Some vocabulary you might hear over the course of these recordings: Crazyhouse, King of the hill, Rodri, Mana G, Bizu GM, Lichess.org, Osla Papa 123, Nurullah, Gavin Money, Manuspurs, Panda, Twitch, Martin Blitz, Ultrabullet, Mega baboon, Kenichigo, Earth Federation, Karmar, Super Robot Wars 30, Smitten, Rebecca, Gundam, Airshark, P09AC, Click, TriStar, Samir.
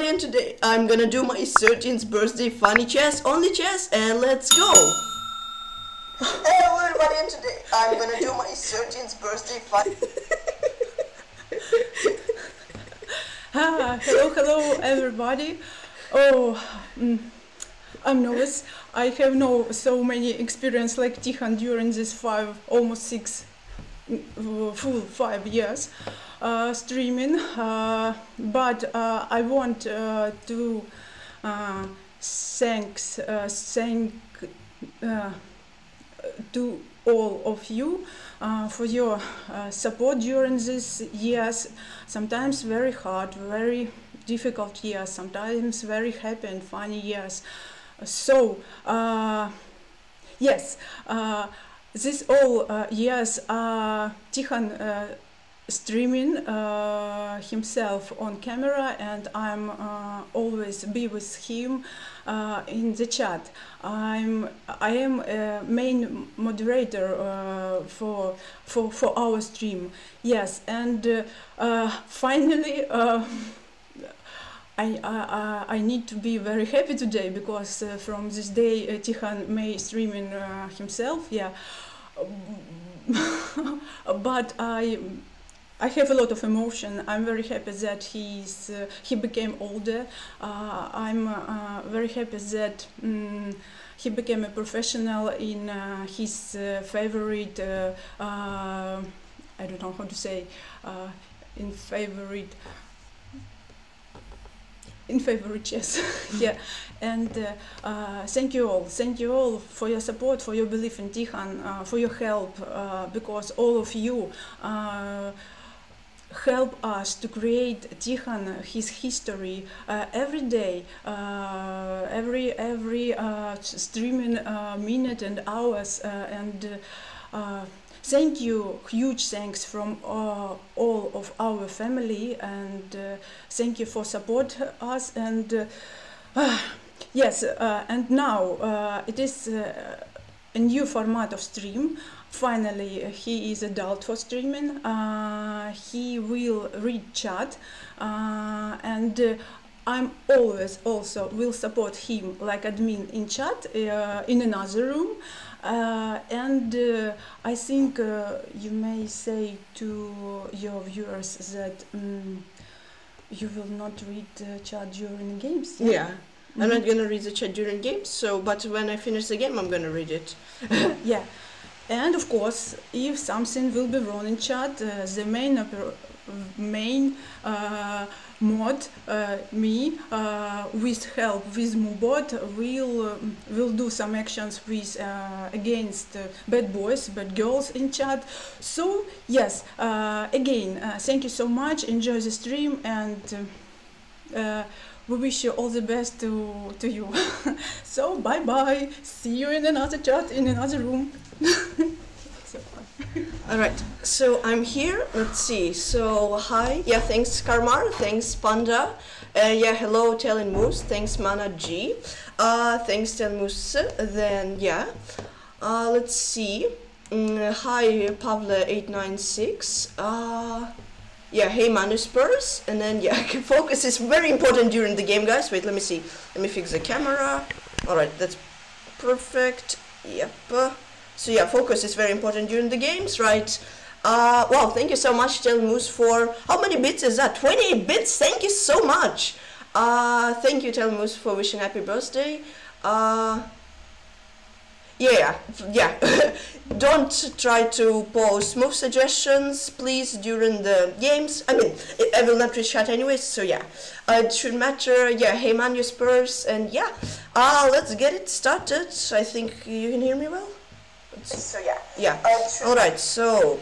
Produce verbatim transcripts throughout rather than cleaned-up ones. everybody, and today I'm gonna do my thirteenth birthday funny chess, only chess, and let's go! Hello everybody, and today I'm gonna do my thirteenth birthday funny... ah, hello, hello everybody. Oh, I'm nervous. I have no so many experience like Tykhon during these five, almost six, full five years. Uh, streaming, uh, but uh, I want uh, to uh, thanks uh, thank uh, to all of you uh, for your uh, support during these years. Sometimes very hard, very difficult years. Sometimes very happy and funny years. So uh, yes, uh, these all uh, years are uh, Tykhon. Uh, streaming uh, himself on camera, and I'm uh, always be with him uh, in the chat. I'm I am a main moderator uh, for for for our stream. Yes, and uh, uh, finally uh, I, I I need to be very happy today, because uh, from this day uh, Tykhon may streaming uh, himself. Yeah, but I. I have a lot of emotion. I'm very happy that he's uh, he became older. Uh, I'm uh, very happy that um, he became a professional in uh, his uh, favorite. Uh, uh, I don't know how to say uh, in favorite in favorite chess. Yeah, and uh, uh, thank you all. Thank you all for your support, for your belief in Tykhon, uh, for your help, uh, because all of you. Uh, help us to create Tykhon, his history, uh, every day, uh, every every uh, streaming uh, minute and hours, uh, and uh, thank you, huge thanks from uh, all of our family, and uh, thank you for support us, and uh, uh, yes, uh, and now uh, it is uh, a new format of stream. Finally, he is adult for streaming. Uh, he will read chat, uh, and uh, I'm always also will support him like admin in chat uh, in another room. Uh, and uh, I think uh, you may say to your viewers that um, you will not read uh, chat during games. Yeah. yeah. Mm-hmm. I'm not gonna read the chat during games. So, but when I finish the game, I'm gonna read it. Yeah. And of course, if something will be wrong in chat, uh, the main main uh, mod, uh, me, uh, with help with Moobot, will uh, will do some actions with uh, against uh, bad boys, bad girls in chat. So yes, uh, again, uh, thank you so much. Enjoy the stream, and uh, we wish you all the best to to you. So bye bye. See you in another chat in another room. So all right, so I'm here. Let's see. So hi, yeah. Thanks Karmar. Thanks Panda. Uh, yeah. Hello Talon Moose. Thanks Mana G. Uh, thanks Talon Moose. Then yeah. Uh, let's see. Mm, hi Pavle eight nine six. Uh, yeah. Hey Manuspurs. And then yeah. Focus is very important during the game, guys. Wait. Let me see. Let me fix the camera. All right. That's perfect. Yep. So yeah, focus is very important during the games, right? Uh, wow, thank you so much, Talon Moose, for... How many bits is that? twenty-eight bits? Thank you so much! Uh, thank you, Talon Moose, for wishing happy birthday. Uh, yeah, yeah. Don't try to post move suggestions, please, during the games. I mean, I will not reach chat anyways, so yeah. Uh, it shouldn't matter. Yeah, hey, Manuspurs, and yeah. Uh, let's get it started. I think you can hear me well. So yeah. Yeah. Uh, Alright, so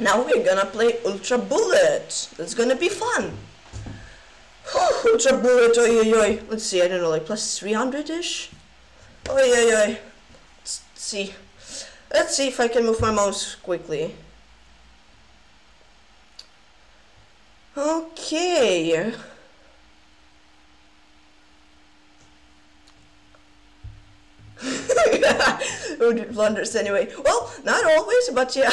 now we're gonna play Ultrabullet. It's gonna be fun. Ultrabullet, oi oi oi. Let's see, I don't know, like plus three hundred-ish? Oi oi oi. Let's see. Let's see if I can move my mouse quickly. Okay. Rude blunders anyway. Well, not always, but yeah.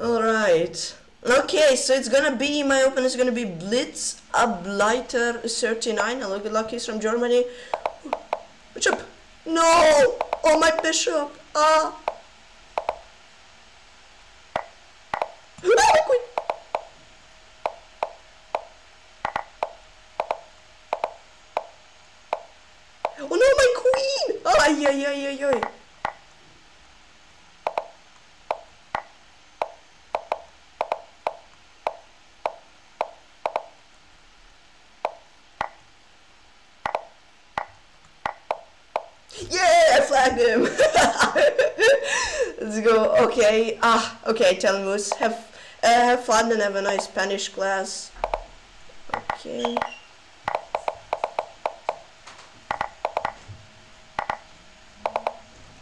All right. Okay, so it's gonna be, my open is gonna be Blitz a Blighter thirty-nine. Hello, good luck, he's from Germany. Bishop! No! Oh, my bishop! Ah! Queen! Oh no, my queen! Oh, ay, ay, ay, ay, ay. Him. Let's go. Okay. Ah. Okay. Talon Moose. Have uh, have fun and have a nice Spanish class. Okay.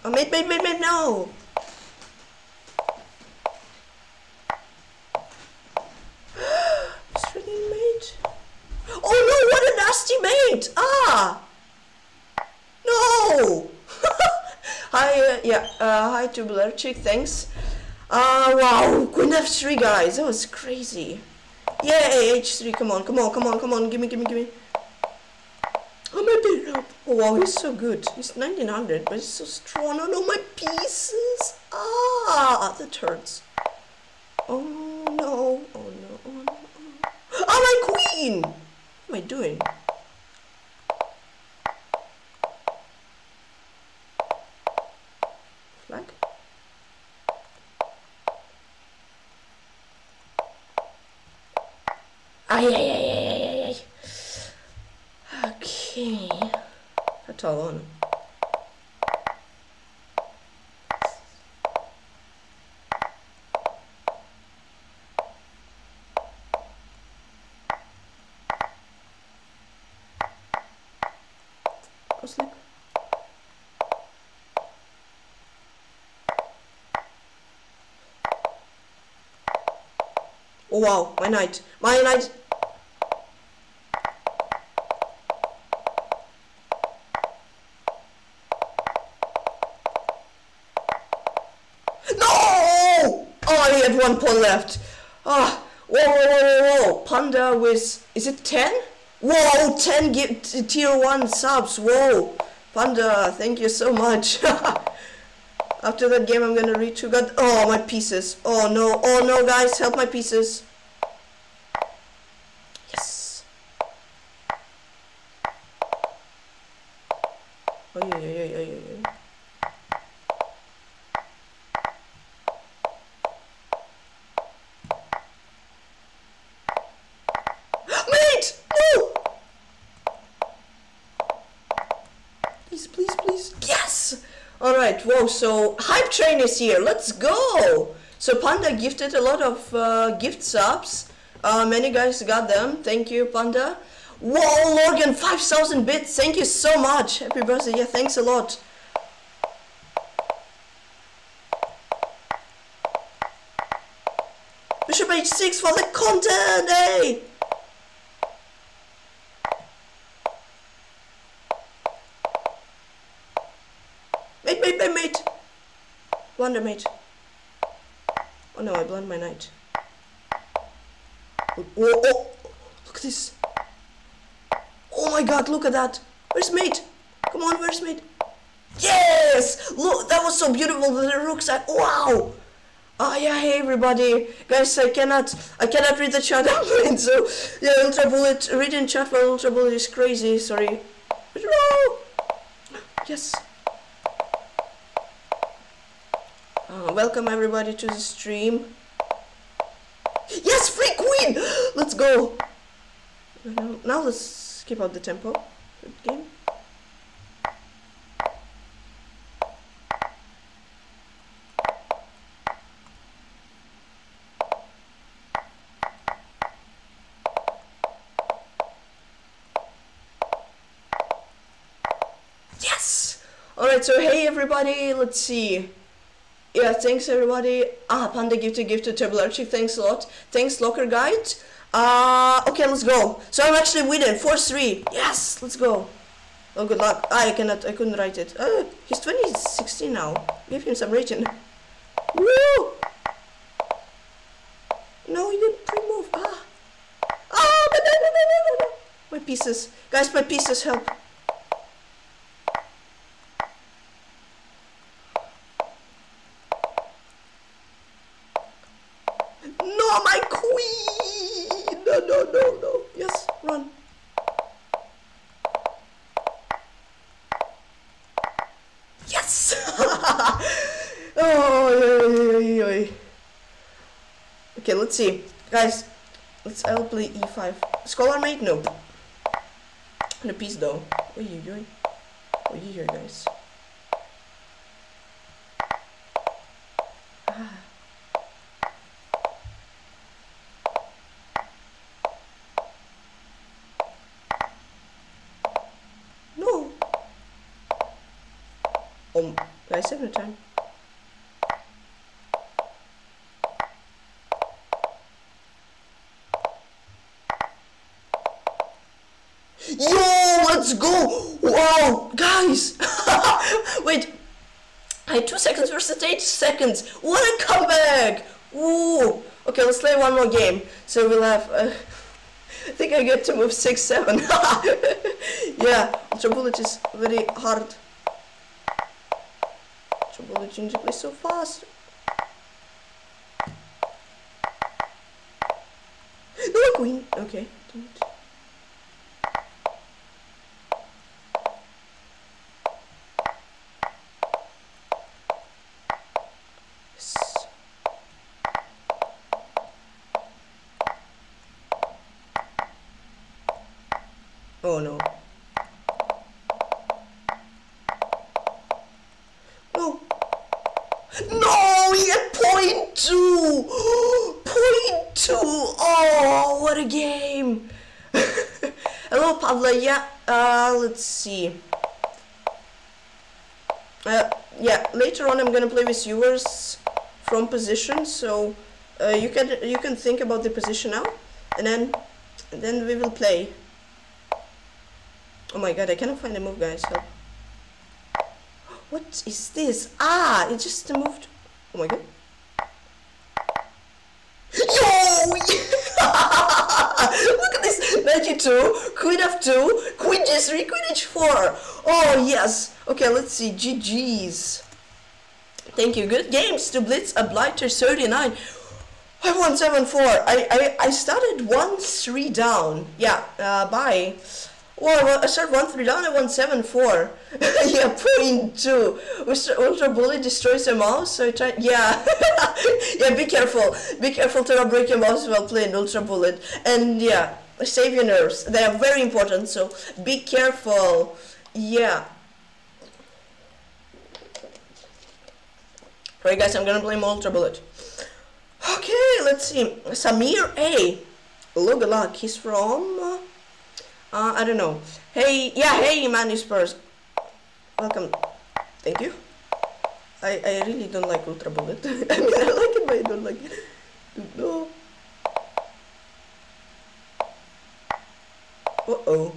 Oh, mate, mate, mate, mate. No. Freaking mate. Oh no! What a nasty mate. Ah. No. Hi, uh, yeah, uh, hi Tubular chick, thanks. Uh, wow, queen f three, guys, that was crazy. Yay, h three, come on, come on, come on, come on, gimme, gimme, gimme. Oh, my bishop. Oh, wow, he's so good. He's nineteen hundred, but he's so strong. Oh, no, my pieces. Ah, that hurts. Oh, no, oh, no, oh, no. Oh, oh my queen. What am I doing? Ay, ay, ay, ay, ay, ay. Okay. That's all on. Oh wow, my knight. My knight. One pawn left. Ah, whoa, whoa, whoa, whoa, Panda with, is it ten? Whoa, ten give tier one subs. Whoa, Panda, thank you so much. After that game, I'm gonna reach who got. Oh, my pieces. Oh no, oh no, guys, help my pieces. Yes. Oh yeah, yeah, yeah, yeah, yeah. Alright, whoa, so Hype Train is here, let's go! So Panda gifted a lot of uh, gift subs, uh, many guys got them, thank you Panda. Whoa, Logan, five thousand bits, thank you so much, happy birthday, yeah, thanks a lot. Bishop h six for the content, hey! Blunder, mate. Oh no, I blunder my knight. Oh, oh, oh, look at this. Oh my god, look at that. Where's mate? Come on, where's mate? Yes! Look, that was so beautiful. The rooks are, wow! Oh yeah, hey everybody. Guys, I cannot, I cannot read the chat. So, yeah, Ultrabullet, reading chat for Ultrabullet is crazy, sorry. Yes. Uh, welcome everybody to the stream. Yes, free queen! Let's go! Now let's skip out the tempo. Good game. Yes! Alright, so hey everybody, let's see. Yeah, thanks everybody. Ah, Panda gifted gift to Tubular chick. Thanks a lot. Thanks, Locker Guide. Uh, okay, let's go. So I'm actually winning. four three. Yes, let's go. Oh, good luck. Ah, I cannot, I couldn't write it. Uh, he's twenty sixteen now. Give him some rating. Woo! No, pieces. Guys, my pieces, help. No, my queen! No, no, no, no. Yes, run. Yes! Oh, yeah, yeah, yeah. Okay, let's see. Guys, let's I'll play e five. Scholar mate? Nope. And a piece though. What are you doing? What are you here, guys? Ah. No! Um, guys, have no time. Let's go! Wow, guys! Wait, I had two seconds versus eight seconds. What a comeback! Ooh. Okay, let's play one more game. So we'll have. Uh, I think I get to move six, seven. Yeah, Ultrabullet is very hard. Ultrabullet, you need to play so fast. No queen. Okay. Oh no. No! No! He had point two! Point two! Oh, what a game! Hello, Pavle. Yeah, uh, let's see. Uh, yeah, later on I'm gonna play with viewers from position, so uh, you can you can think about the position now, and then and then we will play. Oh my god, I cannot find a move, guys. Help. What is this? Ah, it just moved. Oh my god. Yo! Look at this! ninety-two, queen f two, queen g three, queen h four. Oh yes. Okay, let's see. G Gs. Thank you. Good games to Blitz a Blighter thirty-nine. I won seven four. I, I, I started one three down. Yeah, uh, bye. Well, I started one three down, I won seven four. Yeah, point two. Ultrabullet destroys a mouse, so I tried. Yeah. Yeah, be careful. Be careful to not break your mouse while playing Ultrabullet. And yeah, save your nerves. They are very important, so be careful. Yeah. Alright, guys, I'm gonna play more Ultrabullet. Okay, let's see. Samir A. Logan, luck. He's from. Uh, Uh, I don't know. Hey, yeah, hey, Manuspurs. Welcome. Thank you. I, I really don't like Ultrabullet. I mean, I like it, but I don't like it. No. Uh-oh.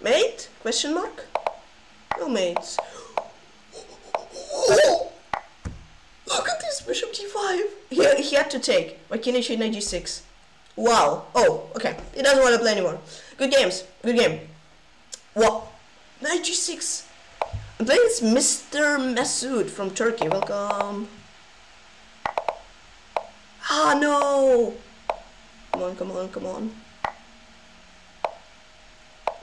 Mate? Question mark? No mates. Look at this, bishop d five. He, he had to take. Why can't he shoot knight g six? Wow. Oh, okay. He doesn't want to play anymore. Good games. Good game. What? Knight g six. I'm playing this Mister Mesut from Turkey. Welcome. Ah, no. Come on, come on, come on.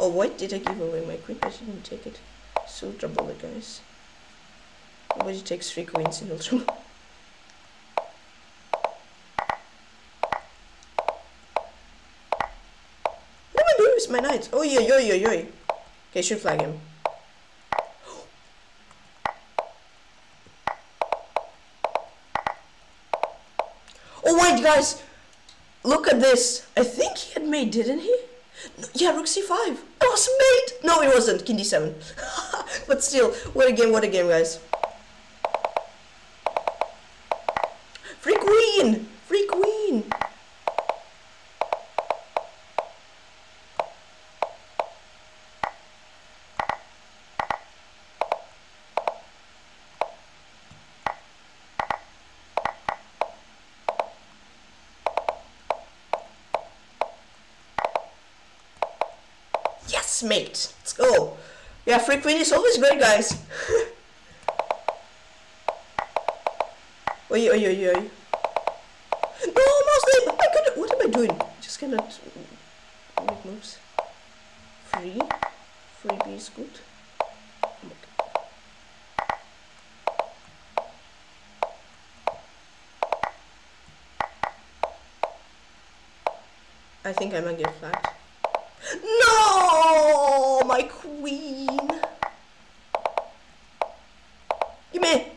Oh, why did I give away my queen? I shouldn't take it. It's Ultrabullet, guys. Nobody takes three queens in Ultra. What am I doing with my knights? Oh yeah, yo yo yo. Okay, should flag him. Oh wait, guys, look at this. I think he had mate, didn't he? No, yeah, rook c five. It was mate. No, it wasn't. King d seven. But still, what a game! What a game, guys. Free queen! Free queen! Yes, mate. Let's go. Yeah, free queen is always great, guys. Oi, oi, oi, oi. No, mouse name! I couldn't. What am I doing? I just cannot make moves. Free. Free B is good. I think I might get flat. No, my queen. Give me.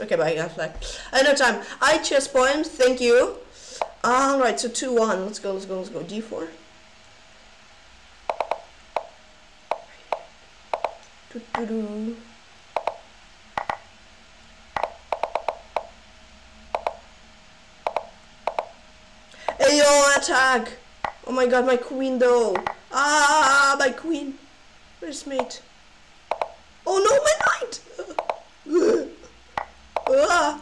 Okay, bye. I got flat. I had no time. I chess point. Thank you. All right. So two one. Let's go. Let's go. Let's go. D four. Do do do. Ayo, attack. Oh my god, my queen though. Ah, my queen. Where's mate? Oh no, my knight! Ah.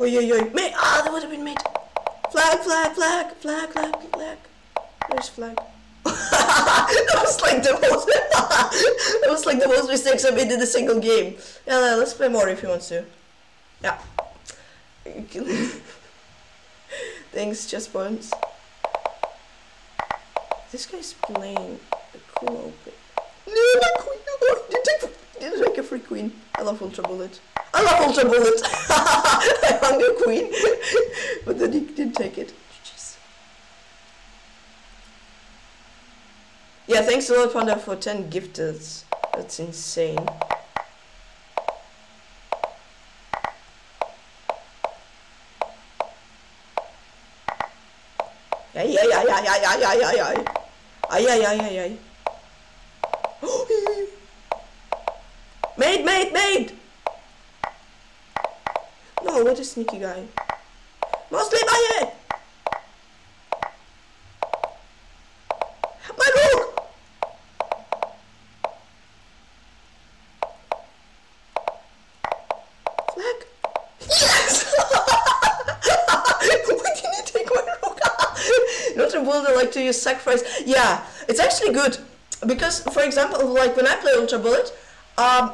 Oi, oi, oi. Mate! Ah, that would have been mate. Flag, flag, flag, flag, flag, flag. Where's flag? That was like the most that was like the most mistakes I made in a single game. Yeah, let's play more if he wants to. Yeah. Thanks, chess points. This guy's playing a cool open. No, my queen! No, he didn't take a free queen. I love Ultrabullet. I love Ultrabullet! I hung a queen, but then he didn't take it. Jeez. Yeah, thanks a lot, Panda, for ten gifteds. That's insane. Ay ay ay ay ay ay ay ay ay ay ay ay ay. Mate, mate, mate. No, what a sneaky guy. Mostly by it. My rook. Flag. Yes. Why didn't you take my rook? Not a builder like to use sacrifice. Yeah, it's actually good because, for example, like when I play Ultrabullet, um,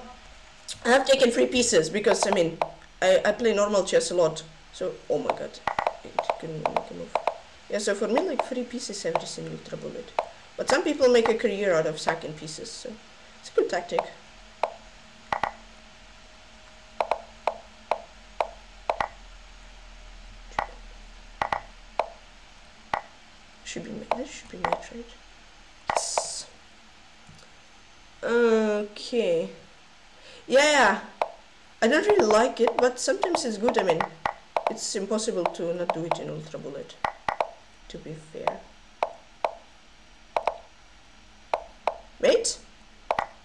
I have taken three pieces because I mean, I, I play normal chess a lot. So oh my god, it couldn't make a move. Yeah, so for me, like three pieces every single Ultrabullet. But some people make a career out of sacking pieces, so it's a good tactic. Should be made, this should be made, right? Yes. Okay. Yeah. I don't really like it, but sometimes it's good. I mean, it's impossible to not do it in Ultrabullet, to be fair. Wait.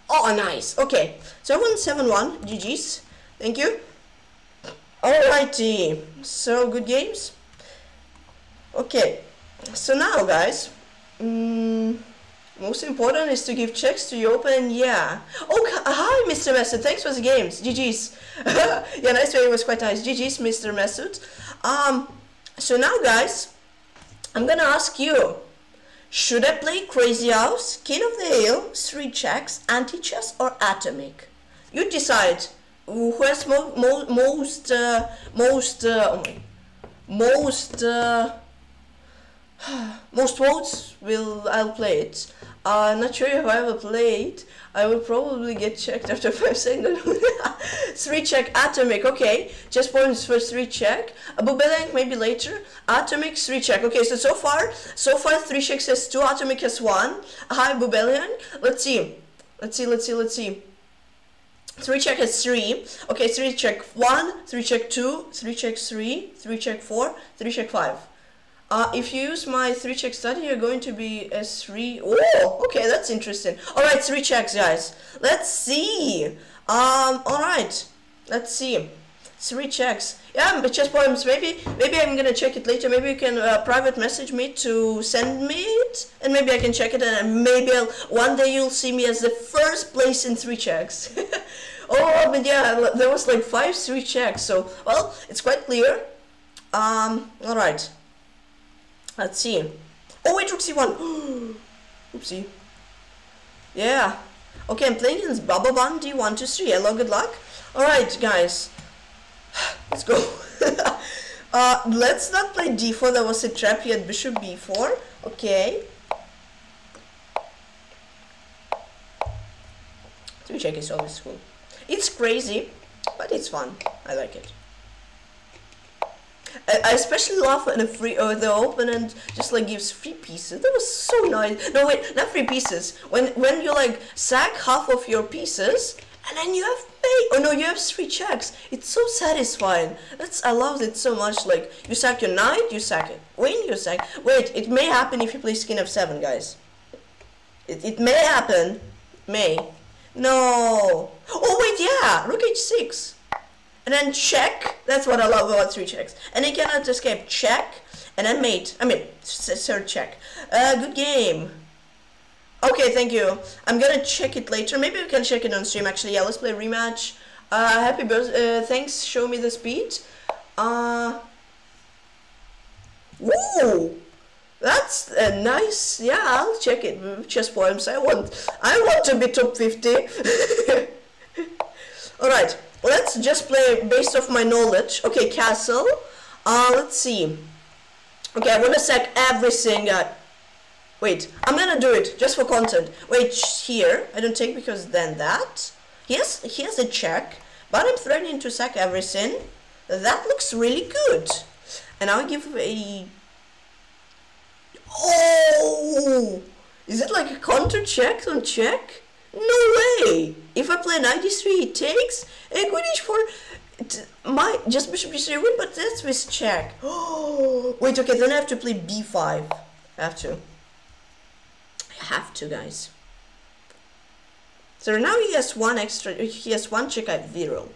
Oh, nice. Okay. So one seven one. G Gs. Thank you. Alrighty. So, good games. Okay. So now, guys, um, most important is to give checks to your opponent. Yeah. Oh, hi, Mister Mesut. Thanks for the games. G Gs. Yeah, nice way. It was quite nice. G Gs, Mister Mesut. Um. So now, guys, I'm gonna ask you: should I play Crazyhouse, King of the Hill, Three-checks, Antichess, or Atomic? You decide. Who has mo mo most uh, most uh, oh my, most. Uh, Most votes will I'll play it. Uh, not sure if I ever play it. I will probably get checked after five seconds. Three-check, Atomic. Okay, just points for three-check. Bubelank maybe later. Atomic, three-check. Okay, so so far, so far, three-check has two. Atomic has one. Hi, Bubelank. Let's see. Let's see. Let's see. Let's see. Three-check has three. Okay, three-check one. Three-check two. Three-check three. Three-check four. Three-check five. Uh, if you use my three-check study, you're going to be a three. Oh, okay, that's interesting. All right, three checks, guys. Let's see. Um, all right, let's see. Three checks. Yeah, chess poems. Maybe, maybe I'm gonna check it later. Maybe you can uh, private message me to send me it, and maybe I can check it, and maybe I'll, one day you'll see me as the first place in three checks. Oh, but yeah, there was like five three checks. So well, it's quite clear. Um, all right. Let's see. Oh wait, rook c one. Oopsie. Yeah. Okay, I'm playing against Bababundi one two three. Hello, good luck. Alright, guys. Let's go. uh, let's not play d four. There was a trap here at bishop b four. Okay. Three-check is always cool. It's crazy, but it's fun. I like it. I especially love when a free, uh, the opponent just like gives free pieces. That was so nice. No wait, not free pieces. When when you like sack half of your pieces and then you have pay. Oh no, you have three checks. It's so satisfying. That's I love it so much. Like you sack your knight, you sack it. Win, you sack. Wait, it may happen if you play king f seven, guys. It it may happen. May. No. Oh wait, yeah. Rook h six. And then check, that's what I love about three checks. And he cannot escape, check, and then mate, I mean, third check. Uh, good game. Okay, thank you. I'm gonna check it later, maybe we can check it on stream actually. Yeah, let's play rematch. Uh, happy birthday, uh, thanks, show me the speed. Uh, woo! That's a nice, yeah, I'll check it. Chess poems, I want, I want to be top fifty. Alright. Let's just play based off my knowledge. Okay, castle. Uh, let's see. Okay, I'm gonna sack everything. Uh, wait, I'm gonna do it just for content. Wait, here. I don't take because then that. Yes, here's a check. But I'm threatening to sack everything. That looks really good. And I'll give a... Oh! Is it like a counter check on check? No way! If I play ninety-three, he takes a queen h four. My just bishop d three win, but that's with check. Oh wait, okay, then I have to play b five. I have to. I have to, guys. So now he has one extra. He has one check at zero,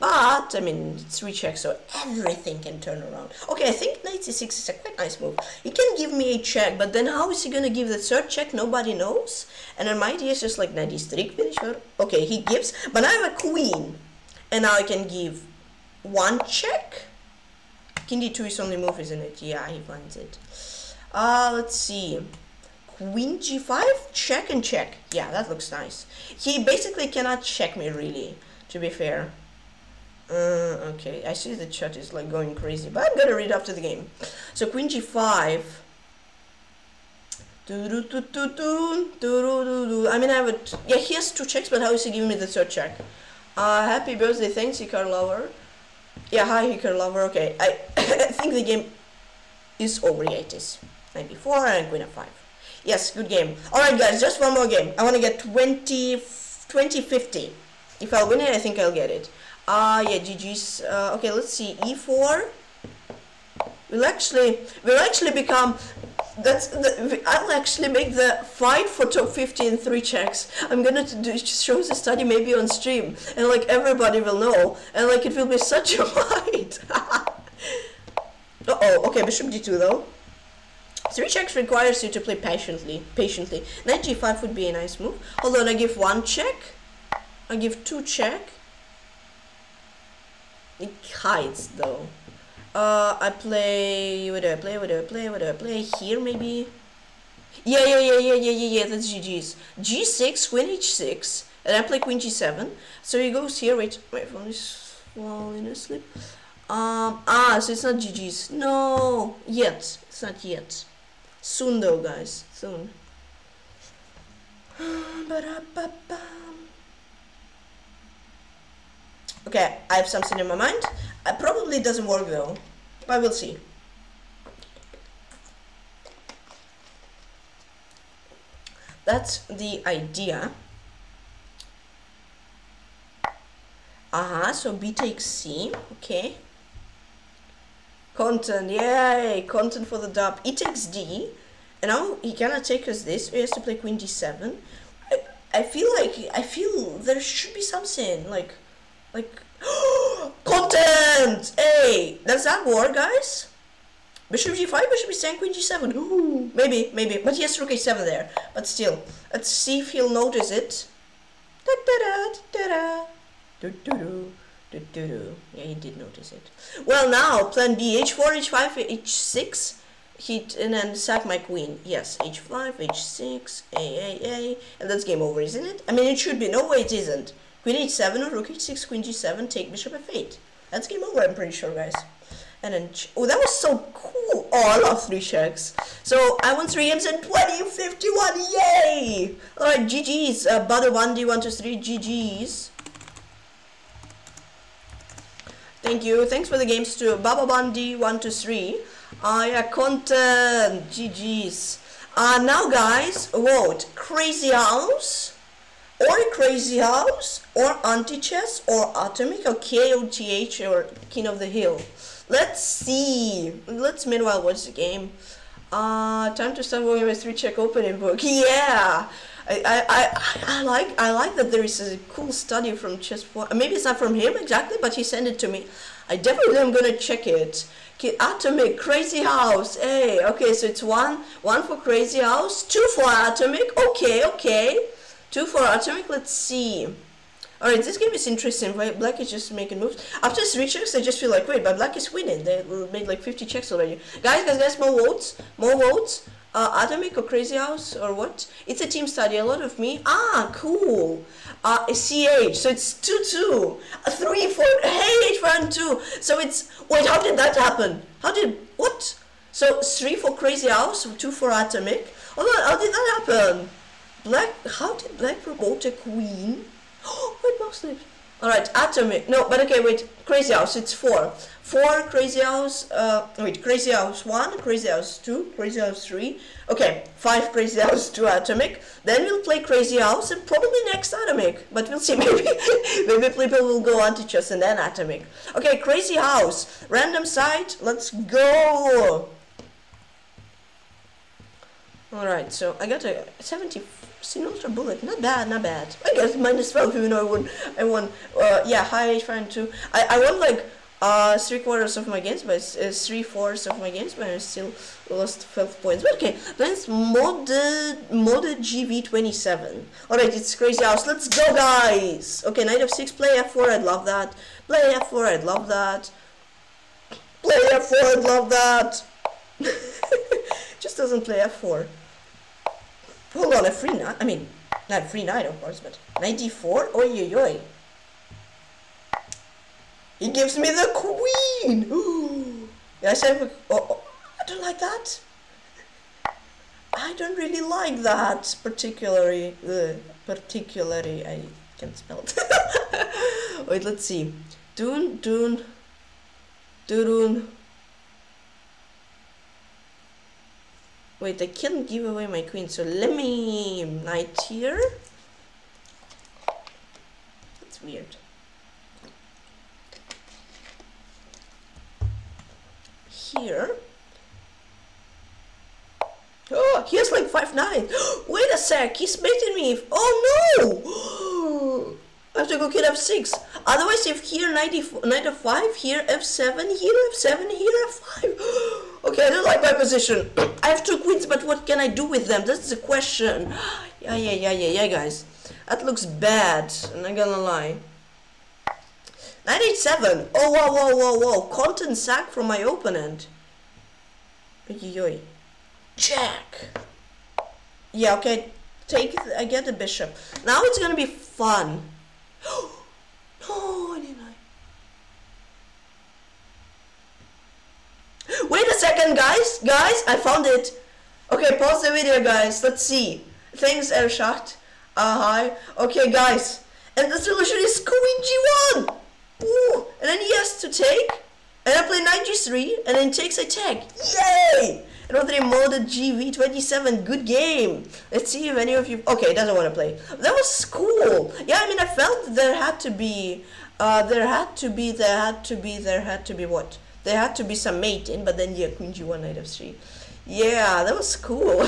but I mean three checks, so everything can turn around. Okay, I think knight c six is a quite nice move. He can give me a check, but then how is he gonna give the third check? Nobody knows. And then my idea is just like knight d three finisher. Okay, he gives, but I have a queen, and now I can give one check. King d two is only move, isn't it? Yeah, he wants it. Uh, let's see. Queen g five, check and check. Yeah, that looks nice. He basically cannot check me really, to be fair. Uh, okay, I see the chat is like going crazy, but I'm gonna read after the game. So queen g five. I mean, I would. Yeah, he has two checks, but how is he giving me the third check? Uh, happy birthday, thanks, Hikar Lover. Yeah, hi, Hikar Lover. Okay, I, I think the game is over. Yeah, it is. Knight b four and queen f five. Yes, good game. Alright guys, just one more game. I want to get twenty, twenty fifty. If I'll win it, I think I'll get it. Ah, uh, yeah, G G's. Uh, okay, let's see, e four. We'll actually, we'll actually become, that's, the, I'll actually make the fight for top fifty in three checks. I'm gonna do, show the study maybe on stream. And like, everybody will know. And like, it will be such a fight. Uh-oh, okay, bishop d two though. Three checks requires you to play patiently. Patiently. Knight g five would be a nice move. Hold on, I give one check. I give two check. It hides though. Uh, I play. What do I play? What do I play? What do I play? Here maybe. Yeah, yeah, yeah, yeah, yeah, yeah, yeah. That's G G's. g six, queen h six, and I play queen g seven. So he goes here. Wait, my phone is falling asleep. Um. Ah, so it's not G G's. No, yet. It's not yet. Soon though, guys, soon. Okay, I have something in my mind. It probably doesn't work though, but we'll see. That's the idea. Uh-huh, so B takes C, okay. Content, yay! Content for the dub. E takes D, and now he cannot take us this. He has to play queen d seven. I, I feel like I feel there should be something like, like content. Hey, does that work, guys? Bishop g five, bishop e seven, queen g seven. Ooh, maybe, maybe. But he has rook h seven there. But still, let's see if he'll notice it. Da da da da da. Do do do. Do, do, do. Yeah, he did notice it. Well, now plan B, h four, h five, h six. He and then sack my queen. Yes, h five, h six, a a a, and that's game over, isn't it? I mean, it should be. No way, it isn't. Queen h seven or rook h six, queen g seven, take bishop f eight. That's game over. I'm pretty sure, guys. And then oh, that was so cool. Oh, I love three checks. So I won three games in twenty fifty-one. Yay! All right, G Gs. Uh, Bababundi one two three. G Gs. Thank you. Thanks for the games to Bababundi one two three. Ah, uh, yeah, content, G Gs. Uh, now, guys, vote Crazyhouse, or Crazyhouse, or Antichess, or Atomic, or K O T H, or King of the Hill. Let's see. Let's meanwhile watch the game. Uh, time to start working with three-check opening book. Yeah! I, I, I, I, like, I like that there is a cool study from Chess. Maybe it's not from him exactly, but he sent it to me. I definitely am gonna check it. Okay, Atomic, Crazyhouse, hey, okay, so it's one, one for Crazyhouse, two for Atomic, okay, okay, two for Atomic, let's see. Alright, this game is interesting, right? Black is just making moves. After three checks, I just feel like, wait, but Black is winning. They made like fifty checks already. Guys, guys, guys, more votes, more votes. Uh, Atomic or Crazyhouse or what? It's a team study, a lot of me. Ah, cool. Uh, C H, so it's two two. three four, hey, H one two. So it's, wait, how did that happen? How did, what? So three for Crazyhouse, two for Atomic. Hold on, how did that happen? Black, how did Black promote a queen? Oh, wait, mouse sleep. Alright, Atomic. No, but okay, wait, Crazyhouse, it's four. Four, Crazyhouse, uh, wait, Crazyhouse one, Crazyhouse two, Crazyhouse three. Okay, five, Crazyhouse, two, Atomic. Then we'll play Crazyhouse and probably next Atomic. But we'll see, maybe maybe people will go Antichess and then Atomic. Okay, Crazyhouse, random side, let's go. Alright, so I got a seventy. See, Ultrabullet, not bad, not bad. I guess minus twelve, even though I won. I won. Uh, yeah, high H five and two. I I won like uh three quarters of my games, but uh, three fourths of my games, but I still lost twelve points. But okay, let's modded modded G V twenty-seven. All right, it's Crazyhouse. Let's go, guys. Okay, knight of six, play F four. I'd love that. Play F four. I'd love that. Play F four. I'd love that. Just doesn't play F four. Hold on, a free knight, I mean, not a free knight, of course, but ninety-four? Oi, oi, oi. He gives me the queen! Ooh! I said, oh, oh, I don't like that. I don't really like that, particularly, uh, particularly, I can't spell it. Wait, let's see. Dun, dun, dun. Wait, I can't give away my queen, so let me knight here. That's weird. Here. Oh, he has like five knights. Wait a sec, he's baiting me. Oh no! I have to go kill f six. Otherwise, if here knight f five, here f seven, here f seven, here f five. Okay, I don't like my position. I have two queens, but what can I do with them? That's the question. Yeah, yeah, yeah, yeah, yeah, guys. That looks bad. I'm not gonna lie. Knight h seven. Oh, whoa, whoa, whoa, whoa. Content sack from my opponent. Yoy. Check. Yeah, okay. Take. I get the bishop. Now it's gonna be fun. No, I didn't. Wait a second, guys, guys, I found it. Okay, pause the video, guys, let's see. Thanks, Airshark. Uh, hi. Okay, guys, and the solution is queen g one. Ooh, and then he has to take, and I play knight g three, and then takes attack. Yay! Rodri modded G V twenty-seven, good game. Let's see if any of you, okay, doesn't want to play. That was cool. Yeah, I mean, I felt there had to be, uh, there had to be, there had to be, there had to be what? There had to be some mating, but then yeah, queen g one, knight f three. Yeah, that was cool.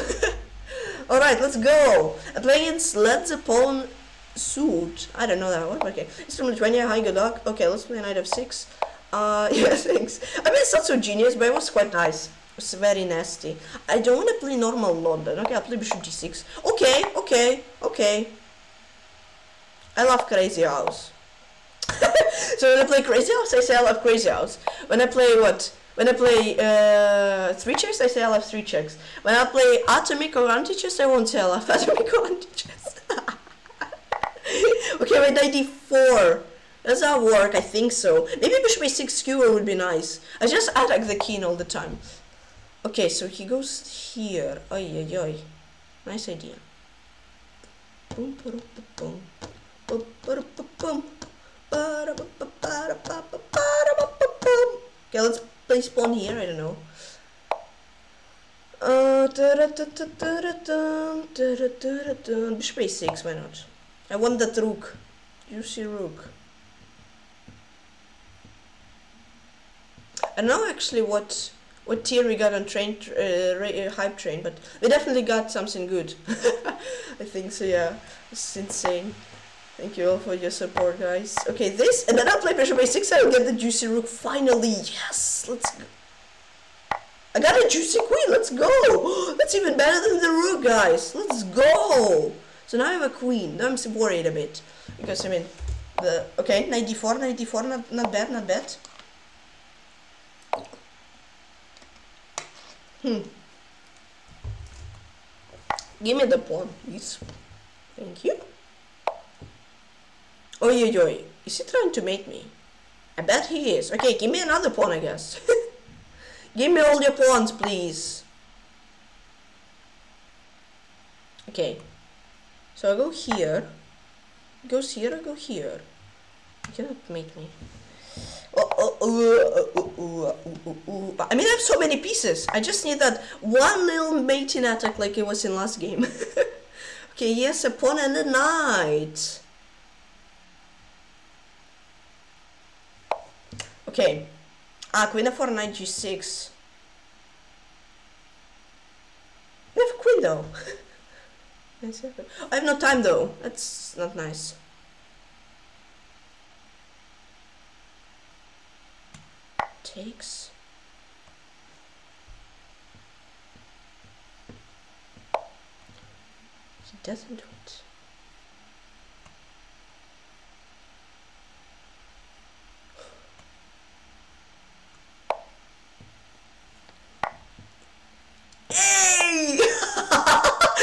Alright, let's go. I'm playing against Let's Upon Suit. I don't know that one, but okay. It's from Lithuania, hi, good luck. Okay, let's play knight f six. Uh, yeah, thanks. I mean, it's not so genius, but it was quite nice. It was very nasty. I don't want to play normal London. Okay, I'll play bishop g six. Okay, okay, okay. I love Crazyhouse. So when I play Crazyhouse, I say I love Crazyhouse. When I play what? When I play uh, three checks, I say I love three checks. When I play Atomic or Antichess, I won't say I love Atomic or Antichess. Okay, with ninety-four. Does that work? I think so. Maybe bishop a six skewer would be nice. I just attack the king all the time. Okay, so he goes here. Oy, oy, oy. Nice idea. Boom, boom, boom, boom, boom, boom, okay, let's play spawn here. I don't know. Uh, bishop a six, why not? I want that rook. Juicy rook. I don't know actually what what tier we got on train uh, hype train, but we definitely got something good. I think so. Yeah, it's insane. Thank you all for your support, guys. Okay, this and then I'll play bishop a six. I'll get the juicy rook finally. Yes, let's go. I got a juicy queen. Let's go. That's even better than the rook, guys. Let's go. So now I have a queen. Now I'm worried a bit because I mean the okay ninety-four, ninety-four. Not not bad, not bad. Hmm. Give me the pawn, please. Thank you. Oi, oi, oi. Is he trying to mate me? I bet he is. Okay, give me another pawn, I guess. Give me all your pawns, please. Okay. So I go here. It goes here, I go here. You cannot mate me. I mean, I have so many pieces. I just need that one little mating attack like it was in last game. Okay, yes, a pawn and a knight. Okay. Ah, queen a four, knight g six. I have a queen though. I have no time though. That's not nice. Takes. He doesn't do it. Hey!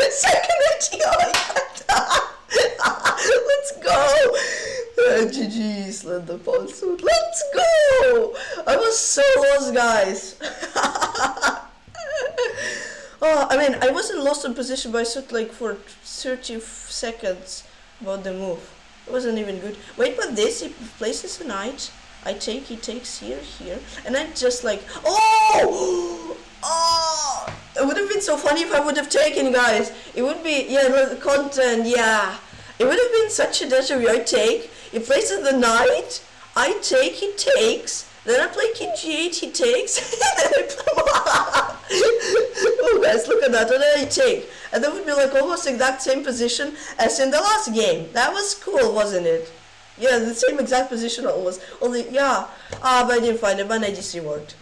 Second I Let's go! Uh, G G's, let the pawn suit. Let's go! I was so lost, guys. Oh, I mean, I wasn't lost in position, but I stood like for thirty seconds about the move. It wasn't even good. Wait, but this, he places a knight. I take, he takes here, here. And I'm just like, oh! Oh! It would have been so funny if I would have taken, guys. It would be, yeah, content, yeah. It would have been such a deja vu. I take, he places the knight, I take, he takes, then I play king g eight, he takes, and then I play. Oh, guys, look at that, and then I take. And that would be like almost exact same position as in the last game. That was cool, wasn't it? Yeah, the same exact position almost. Only, yeah. Ah, but I didn't find it, but ninety-three worked.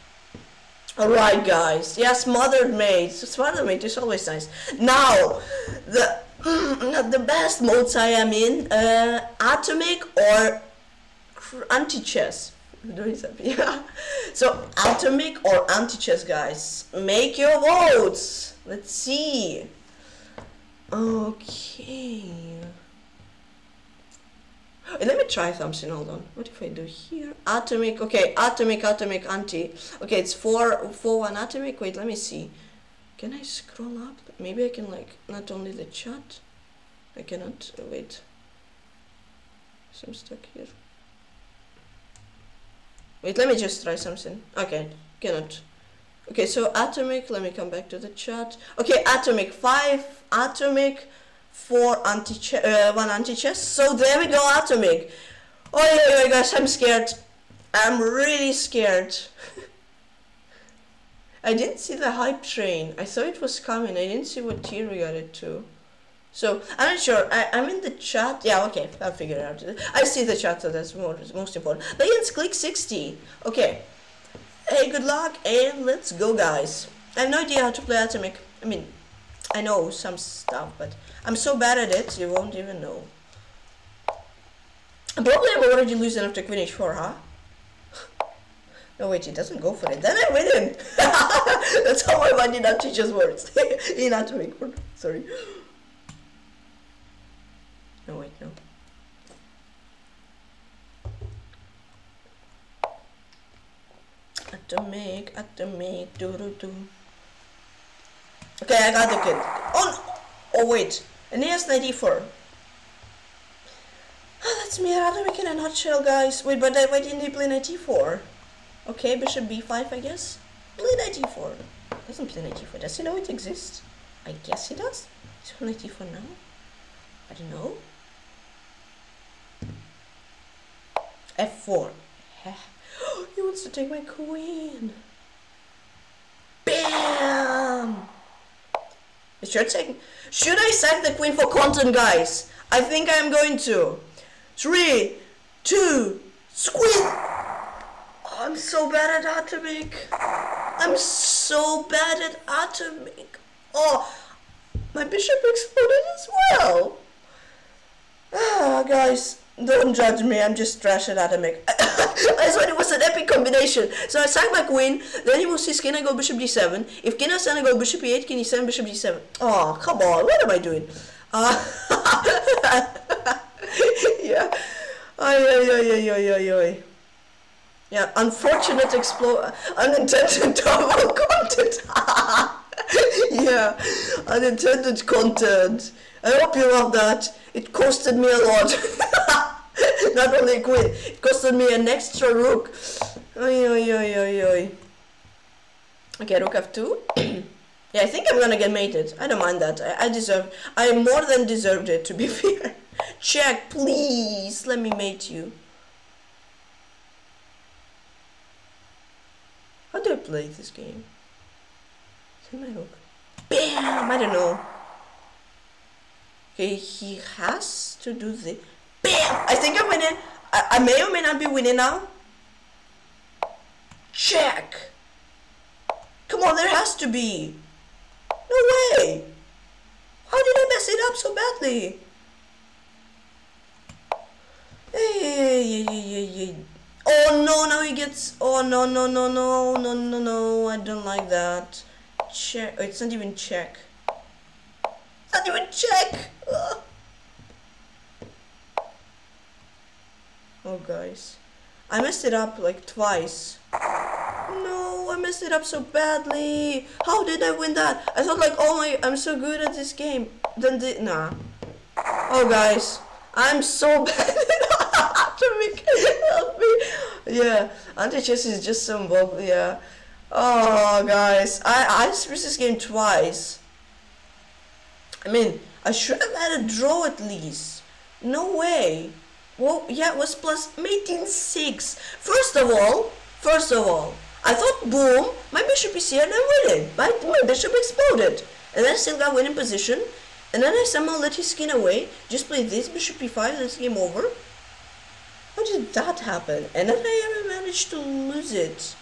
Alright, guys. Yeah, smothered mate. Smothered mate is always nice. Now, the. Mm, not the best modes I am in, uh, Atomic or Antichess. Yeah. So Atomic or Antichess, guys, make your votes. Let's see. Okay. Let me try something. Hold on. What if I do here? Atomic. Okay. Atomic. Atomic. Anti. Okay. It's four four one Atomic. Wait. Let me see. Can I scroll up? Maybe I can like, not only the chat. I cannot, uh, wait. So I'm stuck here. Wait, let me just try something. Okay, cannot. Okay, so Atomic, let me come back to the chat. Okay, Atomic five, Atomic four, anti uh, one Antichess. So there we go, Atomic. Oh yeah, yeah, guys, I'm scared. I'm really scared. I didn't see the hype train. I thought it was coming. I didn't see what tier we got it to. So, I'm not sure. I, I'm in the chat. Yeah, okay. I'll figure it out. I see the chat, so that's more, most important. Legends Click sixty. Okay. Hey, good luck, and let's go, guys. I have no idea how to play Atomic. I mean, I know some stuff, but I'm so bad at it, you won't even know. Probably I'm already losing after queen h four, huh? No, wait, he doesn't go for it. Then I win him! That's how I won in Antichess words. In Atomic words. Sorry. No, wait, no. Atomic, Atomic, doo doo doo. Okay, I got the kid. Oh, no. Oh wait, and he has ninety-four. Oh, that's me, Atomic in a nutshell, guys. Wait, but why didn't he play ninety-four? Okay, bishop b five, I guess. Play ninety-four. Doesn't play ninety-four. Does he know it exists? I guess he does. He's on ninety-four now. I don't know. f four. He wants to take my queen. BAM! Should, take, should I sack the queen for content, guys? I think I'm going to. Three, two, squeeze! Oh, I'm so bad at Atomic. I'm so bad at Atomic. Oh, my bishop exploded as well. Ah, guys, don't judge me. I'm just trash at Atomic. I thought it was an epic combination. So I sack my queen, then he moves his king, I go bishop d seven. If king has I go bishop e eight, king e seven, bishop d seven. Oh, come on, what am I doing? Uh, yeah. Oy, oy, oy, oy, oy, oy, oy. Yeah, unfortunate explode. Unintended double content. Yeah, unintended content. I hope you love that. It costed me a lot. Not only queen, it costed me an extra rook. Oy, oy, oy, oy, oy. Okay, rook f two. Yeah, I think I'm gonna get mated. I don't mind that. I, I deserve. I more than deserved it, to be fair. Check, please. Let me mate you. How do I play this game? Is it my rook? Bam! I don't know. Okay, he has to do this. Bam! I think I'm winning. I, I may or may not be winning now. Check. Come on, there has to be. No way. How did I mess it up so badly? Hey. Oh no, now he gets. Oh no, no, no, no, no, no, no. I don't like that. Check. Oh, it's not even check. It's not even check. Ugh. Oh guys, I messed it up like twice. No, I messed it up so badly. How did I win that? I thought like, oh my, I'm so good at this game. Then the, nah. Oh guys, I'm so bad. Atomic, help me. Yeah, Antichess is just some bob. Yeah. Oh guys, I I missed this game twice. I mean, I should have had a draw at least. No way. Well, yeah, it was plus eighteen six. First of all, first of all, I thought, boom, my bishop is here and I'm winning. My, my bishop exploded. And then I still got winning position. And then I somehow let his king away. Just play this, bishop e five, that's game over. How did that happen? And then I ever managed to lose it.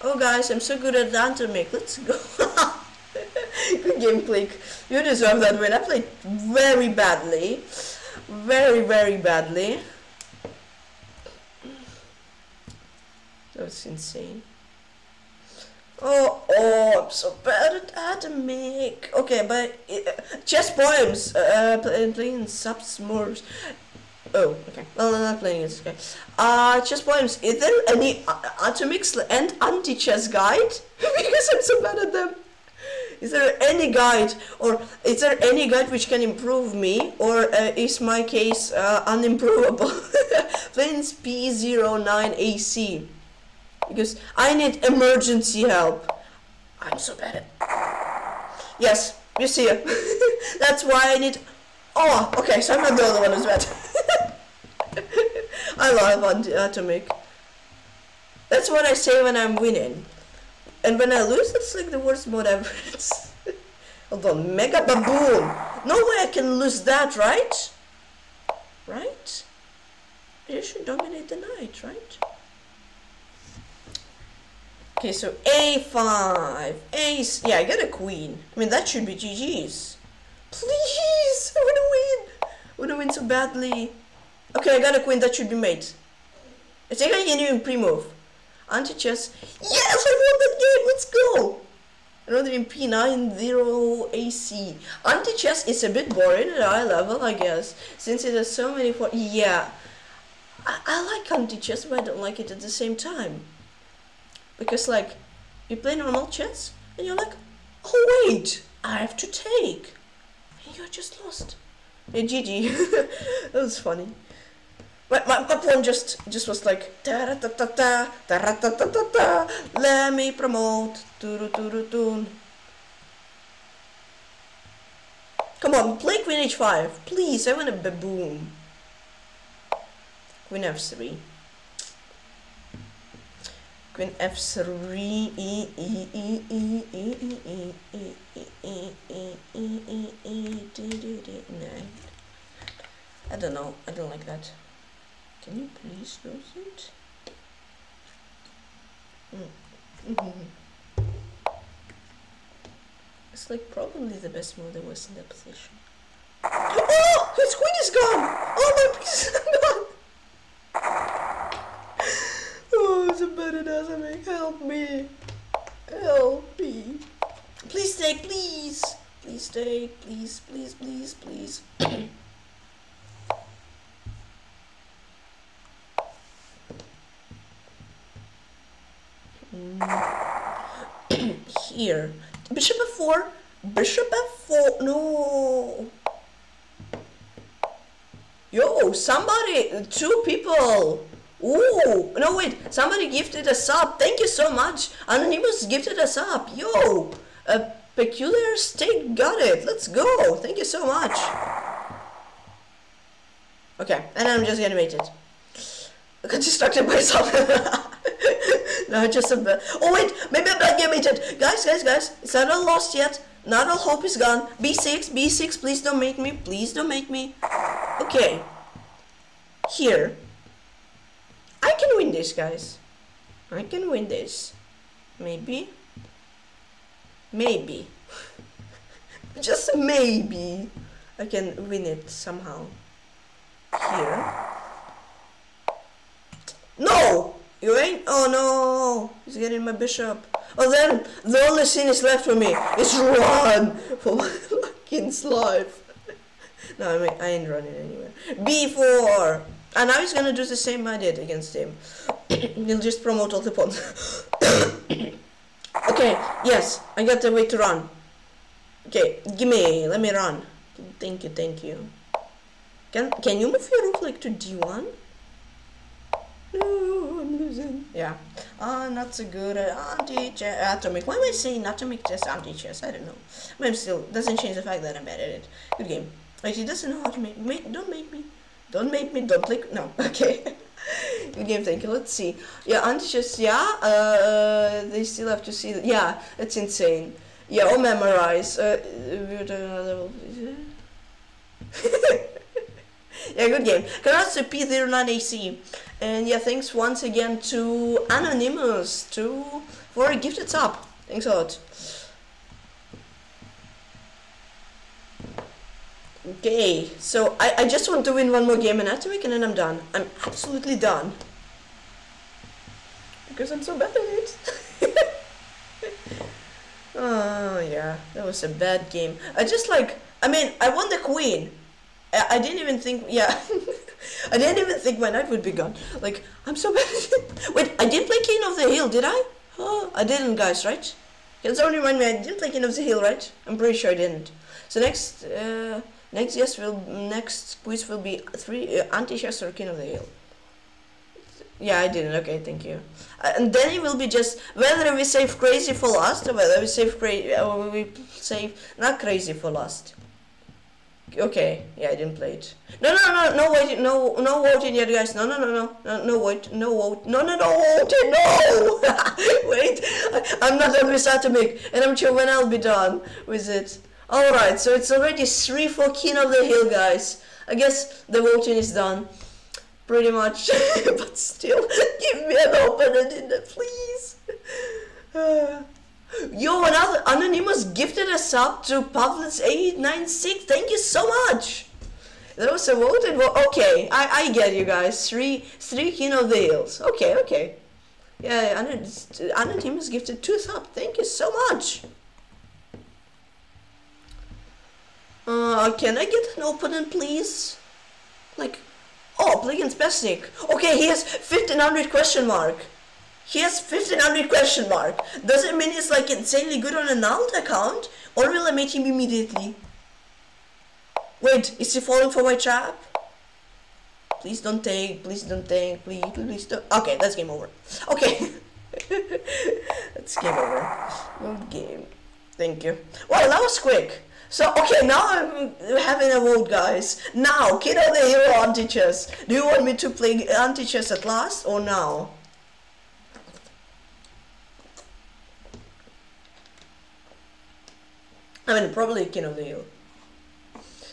Oh, guys, I'm so good at Atomic. Let's go. Good game, Click. You deserve that win. I played very badly. Very, very badly. That was insane. Oh, oh, I'm so bad at Atomic. Okay, but uh, chess poems. Uh, play, playing subs more. Oh, okay. Well, I'm not playing it. Okay. Uh, chess poems. Is there any Atomic and Anti-chess guide? Because I'm so bad at them. Is there any guide, or is there any guide which can improve me, or uh, is my case uh, unimprovable? Plans P zero nine A C, because I need emergency help. I'm so bad at. Yes, you see, that's why I need. Oh, okay, so I'm not the only one who's bad. I love Atomic. That's what I say when I'm winning. And when I lose, it's like the worst mode ever. Hold on, Mega Baboon. No way I can lose that, right? Right? You should dominate the knight, right? Okay, so a five, ace. Yeah, I get a queen. I mean, that should be G G's. Please, I wanna win. I wanna win so badly. Okay, I got a queen, that should be mate. I think I can even pre-move. Antichess. Yes, I won that game. Let's go. Rodri P nine zero A C. Antichess is a bit boring at high level, I guess, since it has so many. For yeah, I, I like anti-chess, but I don't like it at the same time. Because like, you play normal chess and you're like, oh wait, I have to take, and you're just lost. Hey, G G. That was funny. My, my, my pawn just just was like ta ra ta ta ta ta ra ta ta ta ta. Let me promote. Turu turu tun. Come on, play Queen H five, please. I want a baboon. Queen F three. Queen F three. E e e e e e e e e e e. I don't know. I don't like that. Can you please do it? Mm-hmm. It's like probably the best move that was in that position. Oh! His queen is gone! Oh, my pieces are gone! Oh, somebody doesn't make. Help me! Help me! Please take, please! Please take, please, please, please, please. Here. Bishop F four. Bishop F four. No. Yo, somebody. Two people. Ooh. No, wait. Somebody gifted a sub. Thank you so much. Anonymous gifted a sub. Yo. A Peculiar State got it. Let's go. Thank you so much. Okay. And I'm just gonna wait it. I got distracted by something. No, just a bit. Oh wait, maybe I'm not getting it. Guys, guys, guys, it's not all lost yet. Not all hope is gone. B six, B six, please don't make me. Please don't make me. Okay. Here. I can win this, guys. I can win this. Maybe. Maybe. Just maybe. I can win it somehow. Here. No! You ain't? Oh no! He's getting my bishop. Oh, then the only thing is left for me is run for my fucking life. No, I mean I ain't running anywhere. B four, and now he's gonna do the same I did against him. He'll just promote all the pawns. Okay, yes, I got the way to run. Okay, give me, let me run. Thank you, thank you. Can can you move your rook like to D one? No, I'm losing. Yeah. Ah, uh, not so good at anti-chess. Atomic. Why am I saying Atomic chess, anti-chess? I don't know. But I'm still, doesn't change the fact that I'm bad at it. Good game. Like, he doesn't know how to make me. Don't make me. Don't make me. Don't click. No. Okay. Good game, thank you. Let's see. Yeah, anti-chess, yeah. Uh, they still have to see. That. Yeah, it's insane. Yeah, or memorize. Uh, level. Yeah, good game. Congrats to P zero nine A C. And yeah, thanks once again to Anonymous to for a gifted sub. Thanks a lot. Okay, so I, I just want to win one more game in Atomic and then I'm done. I'm absolutely done. Because I'm so bad at it. Oh yeah, that was a bad game. I just like, I mean, I won the queen. I didn't even think, yeah, I didn't even think my knight would be gone. Like, I'm so bad. Wait, I didn't play King of the Hill, did I? Oh, I didn't, guys, right? Can someone remind me, I didn't play King of the Hill, right? I'm pretty sure I didn't. So next, uh, next, yes, will next quiz will be three uh, Antichess or King of the Hill. Yeah, I didn't, okay, thank you. Uh, and then it will be just, whether we save crazy for last, or whether we save crazy, or we save not crazy for last. Okay, yeah, I didn't play it. No, no, no, no, wait, no, no voting yet, guys. No, no, no, no, no, no, wait, no vote. No, no, no, voting, no! Wait, I, I'm not done with Atomic, and I'm sure when I'll be done with it. Alright, so it's already three for King of the Hill, guys. I guess the voting is done. Pretty much, but still, give me an opener, please. Uh. Yo, another Anonymous gifted a sub to Pavle eight nine six. Thank you so much. That was a voted. Okay, I I get you guys. Three three King of the Hills. Okay, okay. Yeah, Anonymous gifted two subs. Thank you so much. Uh, can I get an opponent, please? Like, oh, play against Besnik. Okay, he has fifteen hundred question mark. He has fifteen hundred question mark. Does it mean it's like insanely good on an alt account? Or will I make him immediately? Wait, is he falling for my trap? Please don't take, please don't take, please, please don't. Okay, that's game over. Okay. That's game over. Good game. Thank you. Well, that was quick. So, okay, now I'm having a vote, guys. Now, King of the Hill or Antichess? Do you want me to play Antichess at last or now? I mean, probably King of the Hill.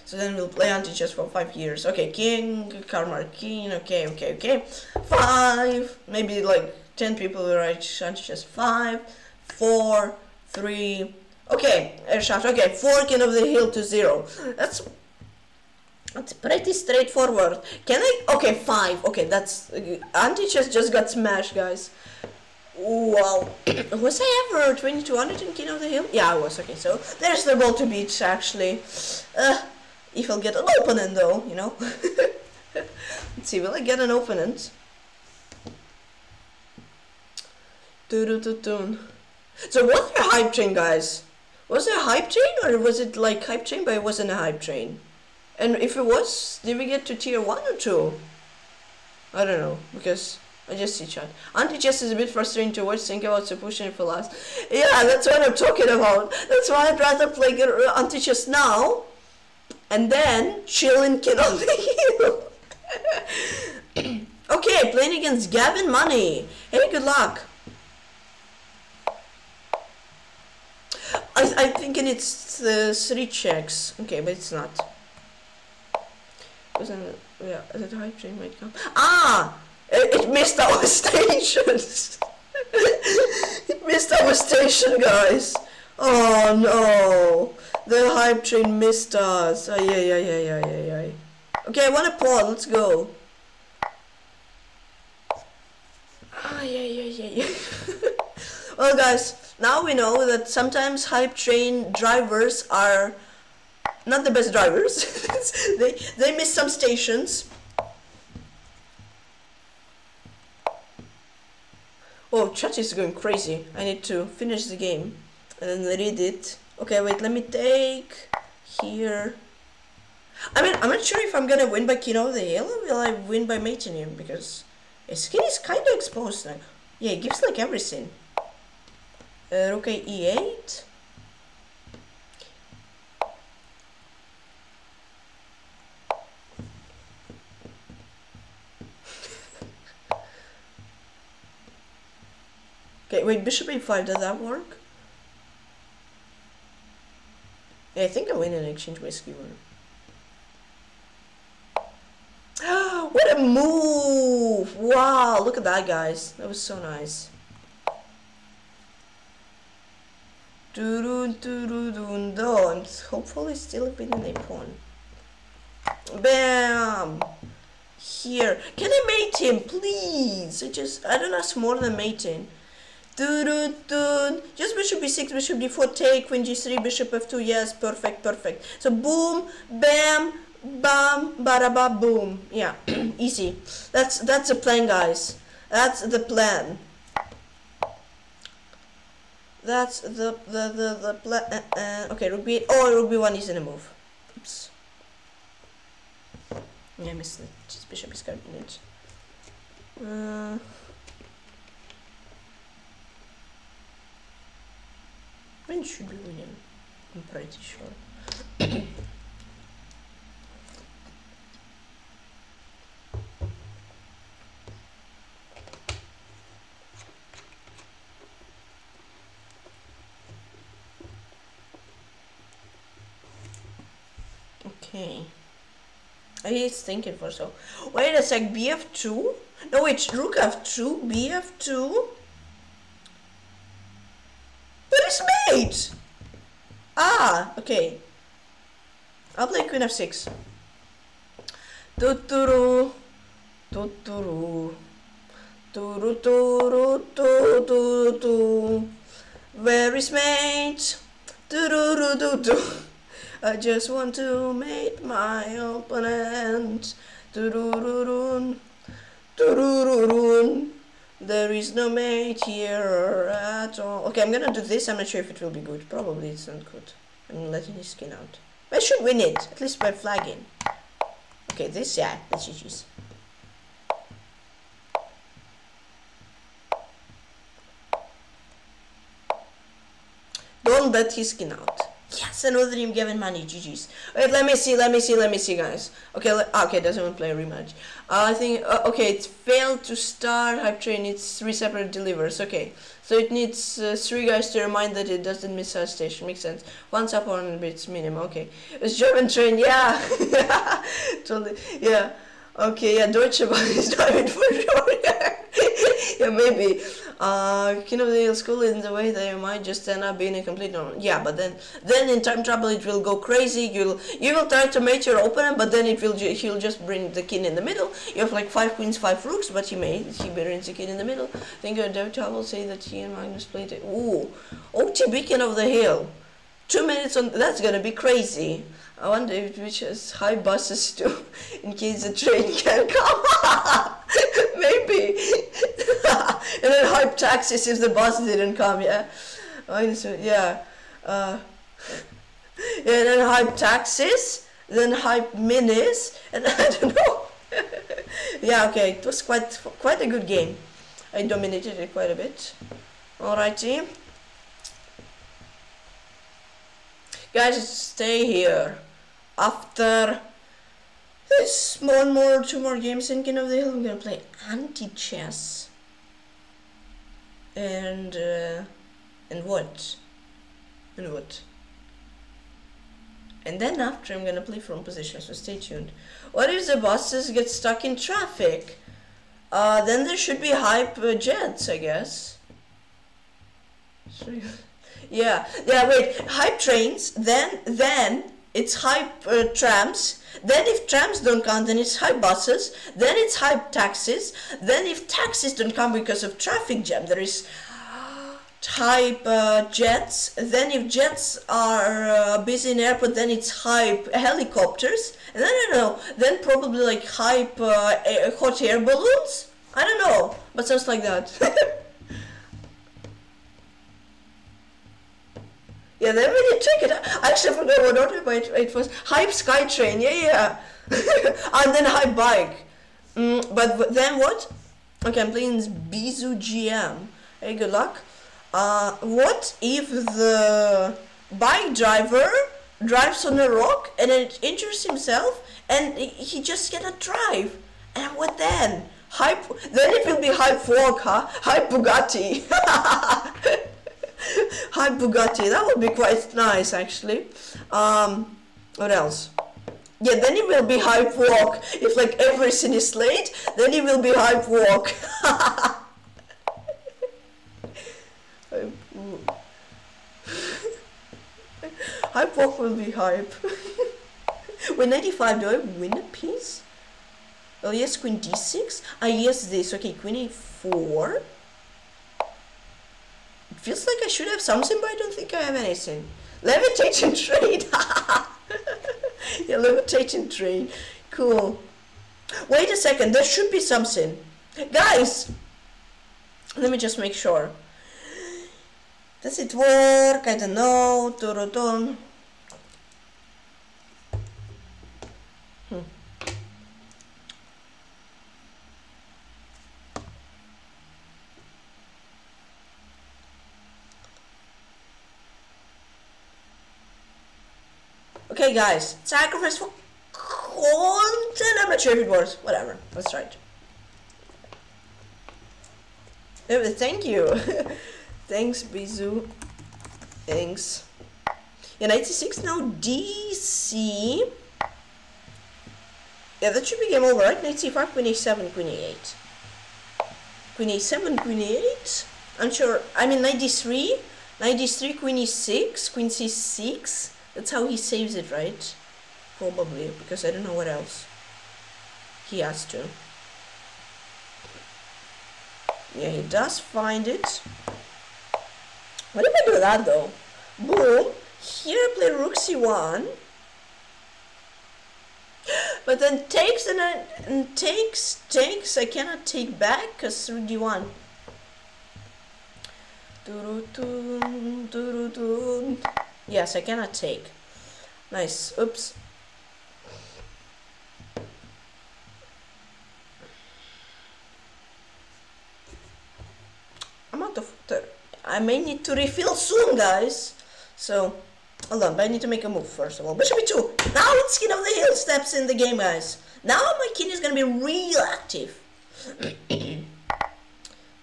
So then we'll play Antichess for five years. Okay, King, Karmar, King, okay, okay, okay. Five, maybe like ten people will write Antichess. Five, four, three. Okay, Airshark, okay, four King of the Hill to zero. That's that's pretty straightforward. Can I? Okay, five. Okay, that's uh, Antichess just got smashed, guys. Wow, was I ever twenty-two hundred in King of the Hill? Yeah, I was. Okay, so there's the ball to beat actually. Uh, if I'll get an opponent though, you know. Let's see, will I get an opponent? Doo-doo-doo-doo. So what's your hype train, guys? Was there a hype train, or was it like hype train but it wasn't a hype train? And if it was, did we get to tier one or two? I don't know, because I just see chat. Antichess is a bit frustrating to watch, think about so pushing it for last. Yeah, that's what I'm talking about. That's why I'd rather play Antichess now and then chill and get on the hill. Okay, playing against Gavin Money. Hey, good luck. I, I think it's uh, three checks. Okay, but it's not. Wasn't yeah? That hype train might come. Ah, it, it missed our stations. It missed our station, guys. Oh no, the hype train missed us. Ay ay ay ay ay ay ay. Okay, I want a pawn. Let's go. Ay ay ay ay ay. Well, guys. Now we know that sometimes hype train drivers are not the best drivers. they they miss some stations. Oh, chat is going crazy. I need to finish the game and then read it. Okay, wait, let me take here. I mean, I'm not sure if I'm gonna win by King of the Hill or will I win by mating him, because his skin is kinda exposed now. Yeah, it gives like everything. Uh, rook e eight. Okay, wait, bishop a five, does that work? Yeah, I think I win and exchange my skewer. What a move! Wow, look at that, guys. That was so nice. Do-do-do-do-do-do. I'm hopefully still winning a pawn. Bam! Here. Can I mate him, please? I just, I don't ask more than mating. Do-do-do. Just bishop b six, bishop d four, take, queen g three, bishop f two. Yes, perfect, perfect. So boom, bam, bam, baraba, boom. Yeah, easy. That's, that's the plan, guys. That's the plan. That's the the the the pla uh, uh, okay, rook b eight. Oh, rook b one is in a move. Oops. Yeah, I missed it. Just bishop is coming in. Uh. When should we win? I'm pretty sure. Okay. He's thinking for so. Wait a sec, b f two? No, wait, rook f two, b f two. But it's mate! Ah, okay. I'll play queen f six. Tuturu. Tuturu. Tooroo tooroo tooroo tooroo tooroo. Where is mate? Tooroo tooroo tooroo. I just want to mate my opponent. Tooroo tooroo. There is no mate here at all. Okay, I'm gonna do this. I'm not sure if it will be good. Probably it's not good. I'm letting his skin out. I should win it, at least by flagging. Okay, this, yeah, that's G G's. Don't let his skin out. Yes, another team giving money, G G's. Wait, let me see, let me see, let me see, guys. Okay, let, okay, doesn't want to play a rematch. Uh, I think, uh, okay, it failed to start hype train, needs three separate delivers, okay. So it needs uh, three guys to remind that it doesn't miss our station, makes sense. Once up on a bit, minimum, okay. It's German train, yeah! Totally, yeah. Okay, yeah, Deutsche Bahn is driving for sure, yeah. Yeah, maybe. Uh, King of the Hill school in the way that you might just end up being a complete normal. Yeah, but then, then in time trouble it will go crazy. You'll you will try to mate your opponent, but then it will he'll just bring the king in the middle. You have like five queens, five rooks, but he made he brings the king in the middle. I think your dev will say that he and Magnus played it. Ooh, O T B King of the Hill. Two minutes on that's gonna be crazy. I wonder if which has high buses too, in case the train can come. Maybe. And then hype taxis if the bus didn't come, yeah. Yeah. Uh, yeah, and then hype taxis, then hype minis, and I don't know. Yeah, okay, it was quite quite a good game. I dominated it quite a bit. Alrighty. Guys, stay here. After this more more two more games in King of the Hill, I'm gonna play Antichess. And uh, and what? And what? And then after I'm gonna play from position, so stay tuned. What if the buses get stuck in traffic? Uh, then there should be hype uh, jets, I guess. Yeah, yeah. Wait, hype trains. Then then it's hype uh, trams. Then if trams don't come, then it's hype buses, then it's hype taxis, then if taxis don't come because of traffic jam, there is hype uh, jets, then if jets are uh, busy in airport, then it's hype helicopters, and then I don't know, then probably like hype uh, air, hot air balloons? I don't know, but sounds like that. Yeah, they really check it. I actually forgot what order, but it, it was hype sky train. Yeah, yeah. And then hype bike. Mm, but then what? Okay, I'm playing this Bizu G M. Hey, good luck. Uh, what if the bike driver drives on a rock and it injures himself and he just cannot drive? And what then? Hype. Then it will be hype walk, huh? Hype Bugatti. Hi Bugatti, that would be quite nice actually. Um, what else? Yeah, then it will be hype walk. If like everything is late, then it will be hype walk. Hype walk will be hype. When ninety-five, do I win a piece? Oh yes, queen d six. Ah yes, this. Okay, queen a four. Feels like I should have something, but I don't think I have anything. Levitation train! Yeah, levitation train. Cool. Wait a second, there should be something. Guys! Let me just make sure. Does it work? I don't know. Turuton. Okay guys, sacrifice for content, I'm not sure if it works, whatever, let's try it. Thank you. Thanks Bizu, thanks. Yeah, ninety-six now, D C. Yeah, that should be game over, right? ninety-five, queen a seven, queen a eight. Queen a seven, queen a eight, I'm sure, I mean ninety-three, ninety-three, queen e six, queen c six. That's how he saves it, right? Probably, because I don't know what else. He has to. Yeah, he does find it. What if I do that though? Boom. Here play rook c one. But then takes and, I, and takes, takes, I cannot take back because rook d one. Yes, I cannot take. Nice. Oops. I'm out of water. I may need to refill soon, guys. So, hold on, but I need to make a move first of all. Bishop b two. Now it's King of the Hill steps in the game, guys. Now my king is gonna be real active.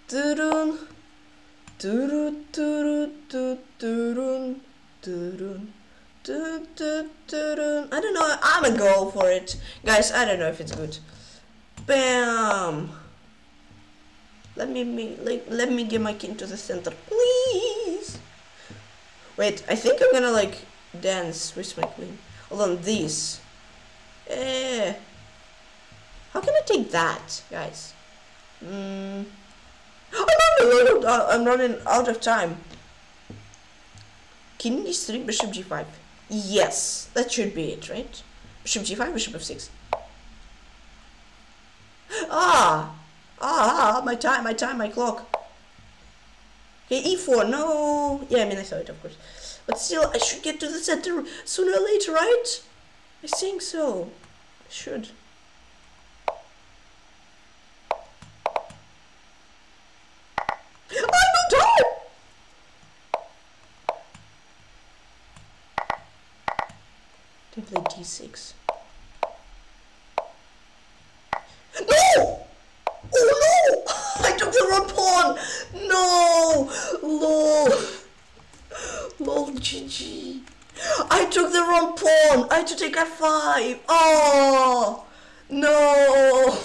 Turun, turun, turun, turun, turun, turun. I don't know. I'm a goal for it, guys. I don't know if it's good. Bam. Let me, me like, let me get my king to the center, please. Wait, I think I'm gonna like dance with my queen. Hold on, these. Eh. How can I take that, guys? Mm. Oh no, I'm running out of time. King d three, bishop g five. Yes, that should be it, right? Bishop g five, bishop f six. Ah, ah, my time, my time, my clock. Okay, e four, no! Yeah, I mean, I saw it, of course. But still, I should get to the center sooner or later, right? I think so. I should. I'm not done! They play d six. No! Oh no! I took the wrong pawn! No! Lol. Lol, G G. I took the wrong pawn. I had to take f five. Oh! No!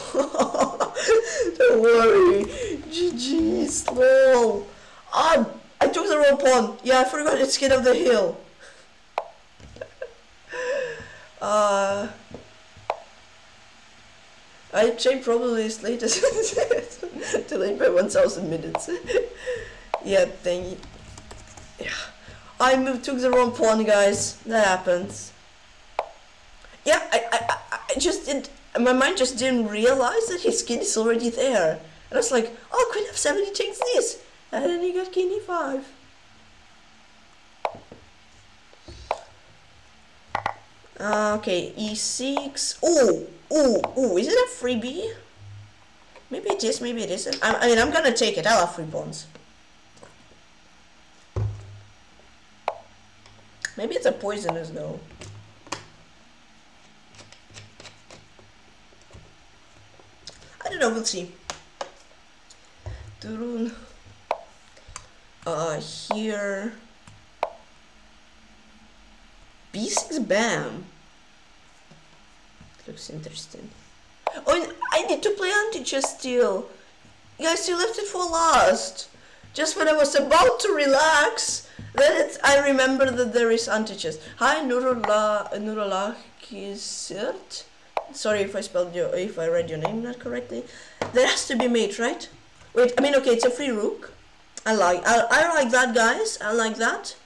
Don't worry. G G's. Lol. I, I took the wrong pawn. Yeah, I forgot it's King of the Hill. uh... I checked probably as late as too late by one thousand minutes. Yeah, dang it. Yeah. I moved, took the wrong pawn, guys. That happens. Yeah, I, I, I just didn't. My mind just didn't realize that his king is already there. And I was like, oh, queen f seven, he takes this. And then he got king e five. Uh, okay, e six. Oh! Ooh, ooh, is it a freebie? Maybe it is, maybe it isn't. I, I mean, I'm gonna take it. I'll have free pawns. Maybe it's a poisonous, though. I don't know, we'll see. Turun. Uh, here. b six, bam. Looks interesting. Oh, and I need to play Antichess still. Guys, you left it for last. Just when I was about to relax, then it's, I remember that there is Antichess. Hi, Nurullah, Nurullah Kisert. Sorry if I spelled your, if I read your name not correctly. There has to be mate, right? Wait, I mean, okay, it's a free rook. I like, I, I like that, guys. I like that.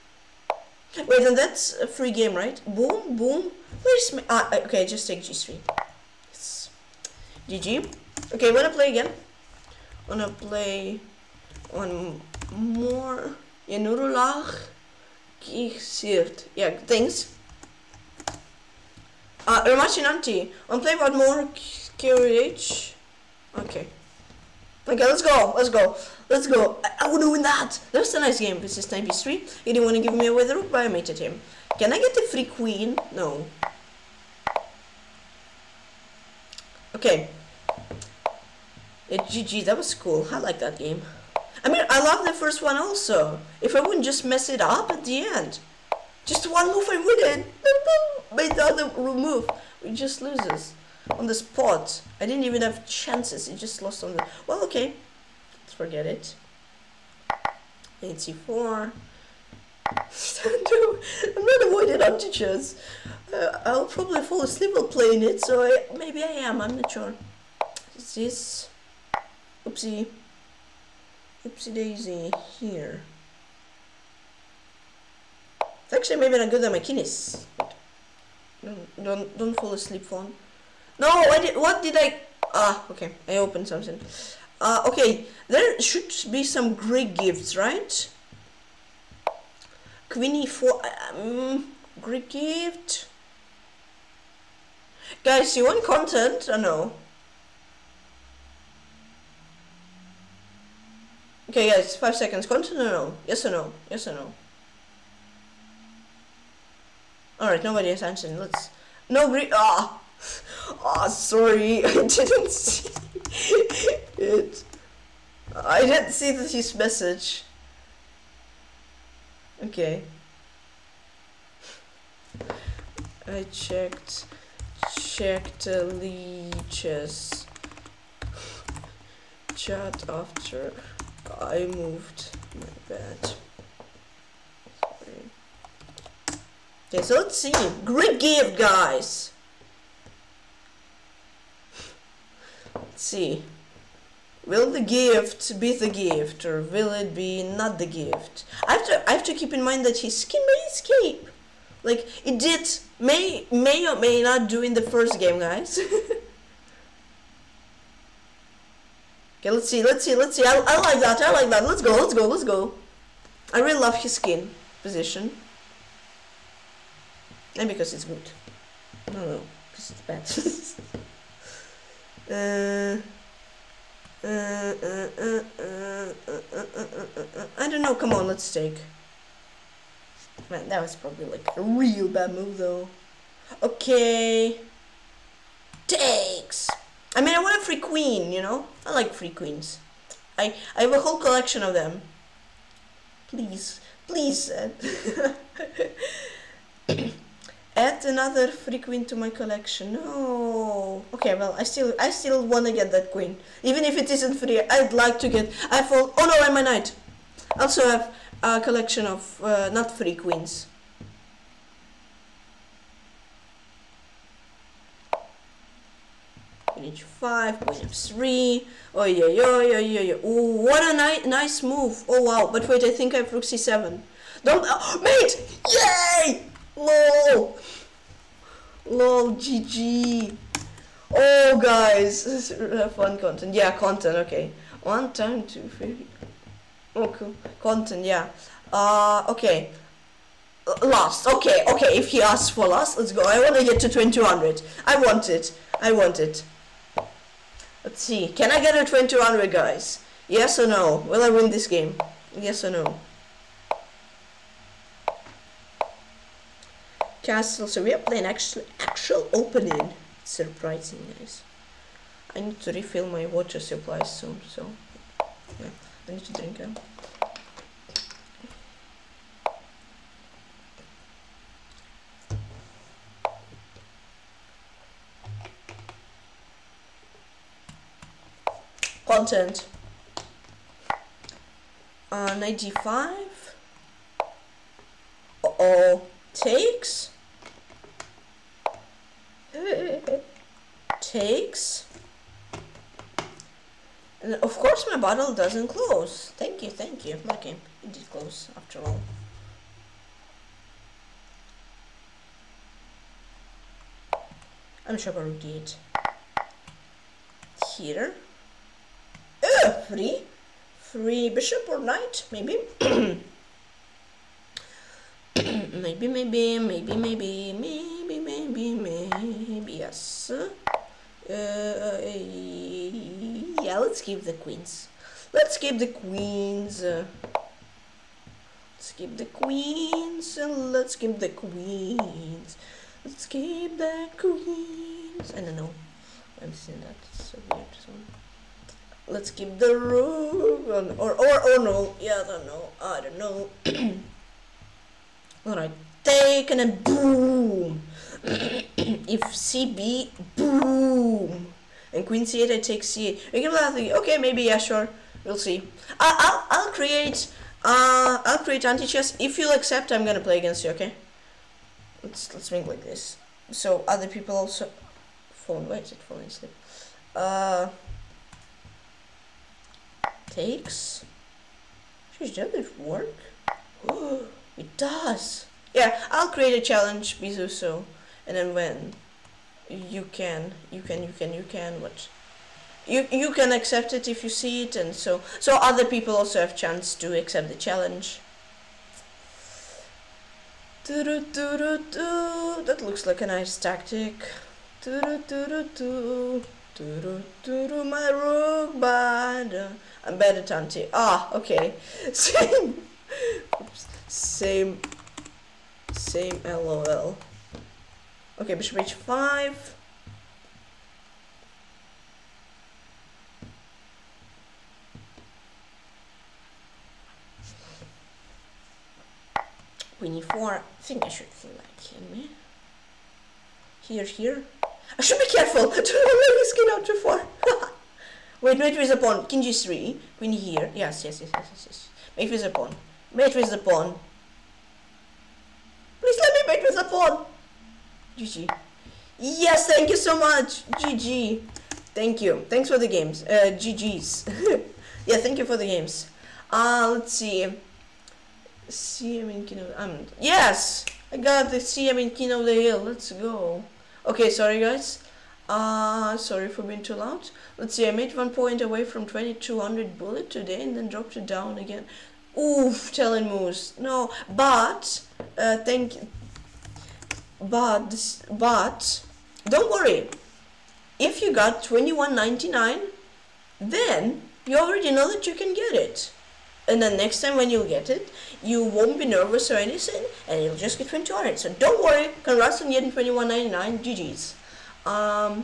Wait, and that's a free game, right? Boom, boom. Where's my... Ah, okay, just take g three. Yes. G G. Okay, wanna play again? Wanna play one more... Yeah, Nurullah Kisert. Yeah, thanks. Uh, Ramachinanti. Wanna play one more Q H? Okay. Okay, let's go, let's go, let's go. I, I wanna win that! That was a nice game, this is time b three. He didn't wanna give me away the rook, but I mated him. Can I get a free queen? No. Okay. Yeah, G G, that was cool. I like that game. I mean, I love the first one also. If I wouldn't just mess it up at the end. Just one move I wouldn't. Made the other move. It just loses. On the spot. I didn't even have chances. It just lost on the... Well, okay. Let's forget it. eight c four. I'm not avoiding Antichess. Uh, I'll probably fall asleep while playing it, so I, maybe I am. I'm not sure. Is this... Oopsie. Oopsie daisy here. It's actually maybe not good at my kidneys. Don't, don't don't fall asleep, phone. No, I did. What did I? Ah, okay. I opened something. Uh, okay. There should be some Greek gifts, right? Queenie for um, Greek gift. Guys, you want content or no? Okay, guys, five seconds. Content or no? Yes or no? Yes or no? Alright, nobody is answering. Let's. No, Greek. Ah! Ah, oh, sorry. I didn't see it. I didn't see this message. Okay. I checked. Checked the leeches chat after I moved my bed. Sorry. Okay, so let's see. Great gift, guys. Let's see. Will the gift be the gift, or will it be not the gift? I have to. I have to keep in mind that his skin may escape. Like it did. May may or may not do in the first game, guys. Okay, let's see. Let's see. Let's see. I, I like that. I like that. Let's go. Let's go. Let's go. I really love his skin position. And because it's good. No, no, because it's bad. Uh, uh, uh, uh, uh, uh, uh, uh, uh, I don't know. Come on, let's take. Man, that was probably like a real bad move, though. Okay, takes. I mean, I want a free queen, you know. I like free queens. I I have a whole collection of them. Please, please add, add another free queen to my collection. No. Okay, well, I still I still want to get that queen, even if it isn't free. I'd like to get. I fall. Oh no, I'm a knight. Also have. A collection of uh, not free queens. Queen H five, queen F three. Oh yeah, yeah, yeah, yeah, yeah. Oh, what a ni nice move! Oh wow! But wait, I think I have rook C seven. Don't, uh, mate! Yay! Lol, lol, G G. Oh guys, this is fun content. Yeah, content. Okay, one time, two, three. Oh, cool. Content, yeah. Uh, okay. Last. Okay, okay. If he asks for last, let's go. I want to get to twenty-two hundred. I want it. I want it. Let's see. Can I get a twenty-two hundred, guys? Yes or no? Will I win this game? Yes or no? Castle. So we are playing actual, actual opening. Surprising, guys. I need to refill my water supply soon, so... Yeah. I need to drink it. Content. Uh, ninety-five. Uh oh, takes. Takes. And of course my bottle doesn't close. Thank you, thank you. Okay, it did close after all. I'm sure about gate. Here. Uh, free. Free bishop or knight, maybe. maybe, maybe, maybe, maybe, maybe, maybe, maybe, yes. Uh, yeah, let's keep the queens. Let's keep the queens. Uh, let's keep the queens. And let's keep the queens. Let's keep the queens. I don't know. I'm seeing that. It's so weird. So. Let's keep the rook. Or, or, or no. Yeah, I don't know. I don't know. Alright. Take and then boom. If C B, boom, and queen C eight, I take C eight. We can think, okay, maybe yeah, sure. We'll see. I'll I'll, I'll create uh I'll create anti-chess. If you'll accept, I'm gonna play against you. Okay. Let's let's make like this. So other people also. Phone. Why is it falling asleep? Uh. Takes. does it work? It does. Yeah, I'll create a challenge, Bizu, so, and then when you can, you can, you can, you can, what? You you can accept it if you see it, and so so other people also have chance to accept the challenge. That looks like a nice tactic. My rook by the... I'm better, Tanti. Ah, okay. Same. Oops. Same. Same. LOL. Okay, bishop h five. Queen e four. I think I should like him. Here, here. I should be careful. Don't let me skin out too far. Wait, mate with a pawn. King g three. Queen here. Yes, yes, yes, yes, yes, yes. Mate with a pawn. Mate with a pawn. Please let me mate with a pawn. G G. Yes, thank you so much. G G. Thank you. Thanks for the games. Uh, G Gs. Yeah, thank you for the games. Uh, let's see. C M in King of the Hill. Yes! I got the C M in King of the Hill. Let's go. Okay, sorry guys. Uh, sorry for being too loud. Let's see, I made one point away from twenty-two hundred bullet today and then dropped it down again. Oof, Talon Moose. No, but, uh, thank you. But, but, don't worry. If you got twenty-one ninety-nine, then you already know that you can get it. And then next time when you get it, you won't be nervous or anything, and you'll just get twenty-two hundred. So don't worry, congrats on getting twenty-one ninety-nine, G Gs. Um,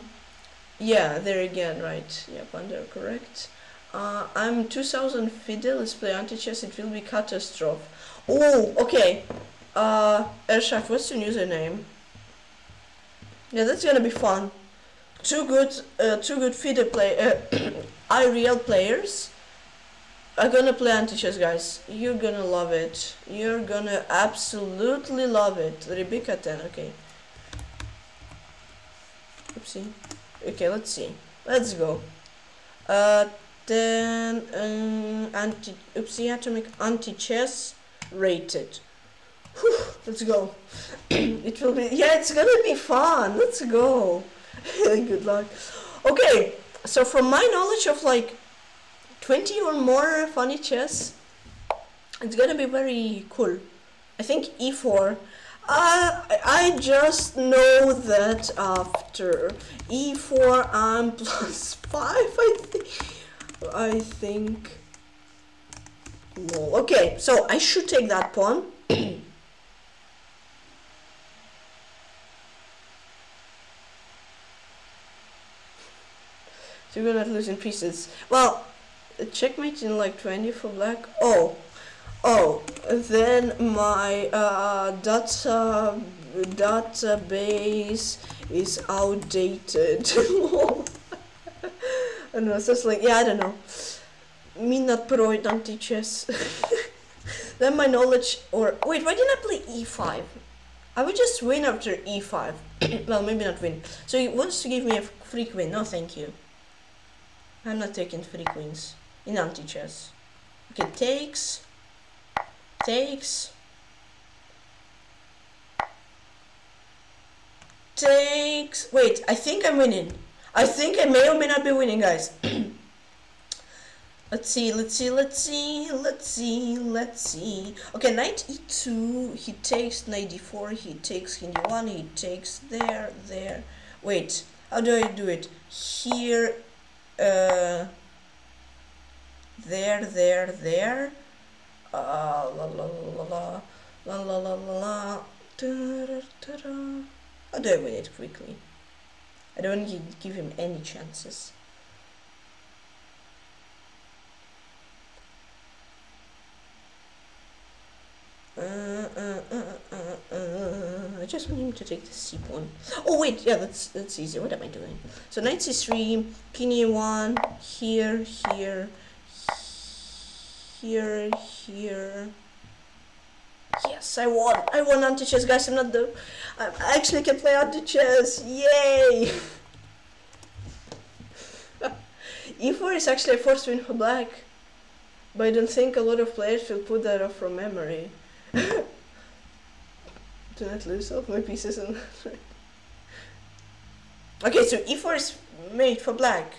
yeah, there again, right. Yeah, Panda, correct. Uh, I'm two thousand Fidel, let's play Antichess, it will be catastrophe. Oh, okay. Uh, Airshark, what's your username? Yeah, that's gonna be fun. Two good, uh, two good Fidel play, uh, I R L players. I'm gonna play Antichess, guys. You're gonna love it. You're gonna absolutely love it. Rebecca ten, okay. Oopsie. Okay, let's see. Let's go. Uh, then um, anti. Oopsie, Atomic Antichess rated. Whew, let's go. It will be. Yeah, it's gonna be fun. Let's go. Good luck. Okay. So from my knowledge of like twenty or more funny chess, it's gonna be very cool. I think e four. Uh, I just know that after e four I'm plus five, I think. I think. No. Okay, so I should take that pawn. So you're gonna lose in pieces. Well, checkmate in like twenty for black. Oh, oh. Then my uh, data database is outdated. I know. So it's like, yeah, I don't know. Me not proid Antichess. Then my knowledge, or wait, why didn't I play e five? I would just win after e five. Well, maybe not win. So he wants to give me a free queen. No, thank you. I'm not taking free queens in Antichess. Okay, takes, takes, takes. Wait, I think I'm winning. I think I may or may not be winning, guys. Let's see, let's see, let's see, let's see, let's see. Okay, knight e two, he takes, knight d four, he takes, king d one, he takes, there, there. Wait, how do I do it? Here, uh, there, there, there. Uh, la la la la la la la la la. How do I win it quickly? I don't want to give him any chances. Uh, uh, uh, uh, uh, I just want him to take the c pawn. Oh wait, yeah, that's that's easy. What am I doing? So knight c three, king e one, here, here, here, here. Yes, I won. I won Antichess, guys. I'm not the. I actually can play Antichess. Yay! e four is actually a forced win for black. but I don't think a lot of players will put that off from memory. Do not lose all my pieces and okay, so e four is made for black.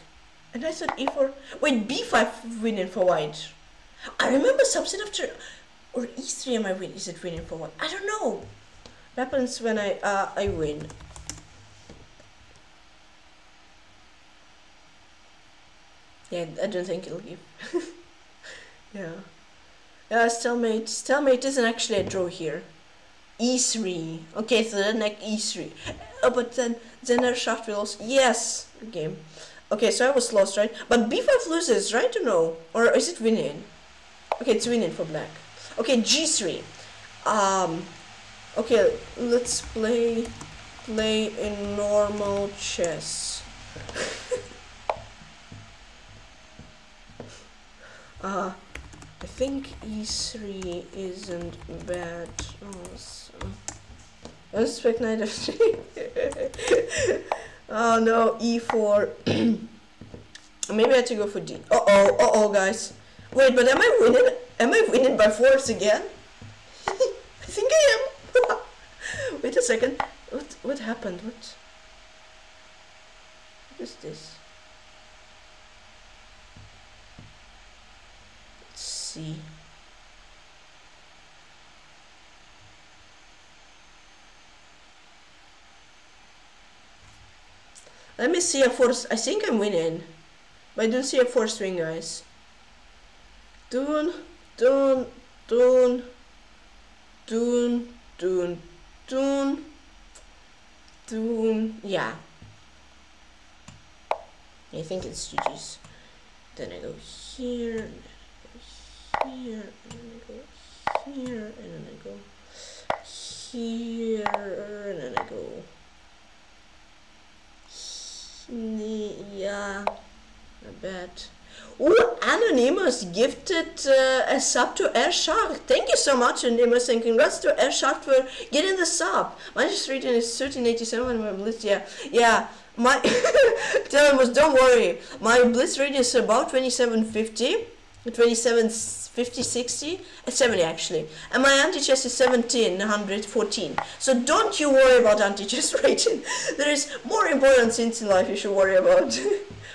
And I thought e four... Wait, b five winning for white. I remember subset of... Turn or e three am I win? Is it winning for white? I don't know. What happens when I, uh, I win? Yeah, I don't think it'll give. Yeah. Yeah, stalemate. Stalemate isn't actually a draw here. e three. Okay, so then like e three. Oh, but then then Airshark will also... Yes! Game. Okay, so I was lost, right? But b five loses, right or no? Or is it winning? Okay, it's winning for black. Okay, g three. Um, okay, let's play... Play a normal chess. uh, I think e three isn't bad. Oh, so. I expect knight f three. Oh no, e four. Maybe I have to go for d. Uh oh, uh oh, guys. Wait, but am I winning? Am I winning by force again? I think I am. Wait a second. What? What happened? What? What is this? Let's see. Let me see a force. I think I'm winning, but I don't see a force swing, guys. Dun, dun, dun, dun, dun, dun, dun. Yeah. I think it's G G's. Then I go here, and then I go here, and then I go here, and then I go here, and then I go. Yeah, I bet. Ooh, Anonymous gifted uh, a sub to Airshark. Thank you so much, Anonymous, and congrats to Airshark for getting the sub. My just reading is thirteen eighty-seven. My Blitz, yeah, yeah. My tell him, don't worry. My Blitz rating is about twenty-seven fifty, twenty-seven fifty, sixty, and seventy actually. And my Antichess is seventeen one fourteen. So don't you worry about Antichess rating. There is more important things in life you should worry about.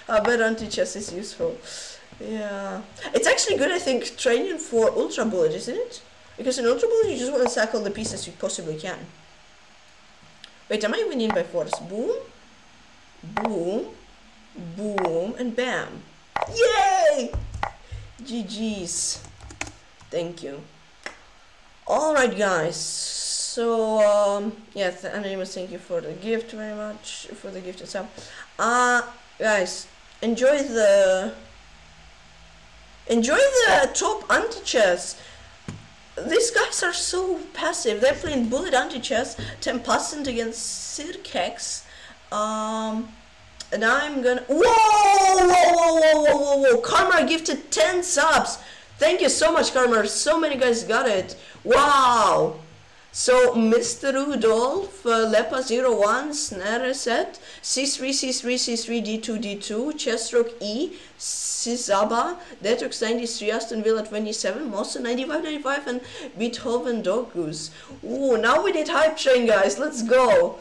I bet Antichess is useful. Yeah. It's actually good, I think, training for Ultrabullet, isn't it? Because in Ultrabullet you just want to sack all the pieces you possibly can. Wait, am I winning by force? Boom, boom, boom, and bam. Yay! G G's. Thank you. Alright, guys. So, um, yes, Anonymous, thank you for the gift very much. For the gift itself. Uh, guys, enjoy the... Enjoy the top anti-chess. These guys are so passive. They're playing bullet anti-chess, ten percent against Sirkex. Um... And I'm gonna. Whoa! Whoa! Whoa! Whoa! Whoa! Whoa! Whoa! Karmar gifted ten subs. Thank you so much, Karmar. So many guys got it. Wow! So Mister Rudolph, uh, Lepa zero one, Snare Set, C three, C three, C three, D two, D two, Chessrock E, Sizaba, Detox ninety-three, Aston Villa twenty-seven, Monster ninety-five ninety-five, and Beethoven Dog Goose. Ooh! Now we need hype train, guys. Let's go.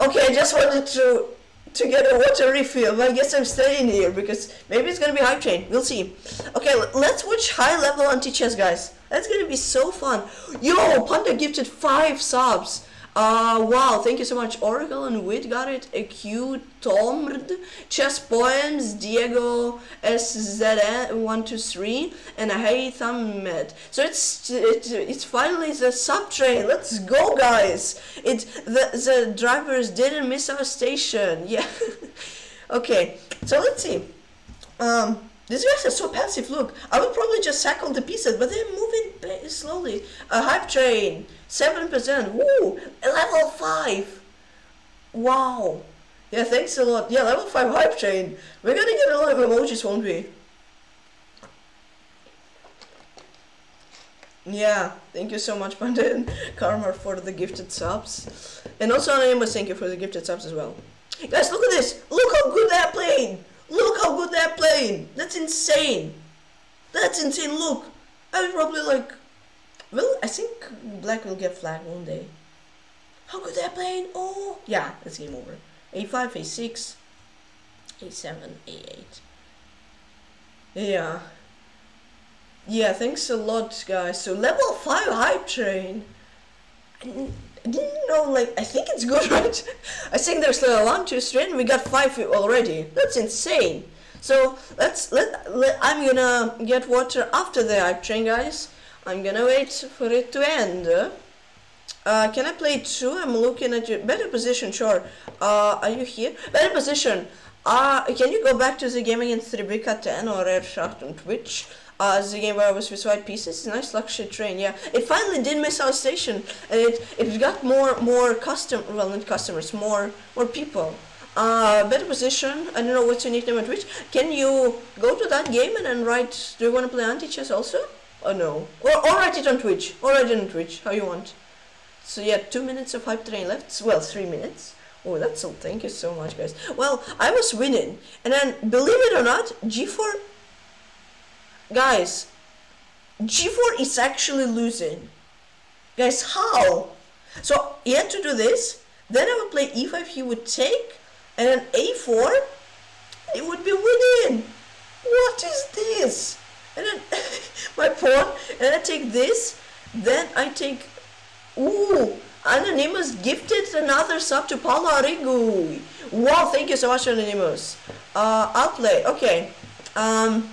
Okay, I just wanted to. to get a water refill, but I guess I'm staying here because maybe it's gonna be hype train. We'll see. Okay, let's watch high level anti-chess, guys. That's gonna be so fun. Yo, Panda gifted five subs. Uh, wow, thank you so much. Oracle and Wit got it. A Q, Tomrd, Chess Poems, Diego, S Z N one two three, and Hey Thammed. So it's it, it's finally the sub train. Let's go, guys. It the the drivers didn't miss our station. Yeah. Okay. So let's see. Um, these guys are so passive. Look, I will probably just sack all the pieces, but they're moving slowly. A hype train. seven percent, woo, level five, wow, yeah, thanks a lot, yeah, level five hype train, we're gonna get a lot of emojis, won't we? Yeah, thank you so much, Panda and Karmar, for the gifted subs, and also Anonymous, thank you for the gifted subs as well. Guys, look at this, look how good they're playing, look how good they're playing, that's insane. That's insane, look! I was probably like... Well, I think black will get flagged one day. How could that play? Oh! Yeah, it's game over. A five, A six, A seven, A eight. Yeah. Yeah, thanks a lot, guys. So, level five hype train. I didn't, I didn't know, like, I think it's good, right? I think there's still a launcher straight and we got five already. That's insane. So, let's, let, let, I'm gonna get water after the hype train, guys. I'm gonna wait for it to end. Uh, can I play two? I'm looking at you. Better position, sure. Uh, are you here? Better position. Uh, can you go back to the game against Rebecca ten or Airshark on Twitch? Uh, the game where I was with white pieces. Nice luxury train, yeah. It finally did miss our station, and it it got more more custom, well not customers, more more people. Uh, better position. I don't know what's your nickname on Twitch. Can you go to that game and then write? Do you want to play Antichess also? Oh no. Or or write it on Twitch. Or write it on Twitch. How you want. So yeah, two minutes of hype train left. Well, three minutes. Oh, that's all. Thank you so much, guys. Well, I was winning, and then believe it or not, G four. Guys, G four is actually losing. Guys, how? So he had to do this, then I would play E five, he would take, and then A four, it would be winning. What is this? And then my pawn, and I take this, then I take, ooh, Anonymous gifted another sub to Paulo Arigu. Wow, thank you so much, Anonymous. Uh, I'll play, okay. Um.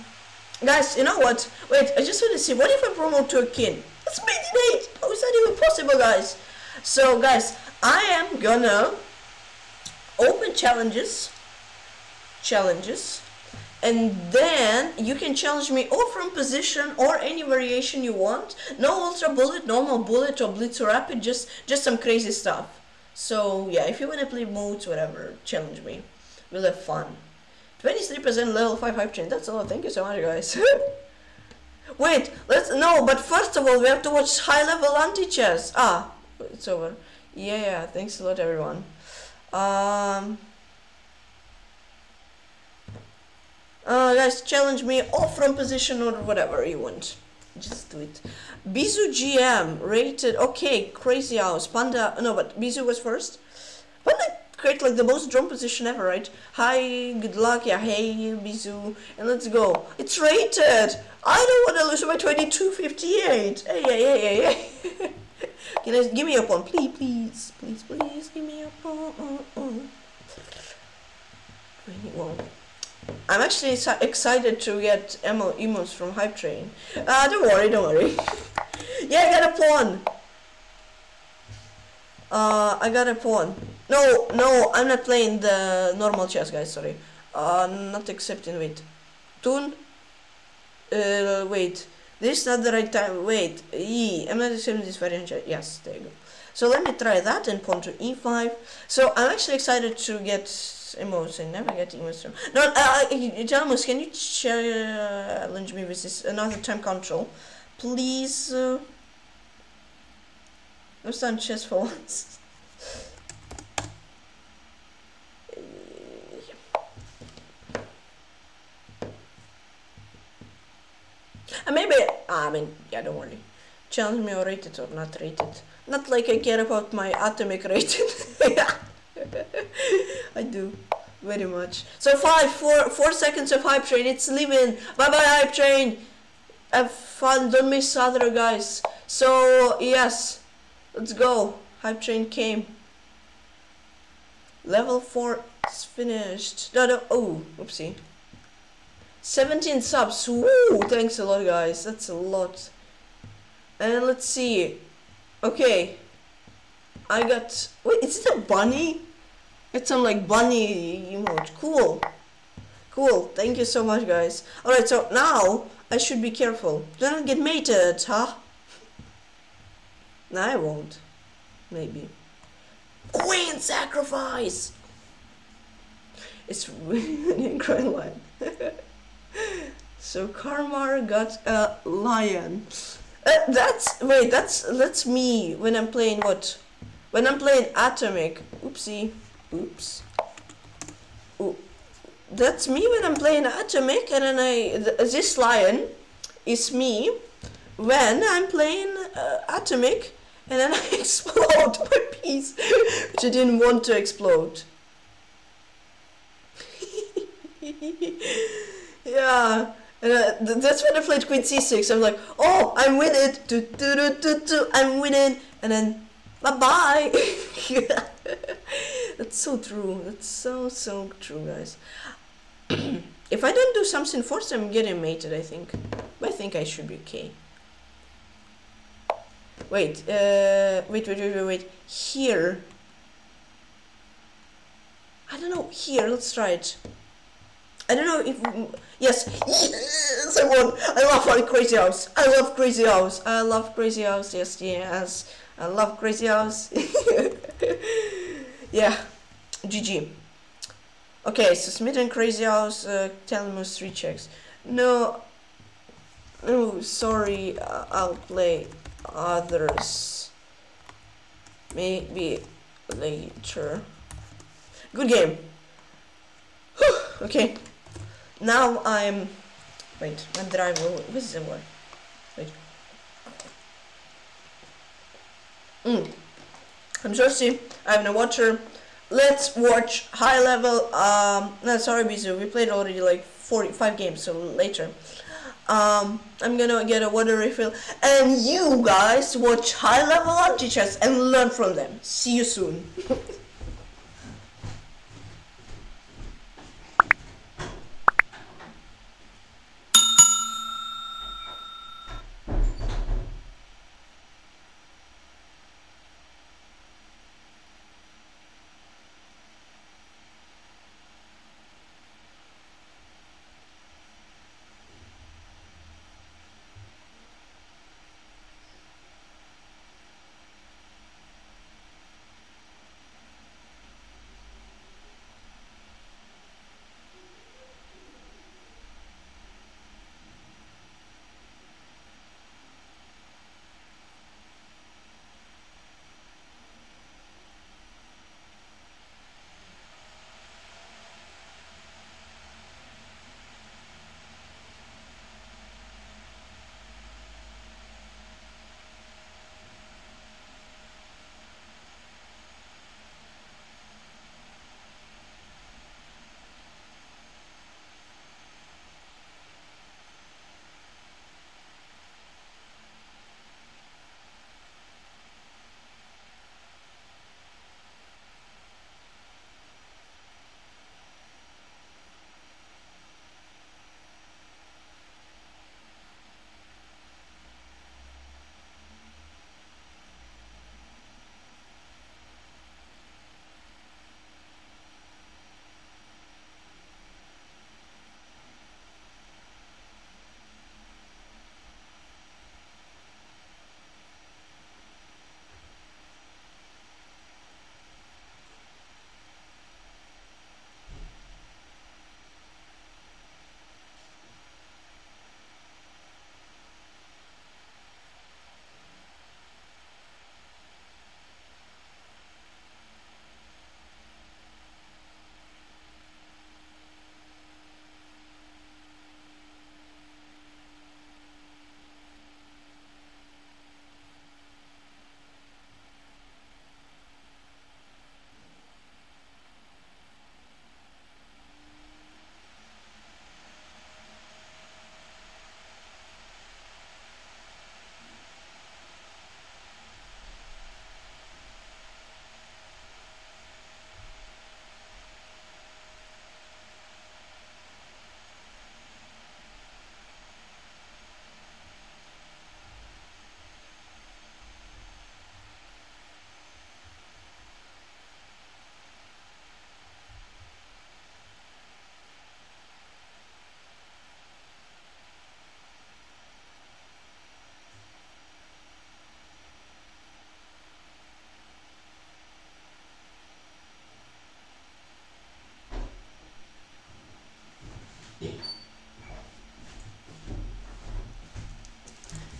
Guys, you know what? Wait, I just want to see, what if I promote to a king? That's eighty-eight! How is that even possible, guys? So, guys, I am gonna open challenges, challenges, and then you can challenge me or from position or any variation you want. No ultra bullet, normal bullet, or blitz or rapid, just, just some crazy stuff. So, yeah, if you want to play modes, whatever, challenge me. We'll have fun. twenty-three percent level five hype train, that's a lot, thank you so much, guys. Wait, let's, no, but first of all, we have to watch high level anti-chess. Ah, it's over. Yeah, yeah, thanks a lot, everyone. Um, uh, guys, challenge me or from position or whatever you want. Just do it. Bizu G M, rated, okay, Crazyhouse, Panda, no, but Bizu was first. Panda create like the most drum position ever, right? Hi, good luck, yeah, hey, Bizu, and let's go. It's rated! I don't want to lose by twenty-two fifty-eight! Hey, hey, hey, hey, hey. Can I, give me a pawn, please, please, please, please, give me a pawn. Oh, oh. twenty-one. I'm actually so excited to get emo emos from Hype Train. Uh, don't worry, don't worry. Yeah, I got a pawn! Uh, I got a pawn. No, no, I'm not playing the normal chess, guys, sorry. Uh, not accepting, wait. Tune? Uh, wait. This is not the right time, wait. E, I'm not accepting this variant, yes, there you go. So let me try that and pawn to E five. So I'm actually excited to get emotes, I never get emotes from. No, uh, Talmus, can you challenge me with this, another time control? Please. Uh, I've done chess for once. And maybe, I mean, yeah, don't worry. Challenge me or rated or not rated. Not like I care about my Atomic rating. I do, very much. So five, four, four seconds of hype train, it's leaving. Bye bye hype train. Have fun, don't miss other guys. So, yes, let's go. Hype train came. Level four is finished. No, no, oh, oopsie. seventeen subs, woo, thanks a lot, guys, that's a lot. And let's see, okay, I got, wait, is it a bunny? It's some like bunny emote, cool, cool, thank you so much, guys. Alright, so now, I should be careful, don't get mated, huh? No, I won't, maybe. Queen sacrifice! It's really an incredible line. So Karmar got a lion. Uh, that's wait, that's that's me when I'm playing what? When I'm playing Atomic. Oopsie. Oops. Ooh. That's me when I'm playing Atomic, and then I th this lion is me when I'm playing uh, Atomic and then I explode my piece, which I didn't want to explode. Yeah, and uh, th that's when I played Queen C six. I'm like, oh, I'm winning, do, do, do, do, do. I'm winning, and then bye bye. Yeah. That's so true. That's so so true, guys. If I don't do something forced, I'm getting mated, I think. But I think I should be okay. Wait, uh, wait, wait, wait, wait, wait. Here. I don't know. Here, let's try it. I don't know if we, yes, yes, I won. I love our Crazyhouse. I love Crazyhouse. I love Crazyhouse. Yes, yes. I love Crazyhouse. Yeah. G G. Okay, so Smitten, Crazyhouse, uh, Talon Moose, three checks. No. No, sorry. Uh, I'll play others. Maybe later. Good game. Whew, okay. Now I'm. Wait, when did I roll? This is the one. Wait. Mm. I'm thirsty. I have no water. Let's watch high level. Um, no, sorry, Bizu. We played already like forty-five games, so later. Um, I'm gonna get a water refill. And you guys watch high level Antichess and learn from them. See you soon.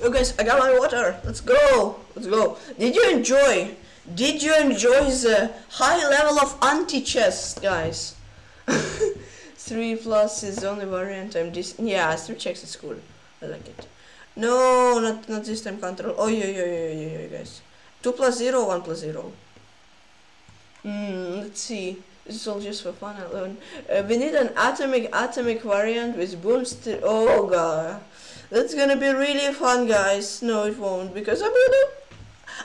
Yo guys, I got my water. Let's go. Let's go. Did you enjoy? Did you enjoy the high level of Antichess, guys? Three plus is the only variant I'm dis. Yeah, three checks is cool. I like it. No, not not this time control. Oh yeah yeah yeah yeah yeah guys. Two plus zero, one plus zero. Hmm. Let's see. This is all just for fun alone. Uh, we need an atomic atomic variant with boomstick. Oh god, that's gonna be really fun, guys. No, it won't because I'm gonna.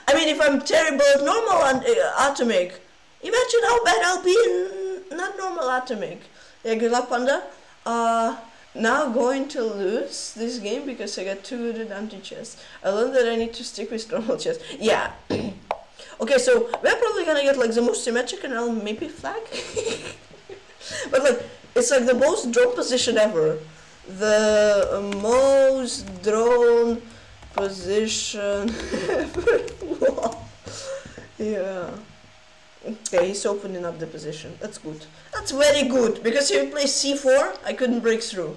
I mean, if I'm terrible at normal and uh, atomic, imagine how bad I'll be in not normal atomic. Yeah, good luck, Panda. Uh, now going to lose this game because I got too good at anti-chess. I learned that I need to stick with normal chess. Yeah. Okay, so we're probably gonna get like the most symmetric and I'll maybe flag. But like, it's like the most drawn position ever. The most drawn position ever. Yeah. Okay, he's opening up the position. That's good. That's very good, because if he plays c four, I couldn't break through.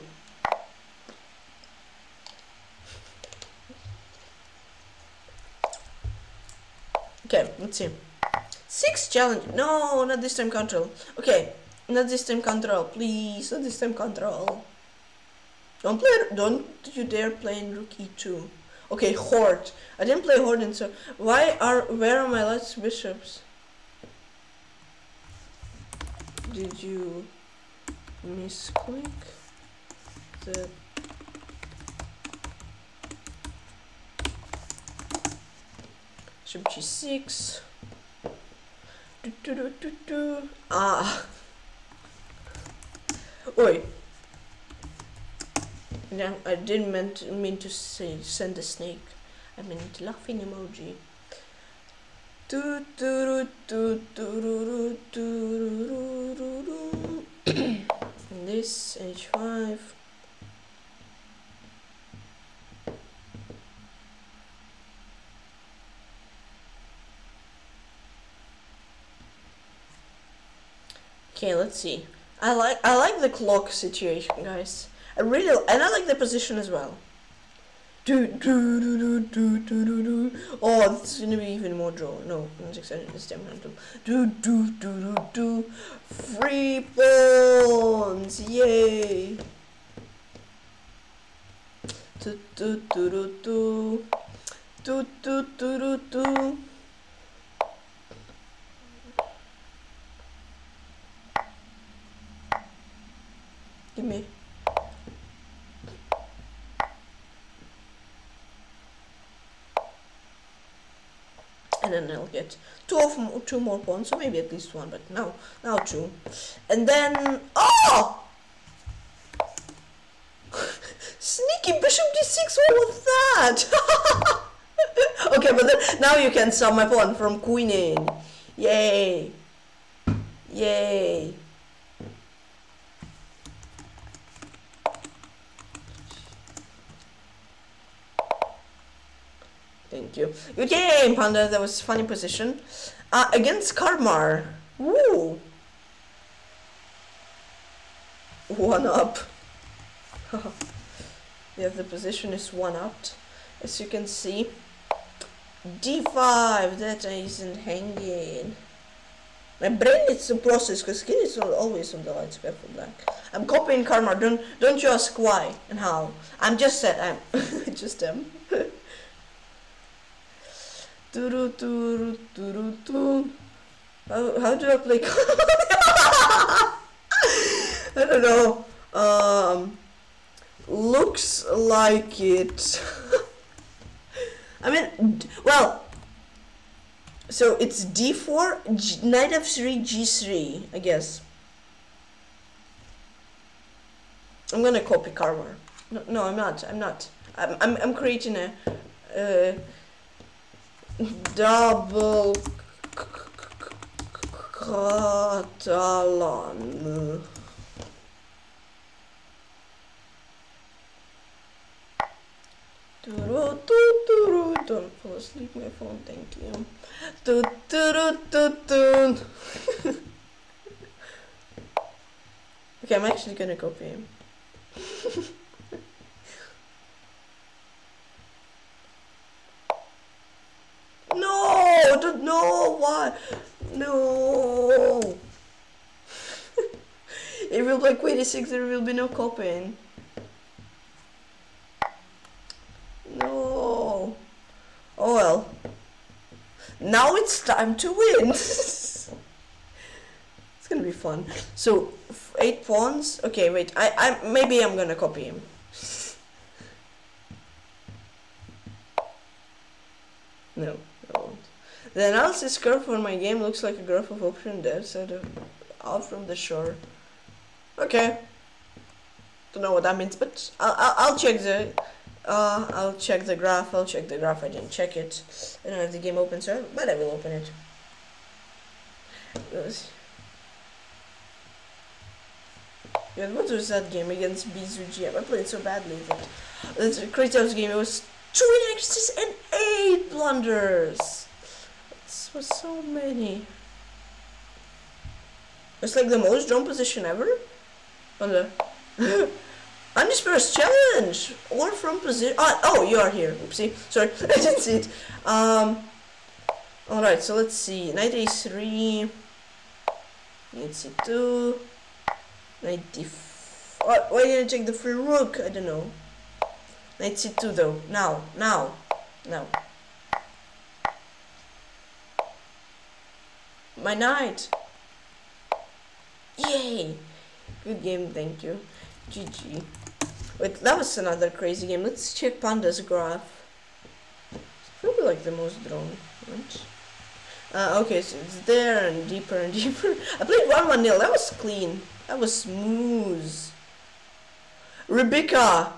Okay, let's see. Six challenge. No, not this time control. Okay, not this time control, please. Not this time control. Don't play. Don't you dare play in rook e two. Okay, horde. I didn't play horde, and so why are where are my last bishops? Did you misclick the? Ship g six. Do, do, do, do, do. Ah. Oi. Yeah, I didn't mean to, mean to say send a snake. I meant laughing emoji. Do, do, do, do, do, do, do, do, do. This h five. Okay, let's see. I like I like the clock situation, guys. I really and I like the position as well. Do do do do do do do do. Oh, this is gonna be even more draw. No, I'm excited this time. Do do do do do. Free pawns, yay! Do do do do do. Do do do do do. Give me. And then I'll get two of two more pawns, so maybe at least one, but now now two. And then oh, sneaky bishop d six. What was that? Okay, but then now you can sell my pawn from queen in. Yay! Yay! Thank you. Good game, Panda. That was a funny position. Uh, against Karmar. Woo! One up. Yeah, the position is one up. As you can see. d five. That isn't hanging. My brain needs to process because skin is always on the light square for black. I'm copying Karmar. Don't don't you ask why and how. I'm just sad. I'm just am. Doo doo doo doo. How how do I play? I don't know. Um, looks like it. I mean, well. So it's d four, G, knight f three, g three. I guess. I'm gonna copy Karmar. No, no, I'm not. I'm not. I'm I'm, I'm creating a. Uh, Double Catalan. Don't fall asleep, my phone, thank you. Okay, I'm actually gonna copy him. No, don't know why. No. It will be like twenty-six, there will be no copying. No. Oh well. Now it's time to win. It's gonna be fun. So eight pawns. Okay, wait. I I maybe I'm gonna copy him. No, I won't. The analysis curve for my game looks like a graph of ocean depth set out from the shore. Okay. Don't know what that means, but I'll I'll, I'll check the. Uh, I'll check the graph, I'll check the graph, I didn't check it. I don't have the game open, sir, but I will open it. Yeah, what was that game against Bizu G M? I played so badly that that's a Crazyhouse game, it was two inaccuracies and eight blunders! This was so many. It's like the most drawn position ever? On the Manuspurs challenge or from position. Ah, oh, you are here. Oopsie. Sorry, I didn't see it. Um. All right, so let's see. ninety-three. ninety-two. ninety-four. Oh, why didn't I take the free rook? I don't know. ninety-two though. Now, now, now. My knight. Yay! Good game. Thank you. G G. Wait, that was another crazy game. Let's check Panda's graph. It's probably like the most drawn, right? Uh, okay, so it's there and deeper and deeper. I played one one nil. That was clean. That was smooth. Rebecca!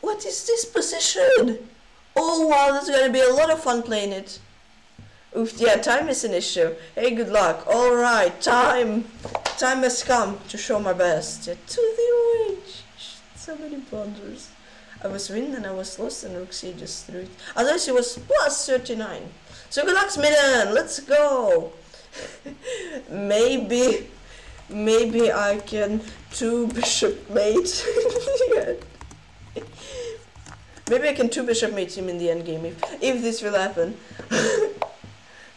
What is this position? Oh wow, there's gonna be a lot of fun playing it. Oof, yeah, time is an issue. Hey, good luck. Alright, time. Time has come to show my best. Yeah, to the witch. So many blunders. I was win and I was lost and Rook C just threw it. Otherwise it was plus thirty-nine. So good luck, Smitten. Let's go. maybe, maybe I can two bishop mate. Maybe I can two bishop mate him in the end game if, if this will happen.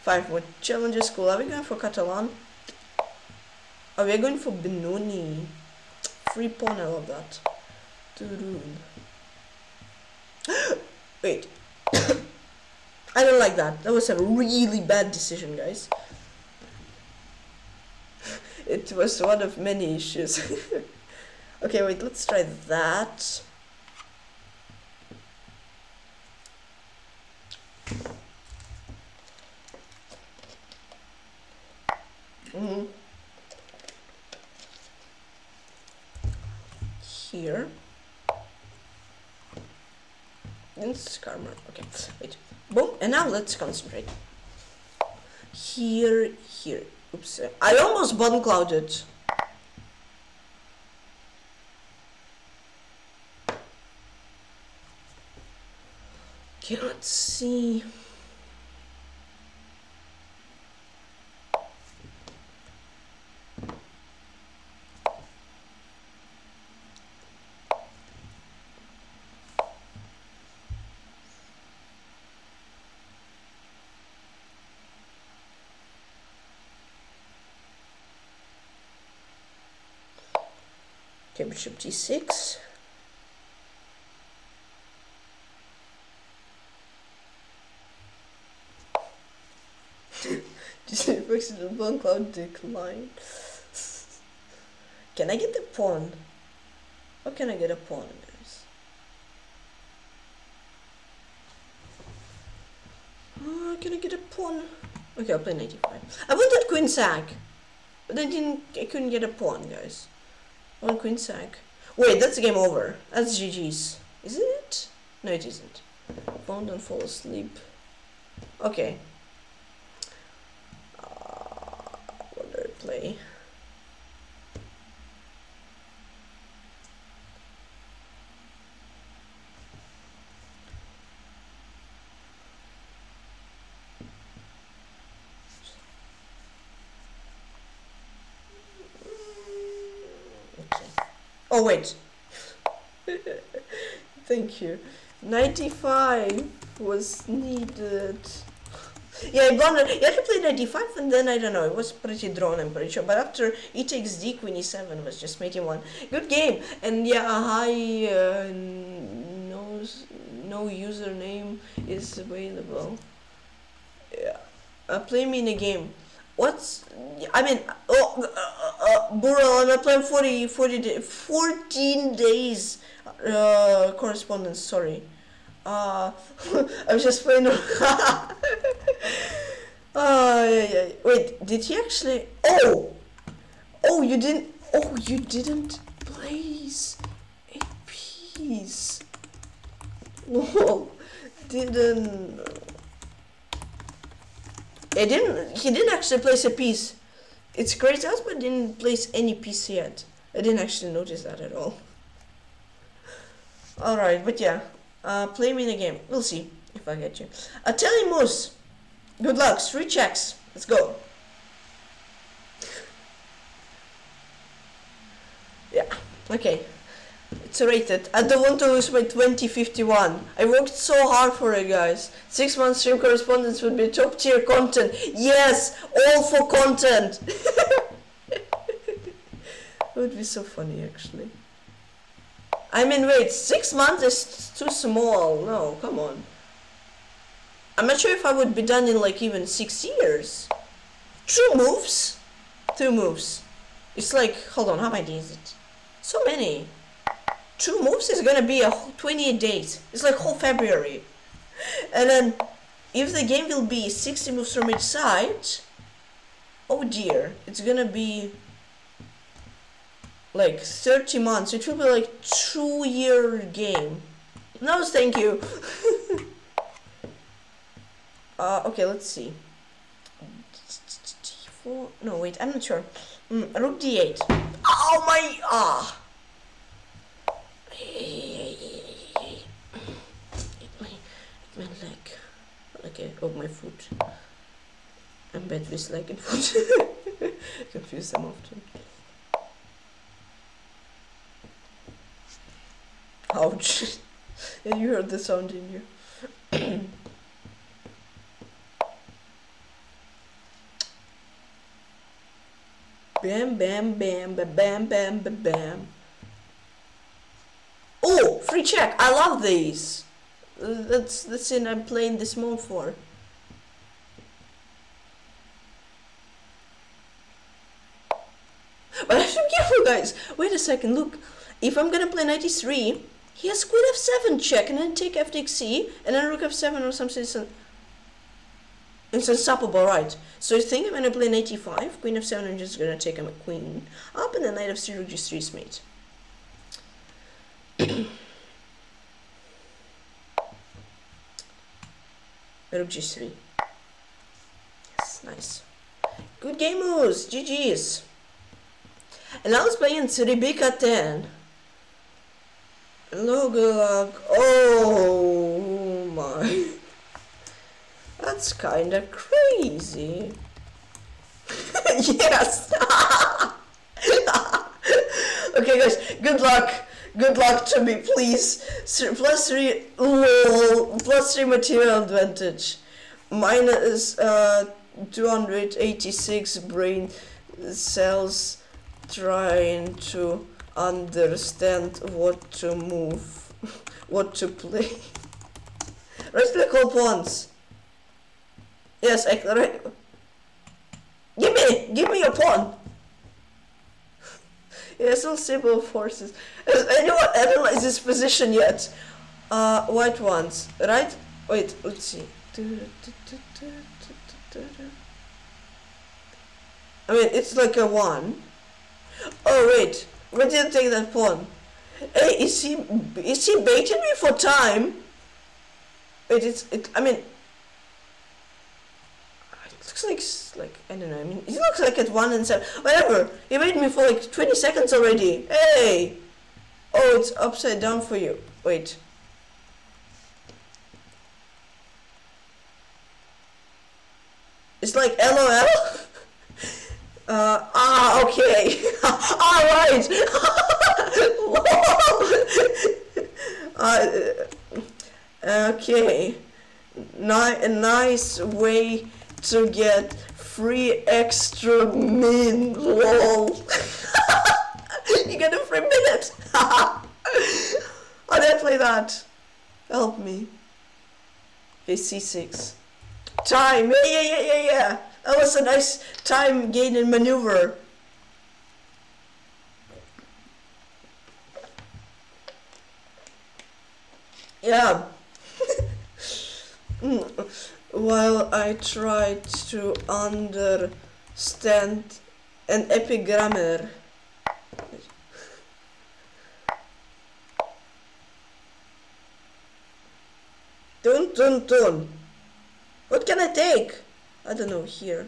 Five more challenges, cool. Are we going for Catalan? Are we going for Benoni? Free pawn, I love that. Too rude. Wait. I don't like that. That was a really bad decision, guys. It was one of many issues. Okay, wait, let's try that. Mm-hmm. Here. It's Karmar. Okay, wait. Boom. And now let's concentrate. Here, here. Oops. I almost bottom clouded. Cannot see. Bishop g six. G six the pawn cloud decline. Can I get the pawn? How can I get a pawn, guys? Uh, can I get a pawn? Okay, I'll play ninety-five. I wanted queen sack, but I didn't. I couldn't get a pawn, guys. One queen sack. Wait, that's game over. That's G G's. Isn't it? No, it isn't. Pawn don't fall asleep. Okay. Uh, what do I play? Oh wait, thank you. ninety-five was needed. Yeah, I blundered. You had to play ninety-five and then I don't know, it was pretty drawn, I'm pretty sure. But after e takes d, queen e seven was just making one. Good game. And yeah, hi, uh, no, no username is available. Yeah. Uh, play me in a game. What's, I mean, oh, uh, uh, Burrell, I'm playing forty, forty day, fourteen days uh, correspondence, sorry. Uh, I'm just playing. uh, yeah, yeah. Wait, did he actually, oh, oh, you didn't, oh, you didn't place a piece. Whoa, didn't. It didn't, he didn't actually place a piece. It's crazy house, but didn't place any piece yet. I didn't actually notice that at all. Alright, but yeah. Uh, play me in a game. We'll see if I get you. Uh, Talon Moose. Good luck. Three checks. Let's go. Yeah. Okay. It's rated. I don't want to lose my twenty fifty-one. I worked so hard for it, guys. Six months stream correspondence would be top tier content. Yes, all for content. It would be so funny, actually. I mean, wait, six months is too small. No, come on. I'm not sure if I would be done in like even six years. Two moves, two moves. It's like, hold on, how many is it? So many. Two moves is gonna be a whole twenty-eight days. It's like whole February. And then if the game will be sixty moves from each side, oh dear, it's gonna be like thirty months. It will be like two year game. No, thank you. uh, okay, let's see. D four? No, wait, I'm not sure. Mm, rook D eight. Oh my, ah. It went like, like I broke my foot. I'm bad with leg and foot. I confuse them often. Ouch. And you heard the sound, didn't you? Bam, bam, bam, bam, bam, bam, bam, bam. Oh, free check! I love these. That's the scene I'm playing this mode for. But I should be careful, guys. Wait a second. Look, if I'm gonna play knight e three, he has queen f seven check, and then take f takes c, and then rook f seven or something. It's unstoppable, right? So I think I'm gonna play knight e five, queen f seven, I'm just gonna take him a queen up, and then knight f three, rook g three is mate. Rook g three. Yes, nice. Good game, Moose. G G's. And I was playing Rebecca ten. Logan. Oh my. That's kind of crazy. Yes. Okay, guys. Good luck. Good luck to me, please. Plus three, lol, plus three material advantage. Minus uh, two hundred eighty-six brain cells trying to understand what to move, what to play. Right click all pawns. Yes, I can. Right. Give me, give me your pawn. Yes, all simple forces. Has anyone analyzed this position yet? Uh, white ones, right? Wait, let's see. I mean, it's like a one. Oh wait, we didn't take that pawn. Hey, is he is he baiting me for time? Wait, it's it. I mean, it looks like, like, I don't know, I mean, it looks like at one and seven, whatever, he made me for like twenty seconds already, hey! Oh, it's upside down for you, wait. It's like LOL? Uh, ah, okay, alright! uh, okay, Ni- nice way to get free extra min, lol. You get a free minute. How did I play that? Help me. Okay, C six. Time! Yeah, yeah, yeah, yeah, yeah! That was a nice time gain and maneuver. Yeah. While I tried to understand an epigrammer. Dun dun dun. What can I take? I don't know, here.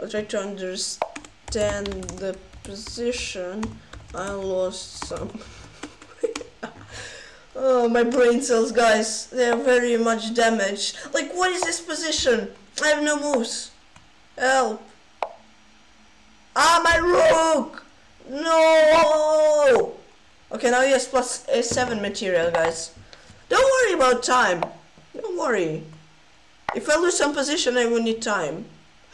I'll try to understand the position. I lost some. Oh, my brain cells, guys. They are very much damaged. Like, what is this position? I have no moves. Help. Ah, my rook! No! Okay, now he has plus A seven material, guys. Don't worry about time. Don't worry. If I lose some position, I will need time.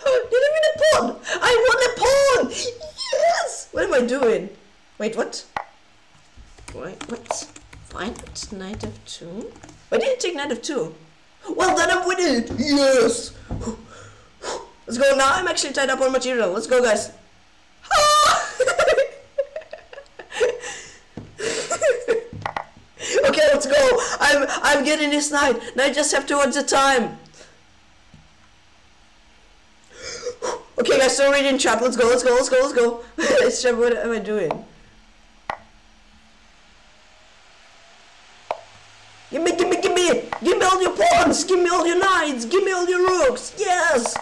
Did I win a pawn? I won a pawn! Yes! What am I doing? Wait, what? Wait, what? Fine, it's knight F two. Why did not take knight F two? Well, then I'm winning! Yes! Let's go, now I'm actually tied up on material. Let's go, guys. Okay, let's go. I'm I'm getting this knight. Now I just have to watch the time. Okay, guys, so reading chat. Let's go. Let's go. Let's go. Let's go. Let's check. What am I doing? Give me, give me, give me, give me all your pawns. Give me all your knights. Give me all your rooks. Yes.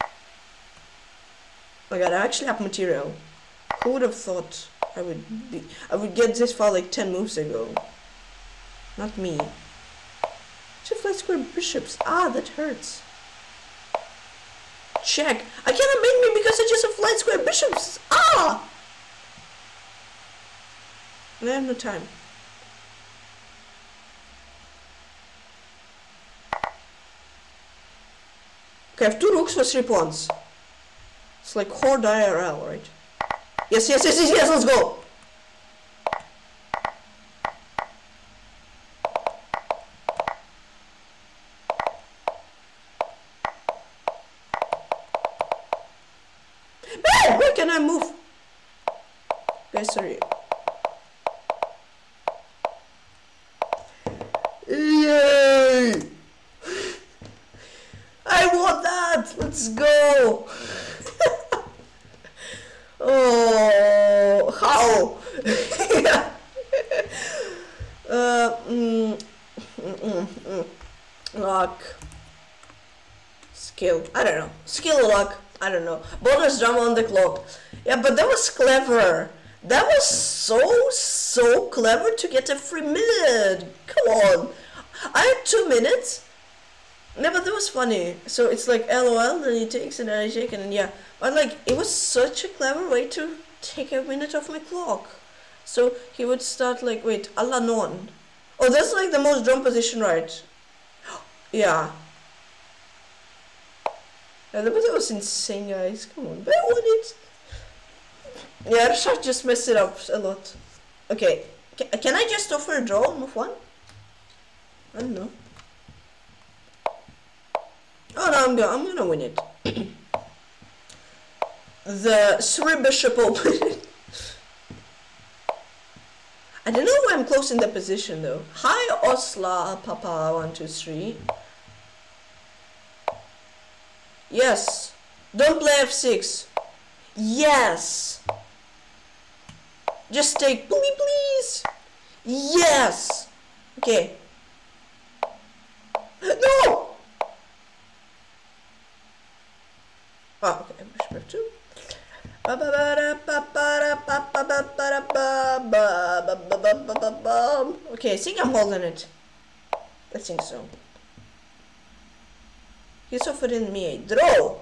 Oh my God, I actually have material. Who would have thought? I would be, I would get this far like ten moves ago. Not me. Two flat square bishops. Ah, that hurts. Check. I cannot make me because I just have flat square bishops. Ah! I have no time. Okay, I have two rooks for three pawns. It's like horde I R L, right? Yes, yes, yes, yes, yes, let's go! Man, where can I move? Okay, sorry. Yay! I want that! Let's go! Oh, how? Yeah. uh, mm, mm, mm, mm. Luck. Skill. I don't know. Skill, luck. I don't know. Bonus drama on the clock. Yeah, but that was clever. That was so, so clever to get a free minute. Come on. I had two minutes. No, but that was funny. So it's like LOL, then he takes and then I shake, and yeah. But like, it was such a clever way to take a minute off my clock. So he would start like, wait, Allah non. Oh, that's like the most drawn position, right? Yeah. Yeah, but that was insane, guys. Come on, but I won it. Yeah, Airshark just messed it up a lot. Okay, C can I just offer a draw, move one? I don't know. Oh no, I'm, go I'm gonna win it. The three bishop open. I don't know why I'm close in the position though. Hi Osla Papa one two three. Yes. Don't play F six. Yes. Just take please please. Yes. Okay. No. Oh, okay, bishop F two. Okay, I think I'm holding it. I think so. He's offering me a draw.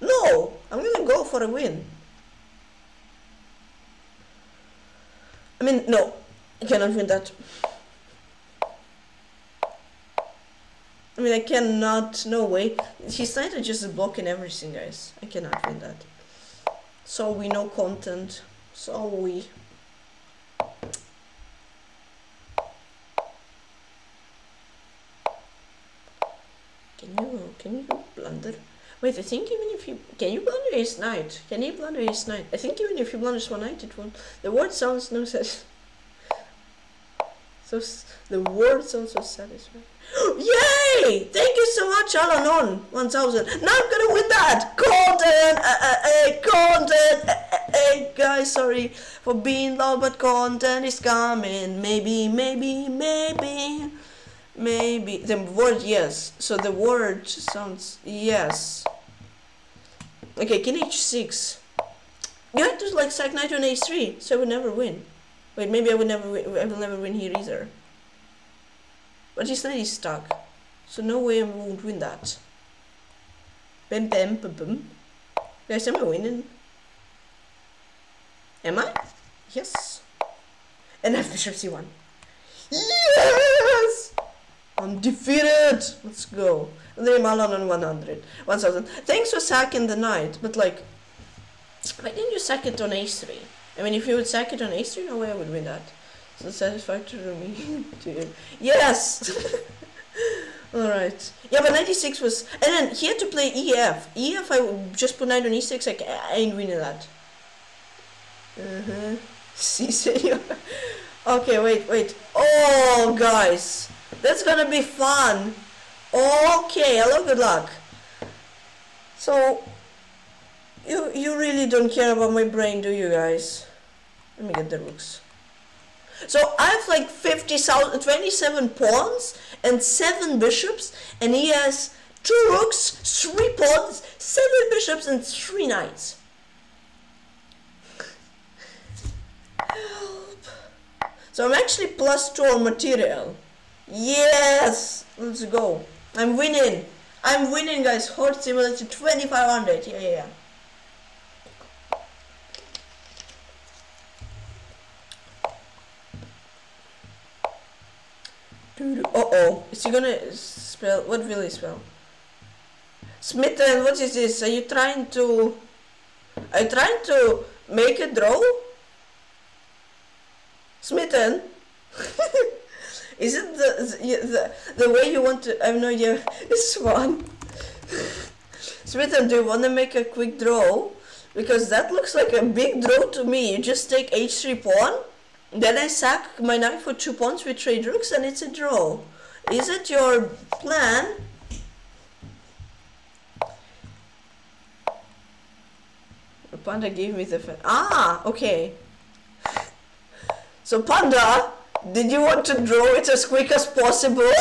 No, I'm gonna go for a win. I mean, no, I cannot win that. I mean, I cannot, no way. He's kind of just blocking everything, guys. I cannot win that. So we no content. So we. blunder. Wait, I think even if you... Can you blunder his knight? Can he blunder his knight? I think even if he blunders one knight, it won't... The word sounds no satisfying. So... The word sounds so satisfying. Yay! Thank you so much, Alanon! one thousand. Now I'm gonna win that! Content! Uh, uh, uh, content! Uh, uh, uh, guys, sorry for being loud, but content is coming. Maybe, maybe, maybe... Maybe the word yes. So the word sounds yes. Okay, king h six. You have to like sack knight on h three, so I would never win. Wait, maybe I would never win. I will never win here either. But this knight is stuck, so no way I won't win that. Bam bam bam bam. Guys, am I winning? Am I? Yes. And I have bishop c one. Yes. I'm defeated! Let's go. They're Malon on one hundred. one thousand. Thanks for sacking the knight, but like... Why didn't you sack it on a three? I mean, if you would sack it on a three, no way I would win that. So satisfactory to me. Dude. Yes! Alright. Yeah, but ninety-six was... And then he had to play E F. E F, I would just put knight on e six, like, I ain't winning that. Uh-huh. See, senor. Okay, wait, wait. Oh, guys. That's gonna be fun. Okay, hello, good luck. So, you you really don't care about my brain, do you guys? Let me get the rooks. So I have like fifty thousand, twenty-seven pawns and seven bishops, and he has two rooks, three pawns, seven bishops, and three knights. Help. So I'm actually plus two on material. Yes, let's go. I'm winning. I'm winning, guys. Horde Simulator twenty-five hundred. Yeah, yeah, yeah. Uh oh. Is he gonna spell? What will he spell? Smitten, what is this? Are you trying to. Are you trying to make a draw? Smitten? Is it the, the the way you want to? I have no idea. It's one. Smitten, do you want to make a quick draw? Because that looks like a big draw to me. You just take h three pawn, then I sack my knight for two pawns with trade rooks, and it's a draw. Is it your plan? Panda gave me the fan. Ah, okay. So Panda, did you want to draw it as quick as possible?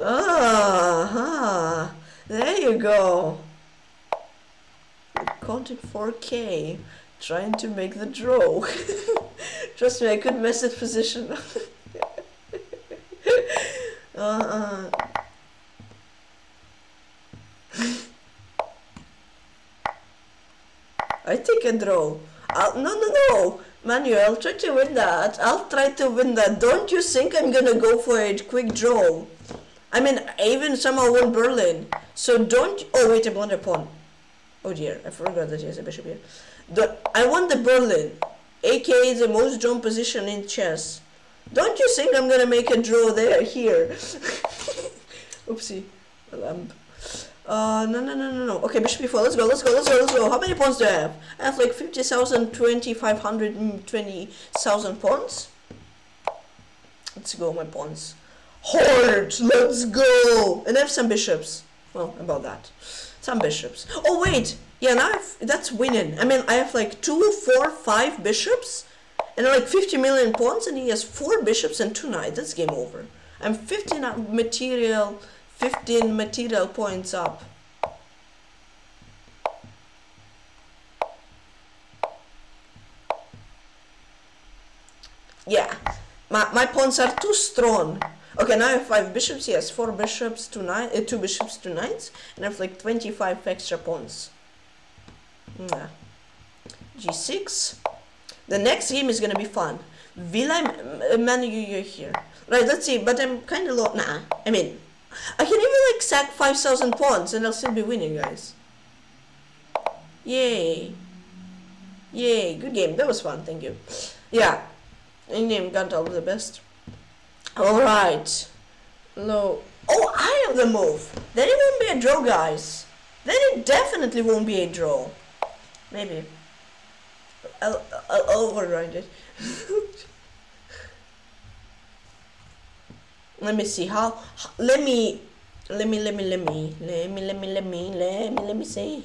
Ah, there you go. Content four K, trying to make the draw. Trust me, I could mess it position. uh, I take a draw. I'll, no, no, no. Manuel, try to win that. I'll try to win that. Don't you think I'm gonna go for a quick draw? I mean, I even somehow won Berlin. So don't... Oh, wait, I blunder pawn. Oh dear, I forgot that he has a bishop here. The, I won the Berlin, aka the most drawn position in chess. Don't you think I'm gonna make a draw there, here? Oopsie. A lamp. Uh, no, no, no, no, no. Okay, bishop b four. Let's go, let's go, let's go, let's go. How many pawns do I have? I have like fifty thousand, twenty-five hundred, twenty thousand pawns. Let's go, my pawns. Horde! Let's go! And I have some bishops. Well, about that. Some bishops. Oh, wait! Yeah, now I've, that's winning. I mean, I have like two, four, five bishops. And like fifty million pawns, and he has four bishops and two knights. That's game over. I'm fifteen material... fifteen material points up. Yeah, my, my pawns are too strong. Okay, now I have five bishops, yes, four bishops, two, nine, uh, two bishops, two knights, and I have like twenty-five extra pawns. Yeah. g six. The next game is gonna be fun. Will I manage you here? Right, let's see, but I'm kinda low, nah, I mean, I can even like sack five thousand pawns and I'll still be winning, guys. Yay. Yay, good game. That was fun, thank you. Yeah. In game, got all the best. Alright. Hello. Oh, I have the move. Then it won't be a draw, guys. Then it definitely won't be a draw. Maybe. I'll, I'll, I'll override it. Let me see how, how let me let me let me let me let me let me let me let me let me say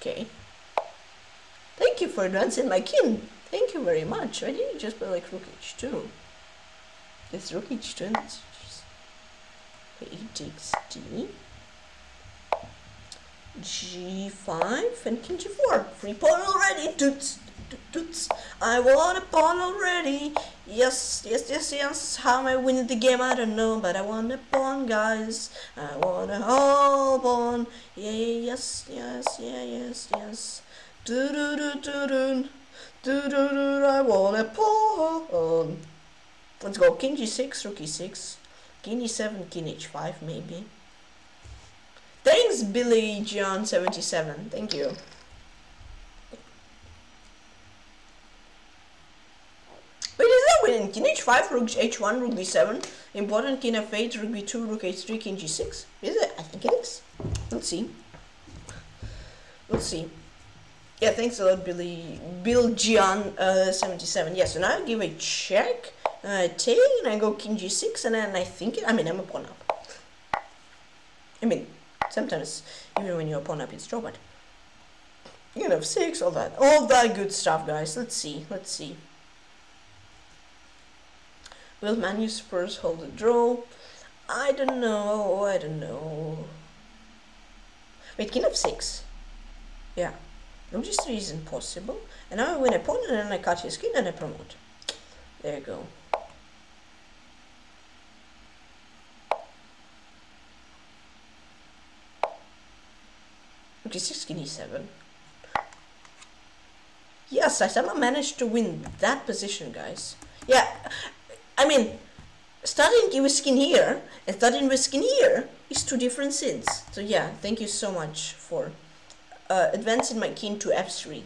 okay. Thank you for advancing my king. Thank you very much. Why didn't you just play like rook h two? It's rook h two. He takes d, g five, and king g four. Free pawn already, dudes. Dudes, I want a pawn already. Yes, yes, yes, yes. How am I winning the game? I don't know, but I want a pawn, guys. I want a whole pawn. Yeah, yes, yes, yeah, yes, yes. Do do do do do do do do. I want a pawn. Let's go. King g six, rook e six, king e seven, king h five, maybe. Thanks, Billy John seventy-seven. Thank you. Wait, is that winning? King h five, rook h one, rook b seven, important king f eight, rook b two, rook h three, king g six. Is it? I think it is. Let's see. Let's see. Yeah, thanks a lot, Billy. Bill Gian uh, seventy-seven. Yes, yeah, so now I give a check, uh, take, and I go king g six, and then I think it. I mean, I'm a pawn up. I mean, sometimes even when you're a pawn up, it's draw, but you know, six, all that, all that good stuff, guys. Let's see. Let's see. Will Manuspurs hold the draw? I don't know, I don't know. Wait, king f six. Yeah. Rook g three isn't possible. And now I win a pawn and then I cut his king and I promote. There you go. Rook g six, king e seven. Yes, I somehow managed to win that position, guys. Yeah. I mean, starting with skin here and starting with skin here is two different sins. So yeah, thank you so much for uh, advancing my king to f three,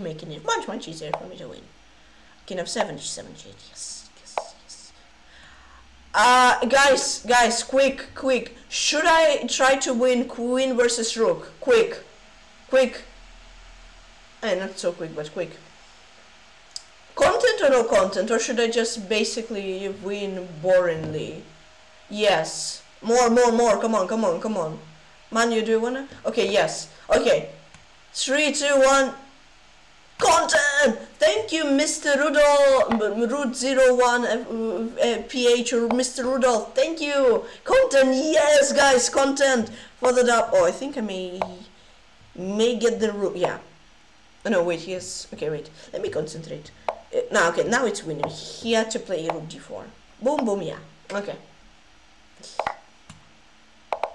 making it much much easier for me to win. King f seven, g seven, g eight, yes, yes, yes. Uh, guys, guys, quick, quick. Should I try to win queen versus rook? Quick, quick. Eh, not so quick, but quick. Content or no content, or should I just basically win boringly? Yes. More, more, more. Come on, come on, come on. Manu, do you wanna? Okay, yes. Okay. Three, two, one. Content! Thank you, Mister Rudolph, Root zero one, uh, uh, P H, or Mister Rudolph. Thank you. Content, yes, guys, content. For the dub. Oh, I think I may, may get the root. Yeah. Oh, no, wait, yes. Okay, wait. Let me concentrate. Uh, now, okay, now it's winning. He had to play rook g four. Boom, boom, yeah. Okay.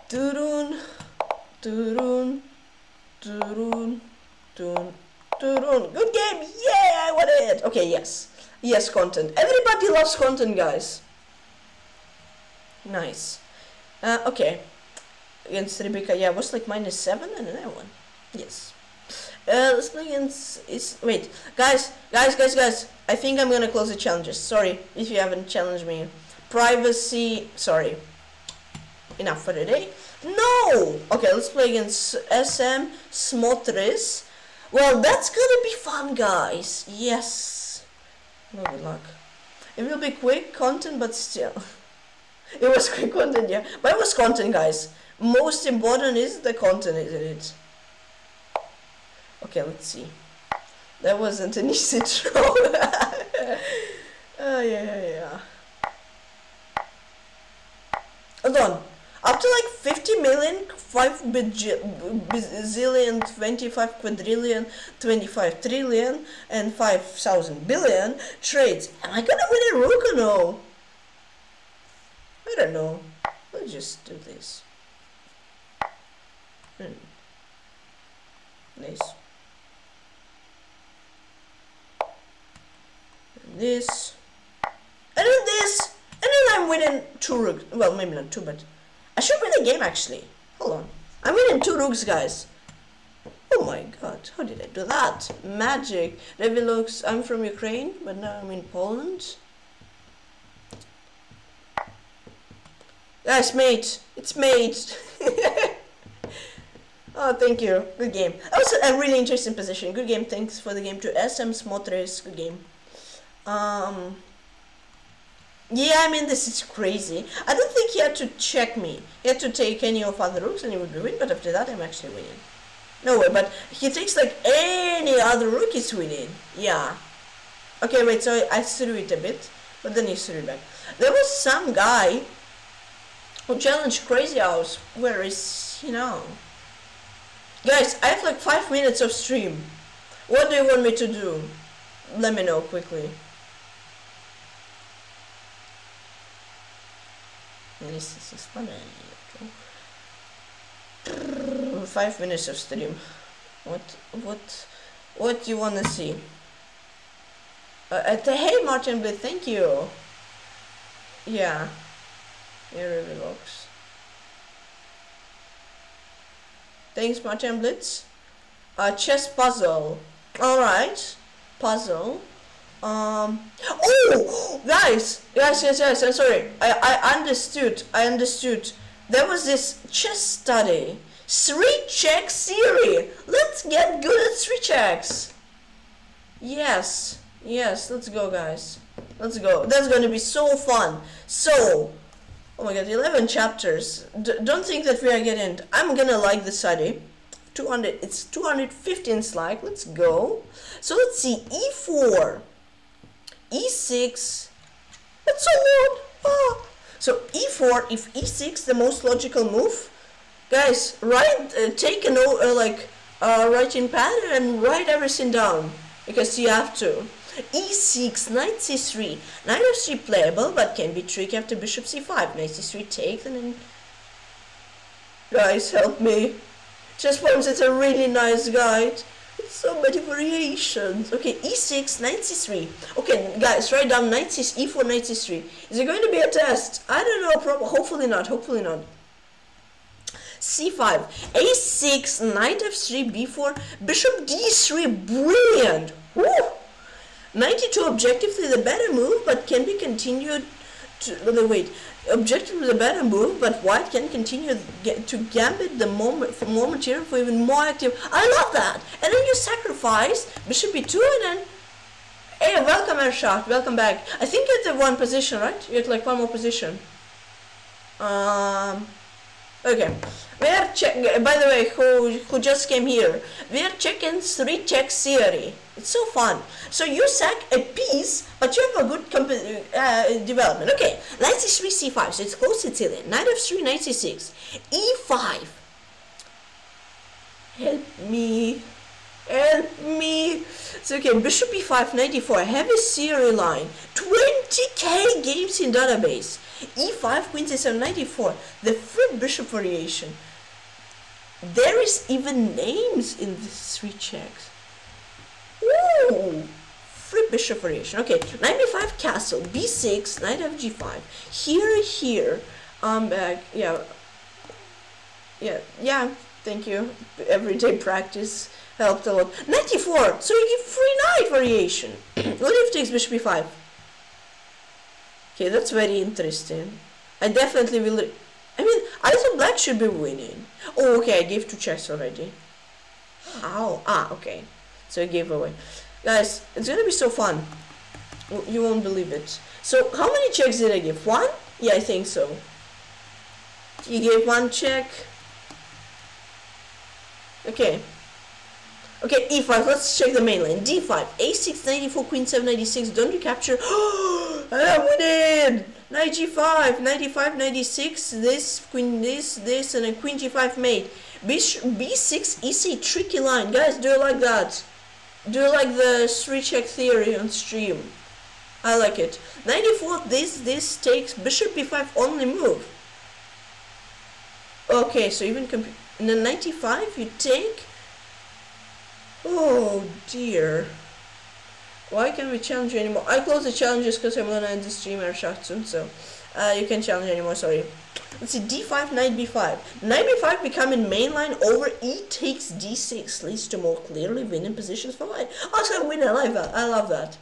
Turun, turun, turun, turun, turun. Good game! Yeah, I won it! Okay, yes. Yes, content. Everybody loves content, guys. Nice. Uh, okay. Against Rebecca, yeah, I was like minus seven and then I won. Yes. Uh, let's play against, is, wait, guys, guys, guys, guys, I think I'm gonna close the challenges, sorry, if you haven't challenged me, privacy, sorry, enough for today, no, okay, let's play against S M, Smotris, well, that's gonna be fun, guys, yes, no good luck, it will be quick content, but still, it was quick content, yeah, but it was content, guys, most important is the content, isn't it? Okay, let's see. That wasn't an easy draw. Oh, yeah, yeah, yeah. Hold on. Up to like fifty million, five bazillion, twenty-five quadrillion, twenty-five trillion, and five thousand billion trades. Am I gonna win a rook or no? I don't know. Let's just do this. Hmm. Nice. This and then this and then I'm winning two rooks. Well, maybe not two, but I should win the game actually. Hold on, I'm winning two rooks, guys. Oh my god, how did I do that? Magic. Revelux. I'm from Ukraine, but now I'm in Poland. Yes, mate. It's mate. Oh, thank you. Good game. That was a really interesting position. Good game. Thanks for the game to S M Smotres. Good game. Um. Yeah, I mean, this is crazy. I don't think he had to check me. He had to take any of other rooks and he would be winning, but after that, I'm actually winning. No way, but he takes, like, any other rook is winning. Yeah. Okay, wait, so I threw it a bit, but then he threw it back. There was some guy who challenged Crazyhouse. Where is he now? Guys, I have, like, five minutes of stream. What do you want me to do? Let me know quickly. This is funny. Five minutes of stream. What, what, what do you wanna see? Uh, uh, hey, Martin Blitz, thank you. Yeah, it really works. Thanks, Martin Blitz. Uh, chess puzzle. All right, puzzle. Um, oh, guys, guys, yes, yes, I'm sorry. I, I understood, I understood. There was this chess study. Three-check theory. Let's get good at three-checks. Yes, yes, let's go, guys. Let's go. That's gonna be so fun. So, oh my god, eleven chapters. D don't think that we are getting, I'm gonna like the study. two hundred, it's two hundred fifteenth like, let's go. So let's see, E four. E six, that's so long. Ah. So E four, if E six, the most logical move, guys, write, uh, take a note, uh, like uh, writing pad and write everything down because you have to. E six, knight C three, knight F three playable but can be tricky after bishop C five, knight C three take, and then guys help me. Chess Poems is a really nice guide. So many variations. Okay, E six, knight C three. Okay, guys, write down knight C three, E four, knight C three. Is it going to be a test? I don't know, probably. Hopefully not, hopefully not. C five, A six, knight F three, B four, bishop D three, brilliant! Woo! ninety-two, objectively the better move, but can be continued to, wait, objectively the better move, but white can continue to gambit the moment for more material for even more active. I love that! And then you sacrifice bishop B two and then... Hey, welcome Airshark, welcome back. I think you had the one position, right? You had like one more position. Um... Okay. We are check. By the way, who, who just came here, we are checking three-check theory. It's so fun. So you sack a piece, but you have a good comp uh, development. Okay, knight C three, C five, so it's close, it's silly. Knight F three, knight C six, E five. Help me, help me. So okay, bishop E five, knight E four, heavy theory line. twenty K games in database. E five, queen C seven, knight E four, the free bishop variation. There is even names in these three checks. Ooh, free bishop variation. Okay, knight B five, castle, B six, knight F G five. Here, here, um, back. Uh, yeah, yeah, yeah. Thank you. Everyday practice helped a lot. Knight E four. So you give free knight variation. What if takes bishop B five? Okay, that's very interesting. I definitely will. I mean, I thought black should be winning. Oh, okay, I gave two checks already. How? Ah, okay. So I gave away. Guys, it's gonna be so fun. You won't believe it. So, how many checks did I give? One? Yeah, I think so. He gave one check. Okay. Okay, E five, let's check the main lane. D five, A six, knight E four, queen seven ninety-six, don't recapture. I'm winning! Knight G five, knight E five, knight E six, this, queen, this, this, and a queen G five mate. B six, E C, tricky line. Guys, do you like that? Do you like the three-check theory on stream? I like it. Knight E four, this, this takes bishop B five only move. Okay, so even comp- in the knight E five, you take... Oh dear. Why can't we challenge you anymore? I close the challenges because I'm gonna end the stream Airshark soon, so uh, you can't challenge anymore, sorry. Let's see, D five, knight B five. Knight B five becoming mainline over E takes D six leads to more clearly winning positions for white. Also, winner, I like that. I love that.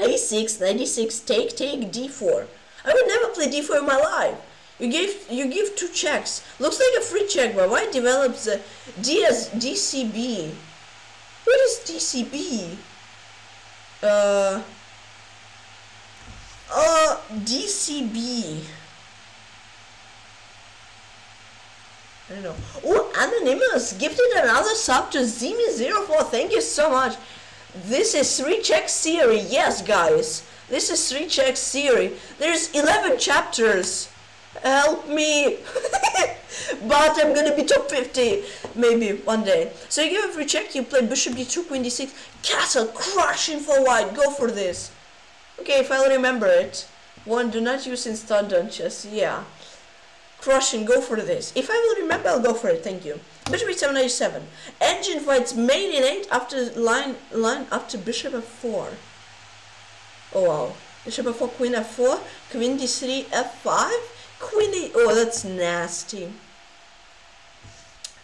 A six, knight E six, take, take, D four. I would never play D four in my life. You gave you give two checks. Looks like a free check, but why develop the D S D C B? What is D C B? Uh uh D C B. I don't know. Oh, Anonymous gifted another sub to Dimi zero four. Thank you so much. This is three-check theory. Yes, guys. This is three-check theory. There's eleven chapters. Help me. But I'm gonna be top fifty. Maybe one day. So you give a free check. You play bishop d two, queen d six. Castle crushing for white. Go for this. Okay, if I'll remember it. One, do not use instant dungeons. Yeah. Crush and go for this. If I will remember, I'll go for it. Thank you. Bishop b seven h seven. Engine fights mate in eight after line line after bishop f four. Oh wow. Bishop f four, queen f four, queen d three, f five, queen d. Oh, that's nasty.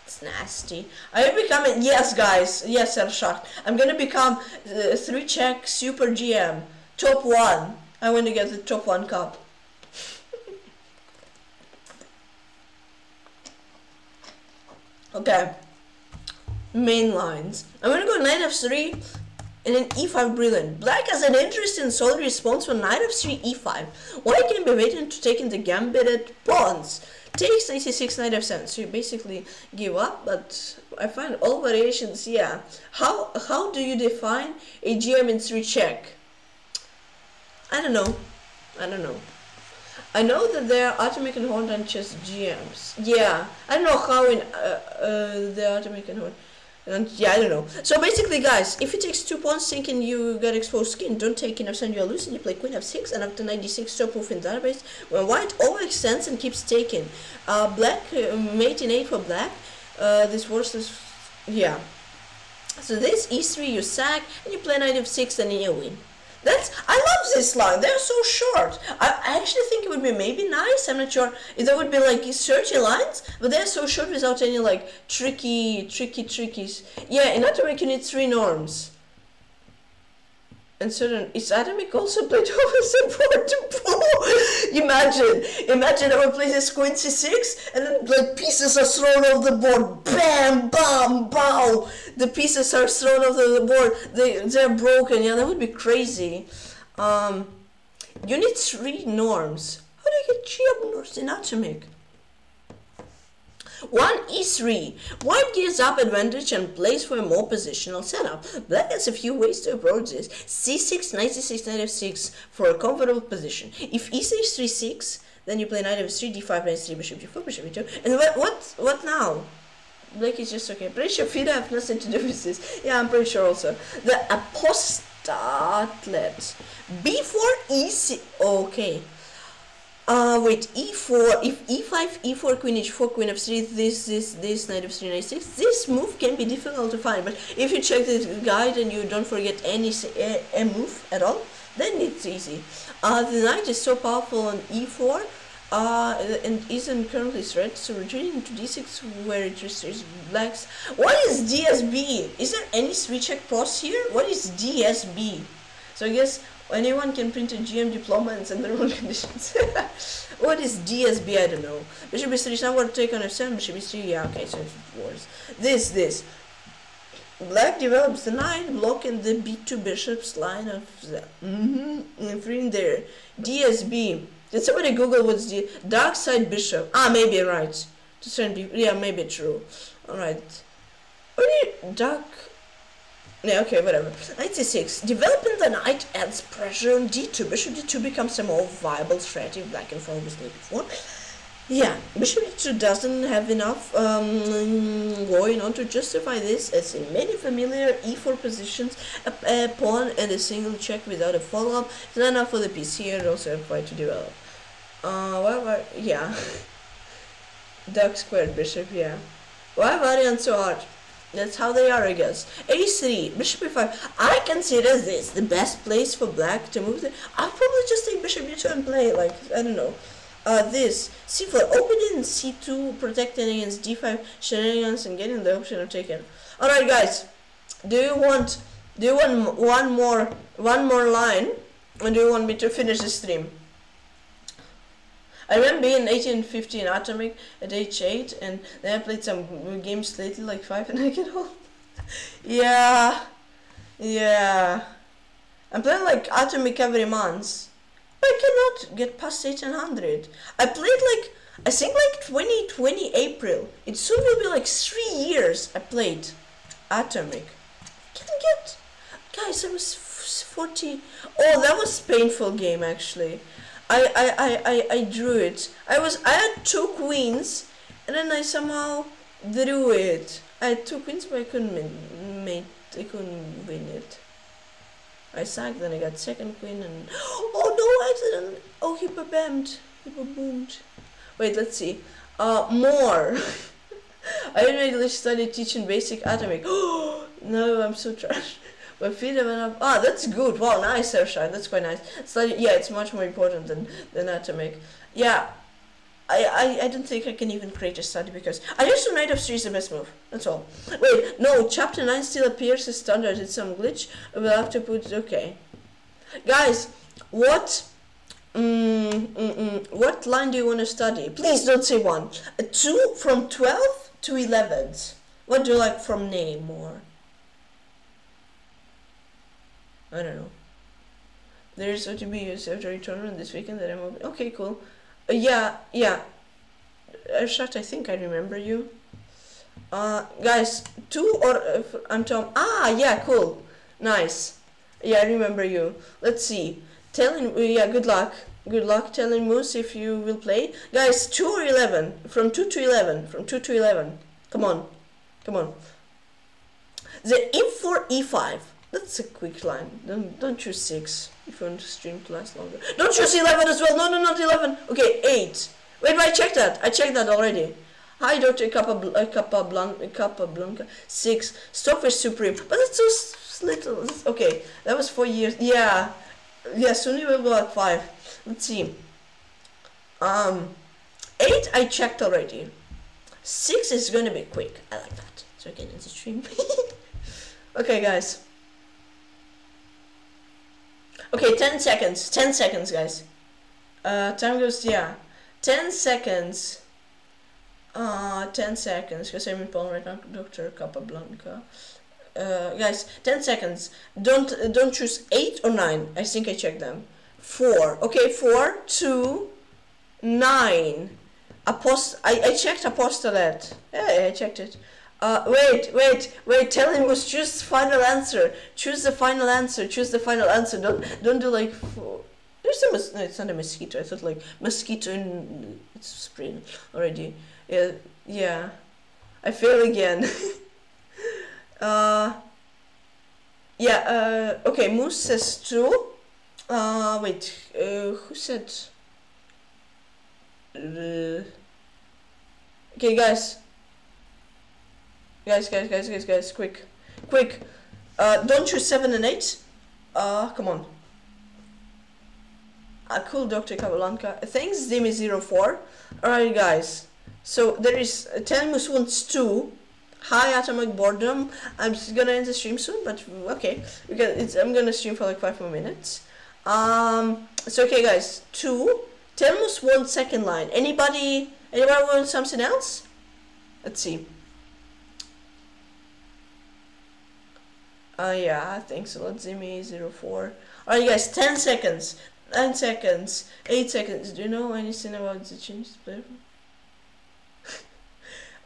It's nasty. I'm becoming, yes guys, yes Airshark. I'm gonna become uh, three check super G M top one. I want to get the top one cup. Okay, main lines. I'm gonna go knight f three and then e five brilliant. Black has an interesting solid response for knight f three, e five. White can be waiting to take in the gambited pawns. Takes a c six, knight f seven. So you basically give up, but I find all variations, yeah. How, how do you define a G M in three-check? I don't know. I don't know. I know that there are Atomic and Horn and Chess G Ms. Yeah, I don't know how in uh, uh, the Atomic and Horn. And, yeah, I don't know. So basically, guys, if it takes two pawns thinking you got exposed skin, don't take in f seven, you're losing. You play queen f six, and after ninety-six, stop moving database. When white overextends and keeps taking. Uh, black, uh, mate in eight for black. Uh, this versus. Yeah. So this e three, you sack, and you play knight f six, and you win. That's, I love this line, they're so short. I, I actually think it would be maybe nice, I'm not sure, if there would be like thirty lines, but they're so short without any like tricky, tricky, trickies. Yeah, in Atomic you need three norms. And certain, is Atomic also played over support to pro? Imagine, imagine I would play this queen c six, and then like pieces are thrown off the board. Bam, bam, bow. The pieces are thrown off the board. They, they're broken. Yeah, that would be crazy. Um, you need three norms. How do you get three norms in Atomic? One e three. White gives up advantage and plays for a more positional setup. Black has a few ways to approach this. c six, knight c six, knight f six for a comfortable position. If e six, three six, then you play knight f three, d five, knight c three, bishop d four, bishop e two. And what, what, what now? Black is just okay. Pretty sure Fida have nothing to do with this. Yeah, I'm pretty sure also. The apostatlet. b four, e six. Okay. Uh, wait, e four, if e five, e four, queen h four, queen f three, this, this, this, knight f three, knight f six, this move can be difficult to find, but if you check this guide and you don't forget any a, a move at all, then it's easy. Uh, the knight is so powerful on e four, uh, and isn't currently threatened, so retreating to d six where it restricts blacks. What is D S B? Is there any three-check pros here? What is D S B? So I guess anyone can print a G M diploma and send the rule conditions. What is D S B? I don't know. Bishop b three is not what to take on f seven. Bishop b three, yeah, okay, so it's worse. This, this. Black develops the knight, blocking the b two bishop's line of the. Mm-hmm, and freeing there. D S B. Did somebody Google what's the dark side bishop? Ah, maybe, right. To certain people, yeah, maybe true. Alright. Only dark. Yeah, okay, whatever. Knight c six. Developing the knight adds pressure on d two. Bishop d two becomes a more viable threat if black and forward was before. Yeah, bishop d two doesn't have enough um, going on to justify this, as in many familiar e four positions, a, a pawn and a single check without a follow-up is not enough for the piece here and also a to develop. Uh, why, yeah. Dark squared bishop, yeah. Why variants so hard? That's how they are, I guess. a three, bishop e five. I consider this the best place for black to move. The I'll probably just take bishop e two and play, like, I don't know. Uh, this, c four, opening c two, protecting against d five, shenanigans, and getting the option of taking. Alright, guys, do you want, do you want one more, one more line, or do you want me to finish the stream? I remember being eighteen fifty in Atomic at age eight, and then I played some games lately, like five, and I get old. Yeah, yeah. I'm playing like Atomic every month. I cannot get past eighteen hundred. I played like, I think like twenty twenty April. It soon will be like three years I played Atomic. Can't get, guys, I was forty. Oh, that was painful game actually. I, I, I, I, I drew it. I was, I had two queens and then I somehow drew it. I had two queens but I couldn't win, mate, I couldn't win it. I sucked, then I got second queen and... Oh no, I didn't! Oh, he babammed. He baboomed. Wait, let's see. Uh, more! I immediately started teaching basic Atomic. Oh, no, I'm so trash. My feet went up. Ah, that's good. Wow, nice, Airshark. That's quite nice. Started, yeah, it's much more important than, than Atomic. Yeah. I, I I don't think I can even create a study because I just do Knight of three is the best move. That's all. Wait, no, chapter nine still appears as standard. It's some glitch. We'll have to put okay. Guys, what mm, mm, mm, what line do you want to study? Please don't say one. A two from twelve to eleven. What do you like from name or? I don't know. There is O T B used after a tournament this weekend that I'm open. Okay, cool. Uh, yeah, yeah. Airshark, I think I remember you. Uh, guys, two or uh, I'm Tom. Ah, yeah, cool, nice. Yeah, I remember you. Let's see. Telling, uh, yeah, good luck, good luck. Telling Moose if you will play, guys. Two or eleven? From two to eleven. From two to eleven. Come on, come on. The E four, E five. That's a quick line. Don't don't choose six if you want to stream to last longer. Don't choose eleven as well. No, no, not eleven. Okay, eight. Wait, wait, I checked that. I checked that already. Hi, Doctor Capablanca. Six. Stockfish Supreme. But it's so little. Okay, that was four years. Yeah, yeah. Soon we will go at five. Let's see. Um, eight. I checked already. Six is gonna be quick. I like that. So I can end the stream. Okay, guys. Okay, ten seconds. ten seconds, guys. Uh, time goes, yeah. ten seconds. Uh, ten seconds. Because I'm in Poland right now, Doctor Capablanca. Uh, guys, ten seconds. Don't uh, don't choose eight or nine. I think I checked them. four. Okay, four, two, nine. Apost I, I checked Apostolate. Yeah, I checked it. Uh, wait, wait, wait, tell him was choose final answer. Choose the final answer, choose the final answer. Don't don't do like four. There's a mos no, it's not a mosquito. I thought like mosquito in it's spring already. Yeah, yeah. I fail again. uh yeah, uh okay, Moose says two. Uh wait, uh who said uh, okay guys. Guys, guys, guys, guys, guys, quick, quick. Uh, don't choose seven and eight. Uh, come on. Uh, cool, Doctor Kavalanka. Thanks, Dimi zero four. Alright, guys. So, there is uh, Telmus wants two. Hi, Atomic Boredom. I'm just gonna end the stream soon, but okay. We can, it's, I'm gonna stream for like five more minutes. Um, so, okay, guys. Two. Telmus wants second line. Anybody, anybody want something else? Let's see. Uh, yeah, thanks a lot, Zimmy zero four. Alright guys, ten seconds, nine seconds, eight seconds. Do you know anything about the changes platform?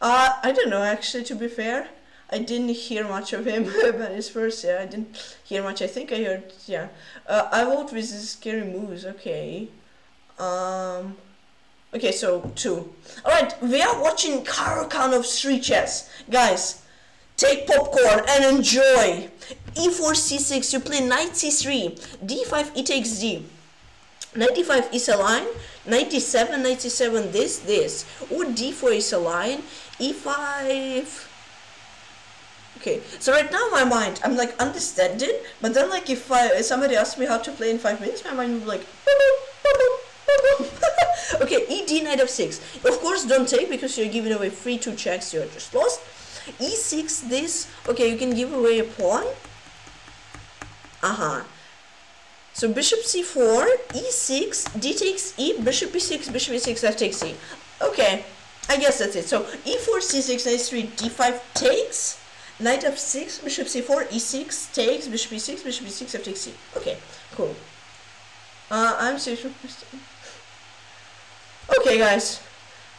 uh, I don't know actually, to be fair. I didn't hear much of him, but his first, yeah, I didn't hear much. I think I heard, yeah. Uh, I vote with the scary moves, okay. Um... Okay, so, two. Alright, we are watching Karakhan of Three-check. Guys, take popcorn and enjoy. E four C six, you play knight C three, D five, e takes D, ninety-five is a line, ninety-seven, ninety-seven, this, this, or D four is a line, E five. Okay, so right now my mind, I'm like understanding, but then like if, I, if somebody asks me how to play in five minutes, my mind will be like, okay, E D, knight of six. Of course, don't take because you're giving away free two checks you just lost. E six this, okay, you can give away a pawn. Uh-huh. So bishop c four, e six, d takes e, bishop b six, bishop e six, f takes e. Okay, I guess that's it. So e four, c six, h three, d five takes, knight f six, bishop c four, e six takes, bishop e six, bishop e six, f takes e. Okay, cool. Uh, I'm super. Okay, guys,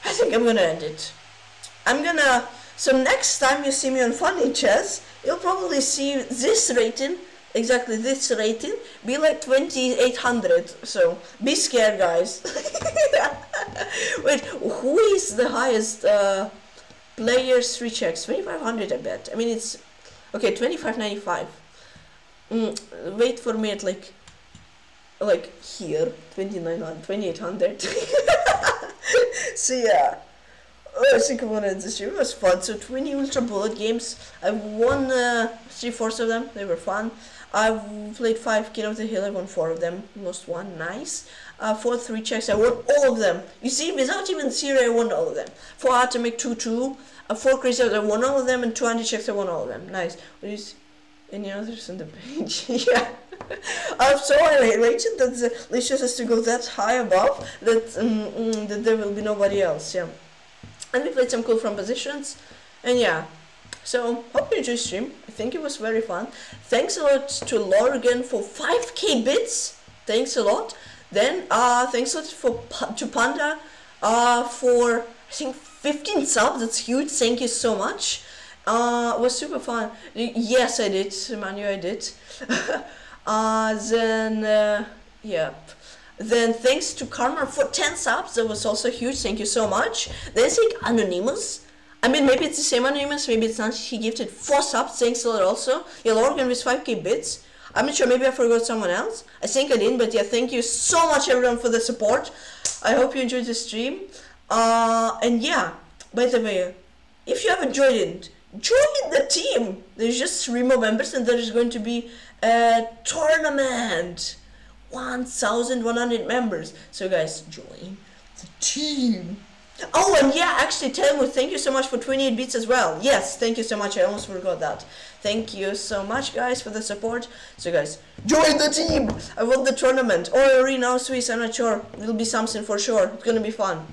I think I'm gonna end it. I'm gonna. So next time you see me on Funny Chess, you'll probably see this rating, exactly this rating, be like twenty-eight hundred. So be scared, guys. Wait, who is the highest uh, players three checks? twenty-five hundred, I bet. I mean, it's okay. twenty-five ninety-five. Mm, wait for me at like. Like here, twenty-nine hundred, twenty-eight hundred. So yeah, oh, I think I want to end this stream. It was fun. So twenty Ultrabullet games. I won uh, three fourths of them. They were fun. I played five King of the Hill. I won four of them. Lost one. Nice. Uh, four three checks. I won all of them. You see, without even theory, I won all of them. Four Atomic, two two. Uh, four Crazyhouse. I won all of them, and two Antichess. I won all of them. Nice. What do you see? Any others on the page? Yeah. I'm so elated that the Licious has to go that high above that, um, mm, that there will be nobody else, yeah. And we played some cool front positions, and yeah. So, hope you enjoyed the stream. I think it was very fun. Thanks a lot to Logan for five K bits. Thanks a lot. Then, uh, thanks a lot for, to Panda uh, for, I think, fifteen subs. That's huge. Thank you so much. Uh, it was super fun. Yes, I did. Manu, I did. Uh, then, uh, yeah. Then thanks to Karmar for ten subs. That was also huge. Thank you so much. Then thank Anonymous. I mean, maybe it's the same Anonymous. Maybe it's not. He gifted four subs. Thanks a lot also. Yeah, Logan with five K bits. I'm not sure. Maybe I forgot someone else. I think I didn't. But yeah, thank you so much everyone for the support. I hope you enjoyed the stream. Uh, and yeah, by the way, if you haven't joined it, join the team. There's just three more members and there's going to be a tournament. One thousand one hundred members. So guys, join the team. Oh, and yeah, actually tell me, thank you so much for twenty-eight bits as well. Yes, thank you so much. I almost forgot that. Thank you so much, guys, for the support. So guys, join the team. I want the tournament or arena or Swiss. I'm not sure. It'll be something for sure. It's gonna be fun.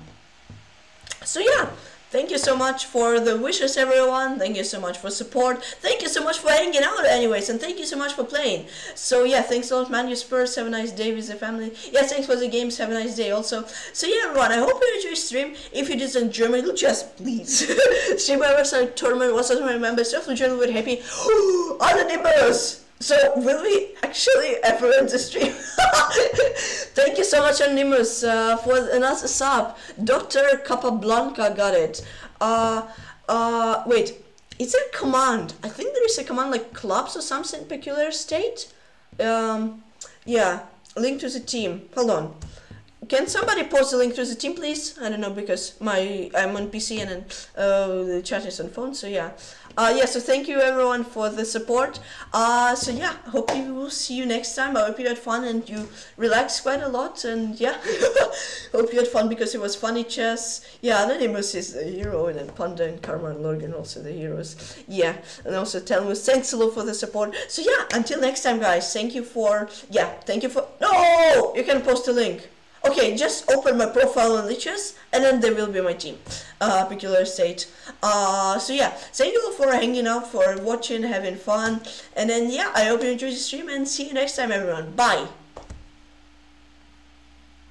So yeah, thank you so much for the wishes, everyone. Thank you so much for support. Thank you so much for hanging out anyways. And thank you so much for playing. So yeah, thanks a lot, Manuspurs. Have a nice day with the family. Yeah, thanks for the games. Have a nice day also. So yeah, everyone, I hope you enjoyed the stream. If you did enjoy my little chess, please. Stream my website, tournament, what's up to my members. Definitely join, we're happy. Other neighbors. So, will we actually ever end the stream? Thank you so much, Anonymous, uh, for another sub. Doctor Capablanca got it. Uh, uh, wait, is there a command? I think there is a command like clubs or something, peculiar state? Um, yeah, link to the team. Hold on. Can somebody post the link to the team, please? I don't know, because my I'm on P C and uh, the chat is on phone, so yeah. Uh, yeah, so thank you everyone for the support. Uh, so yeah, hope you will see you next time. I hope you had fun and you relaxed quite a lot. And yeah, hope you had fun because it was funny chess. Yeah, Anonymous is the hero, and then Panda and Karma and Logan also the heroes. Yeah, and also Talon Moose, thanks a lot for the support. So yeah, until next time, guys. Thank you for yeah, thank you for no. You can post a link. Okay, just open my profile on Lichess, and then there will be my team, uh, Peculiar State. Uh, so yeah, thank you all for hanging out, for watching, having fun, and then yeah, I hope you enjoyed the stream, and see you next time, everyone. Bye!